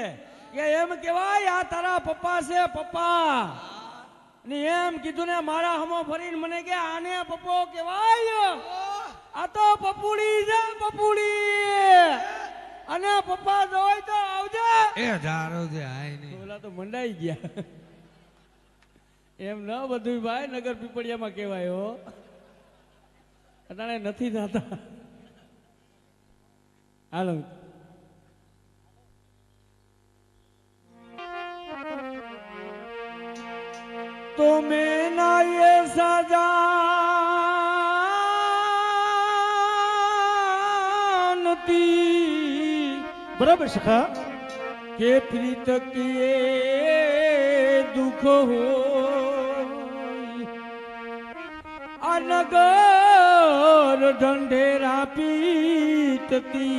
के एम केवाय आ तारा पप्पा से पप्पा ने एम कीधु ने मारा हमो फरीन मने के आने पप्पो केवाय आ तो पपुड़ी जा पपुड़ी अने पप्पा जोय तो आवजे ए जारो जे आय नहीं बोला तो मंडाई गया एम न बधुई भाई नगर पीपड़िया में केवायो अटाणे नथी जाता हालो तुम्हें ना ये सजा नती बराबर सखा के प्रीत किए दुख हो अनगर ढंढेरा पीतती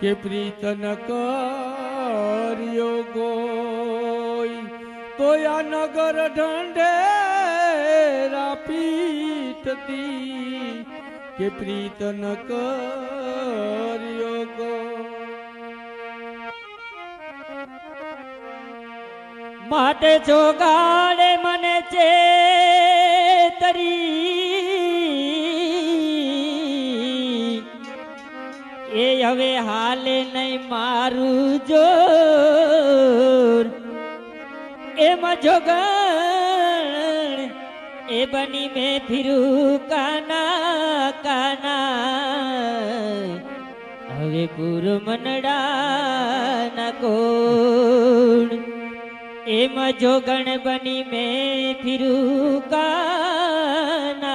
के प्रीत न करियो गोई तो या नगर ढंढेरा पीटती के प्रीत न करियो गो माटे जोगाड़े मने चेतरी ए हवे हाले नहीं मारू जोर एम जोगण ए बनी में फिरू काना काना हवे पूर मनडा न कोण एम जोगण बनी में फिरू काना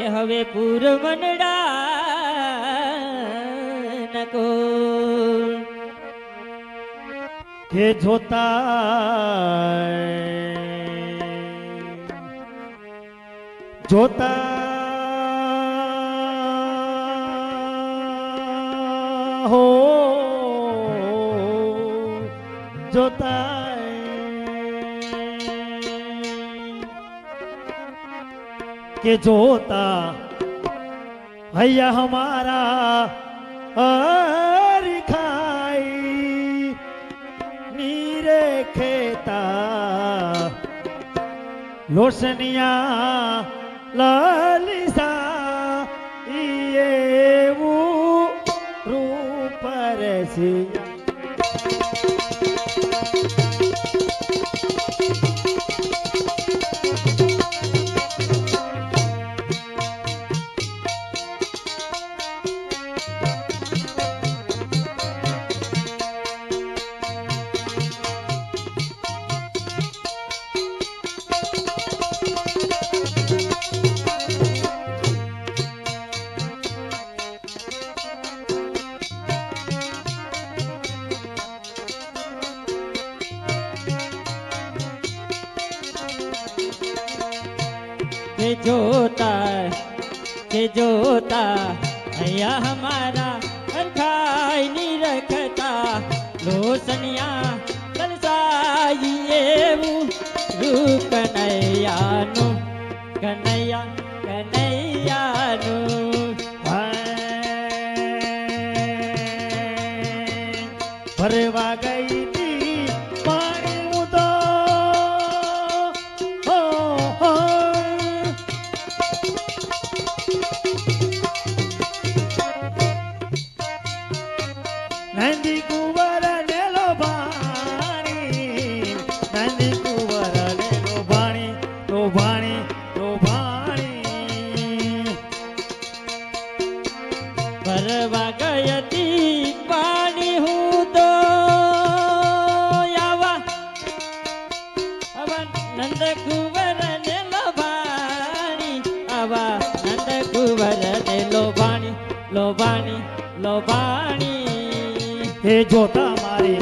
ए हवे पूर मनडा न कोण के जोता जोता हो जोता के जोता भैया हमारा खेता लोशनिया लालिसा ये वो रूप रसी के जोता के जोता भैया हमारा खाई नहीं रखता लोसनिया कलसाइए रू कन्हैया नु कन्हैया कन्हैया नु परवा गई थी पानी मुदो हो हो नंदी कुंवर ले लो बाणी नंदी कुंवर ले लो बाणी लो बाणी लो बाणी परवा गई थी पानी हूँ कुंवर ने लोबानी आवा नंद कुंवर ने लोबानी लोबानी लोबानी हे जोता मारी हे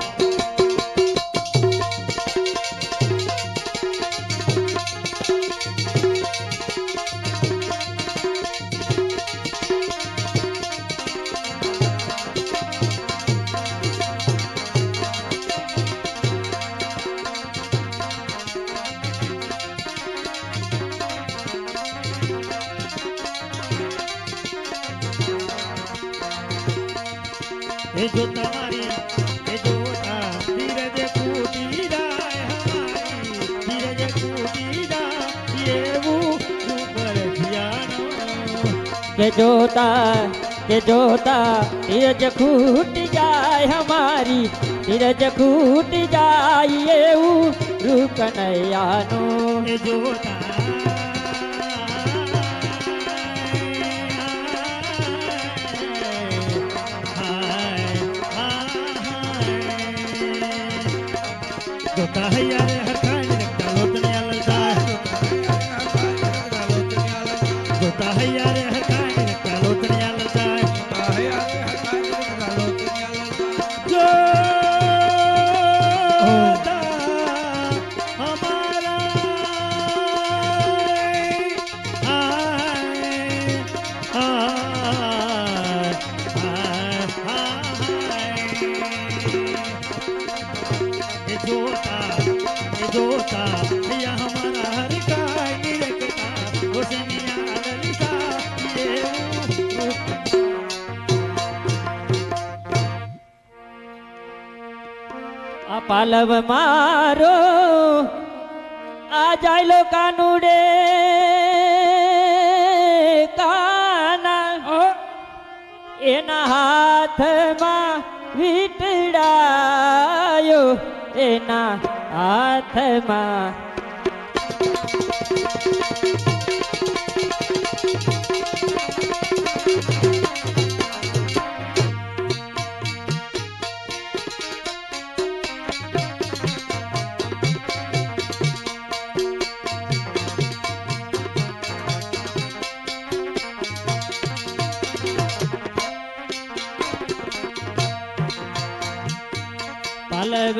जो तुम्हारी हे जो ना धीरज कूटी दा हमारी धीरज कूटी दा ये वो ऊपर ध्यानो के जोता के जोता धीरज कूट जाए हमारी धीरज कूट जाए ये वो रूप नैया नो के जोता जोता है यार हर काज रखता लोटने अलसा जोता है यार हर काज रखता लोटने अलसा जोता है यार हर काज रखता लोटने अलसा जोता हमारा हाय हाय हाय हाय ये जोता जोता भैया हमारा हर काय निरखता हुसनिया ललिता ये आ पालव मारो आ जाय लो कानुडे काना ओ एना हाथ मा वीटड़ायो एना आत्मा पालव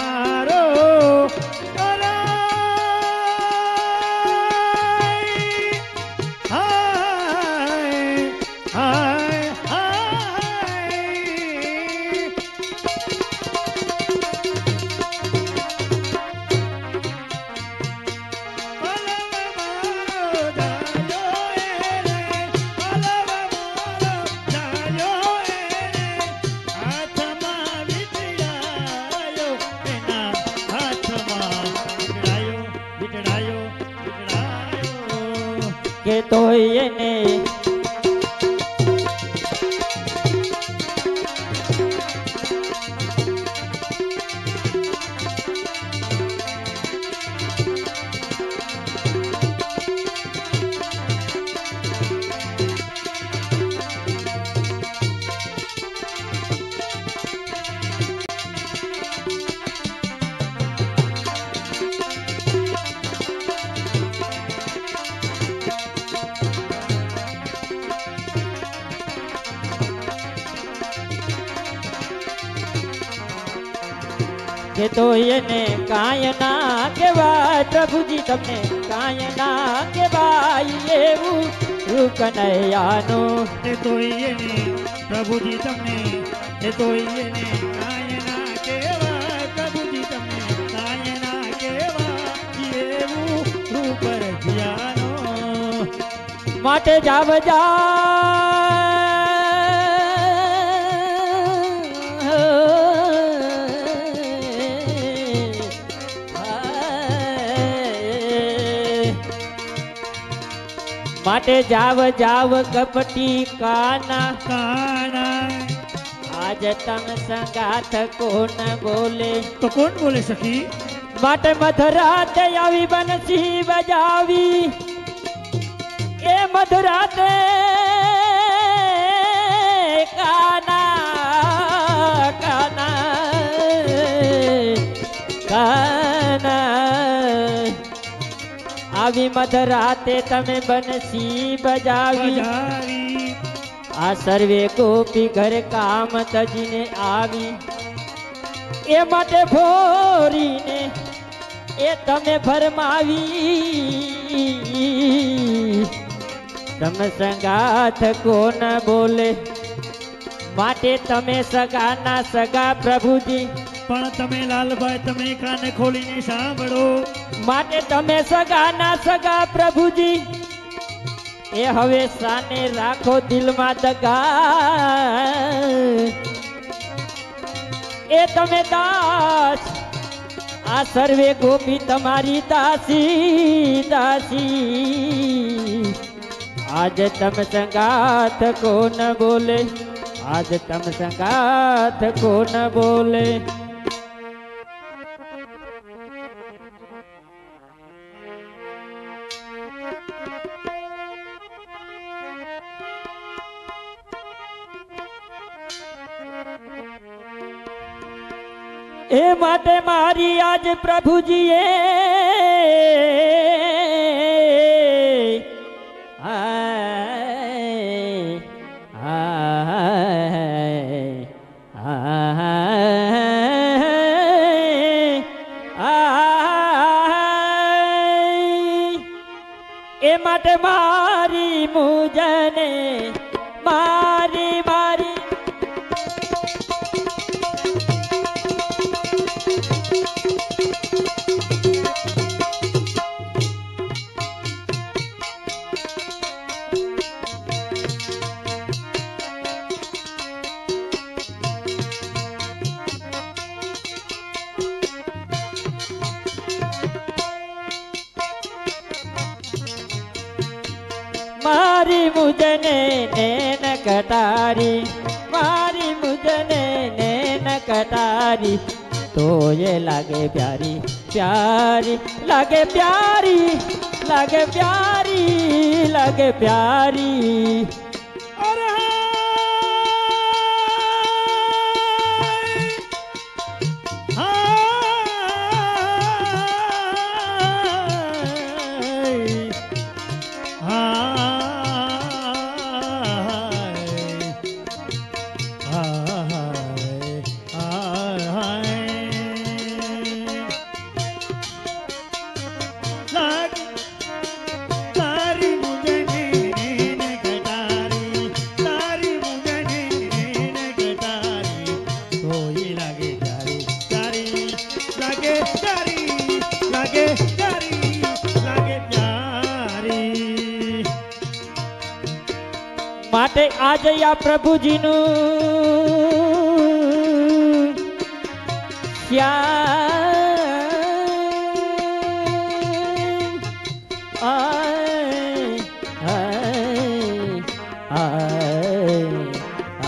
मारो के तो ये ने के तो ये ने कायना के बाय प्रभु जी तमने कायना के बाय ये वो रूप नयानो के तो ये ने प्रभु जी तमने के तो ये ने कायना के बाय प्रभु जी तमने कायना के बाय ये वो रूप नयानो माटे जाव जा माटे जाव जाव कपटी काना काना आज तंग संगात कौन बोले तो कौन बोले सखी माटे मधरात आवी बनसी बजावी ए मधरात काना काना काना आवी मधराते तमे बनसी बजावी आ सर्वे गोपी घर काम तजने आवी ए माटे भोरी ने ए तमे फरमावी तम संगाथ को न बोले माटे तमे सगा ना सगा प्रभु जी पण तमे लाल भाई तमे कान खोली ने सांभळो माटे तमे सगा ना सगा प्रभु जी ए हवे साने राखो दिल मा दगा ए तमे दास आ सर्वे गोपी तमारी दासी दासी आज तम संगात को न बोले आज तम संगात को न बोले ए माटे मारी आज प्रभु जी ए हाय हाय हाय हाय ए माटे मारी मुझने मारी मारी मारी मुझने नैन कटारी मारी मुझने नैन कटारी तो ये लागे प्यारी प्यारी लागे प्यारी लागे प्यारी लागे प्यारी अरे माटे आज या प्रभु जीनु क्या आए आए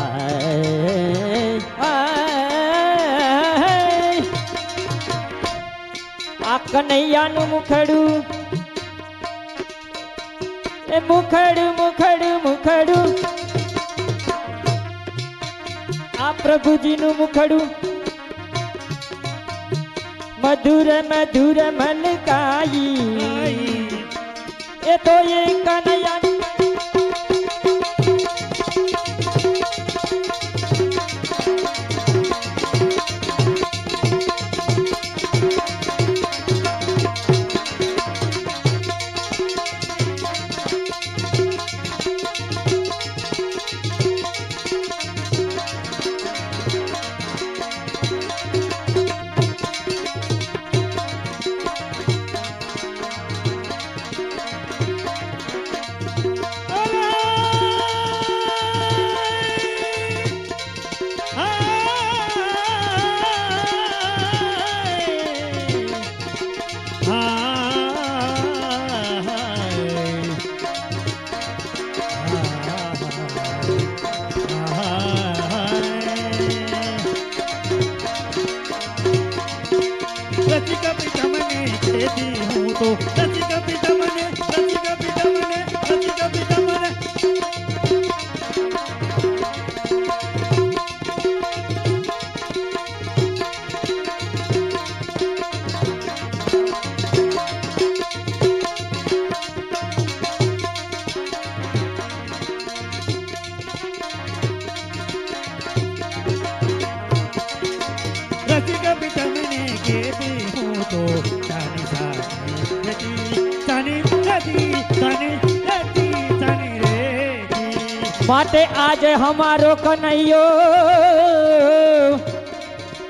आए आए आए आ कन्हैया नु मुखड़ू ए मुखड़ू मुखड़ू मुखड़ू आ प्रभु जी नु मुखड़ू मधुर मधुर मन काई ए तो ये कन्हैया रसिका पितामने कहती हूँ तो रसिका पितामने रसिका पितामने रसिका पितामने रसिका पितामने कहती हूँ तो तानी तानी तानी तानी तानी तानी तानी रे बाते आज हमारो कन्हैयो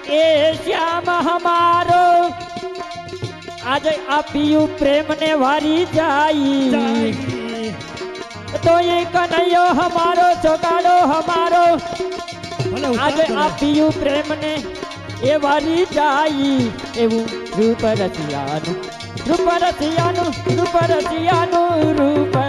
ए श्याम हमारो आज अपियू प्रेम ने वारी जाई तो ये कन्हैयो हमारो चौगाड़ो हमारो आज अपियू प्रेम ने ये वाली जाई एवं रूप रसियानु रूप रसियानु रूप रसियानु रूप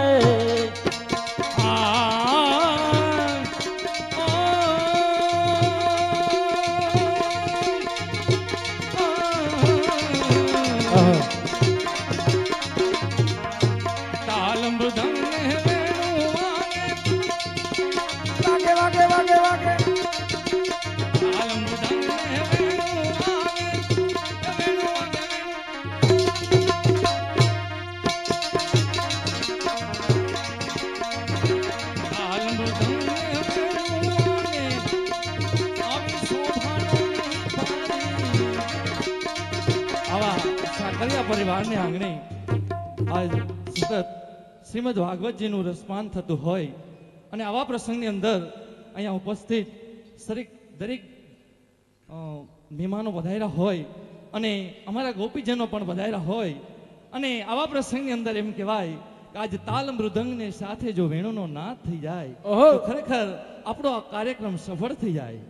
परिवार ने आंगणे आज सतत श्रीमद भागवत जी નું રસપાન થતું હોય અને આવા પ્રસંગની અંદર અહીંયા ઉપસ્થિત દરેક દરેક મહેમાનો વધાયરા હોય અને અમારા ગોપીજનો પણ વધાયરા હોય અને આવા પ્રસંગની અંદર એમ કહેવાય કે આજ તાલ મૃદંગને સાથે જો વેણુનો નાદ થઈ જાય તો ખરેખર આપણો આ કાર્યક્રમ સફળ થઈ જાય।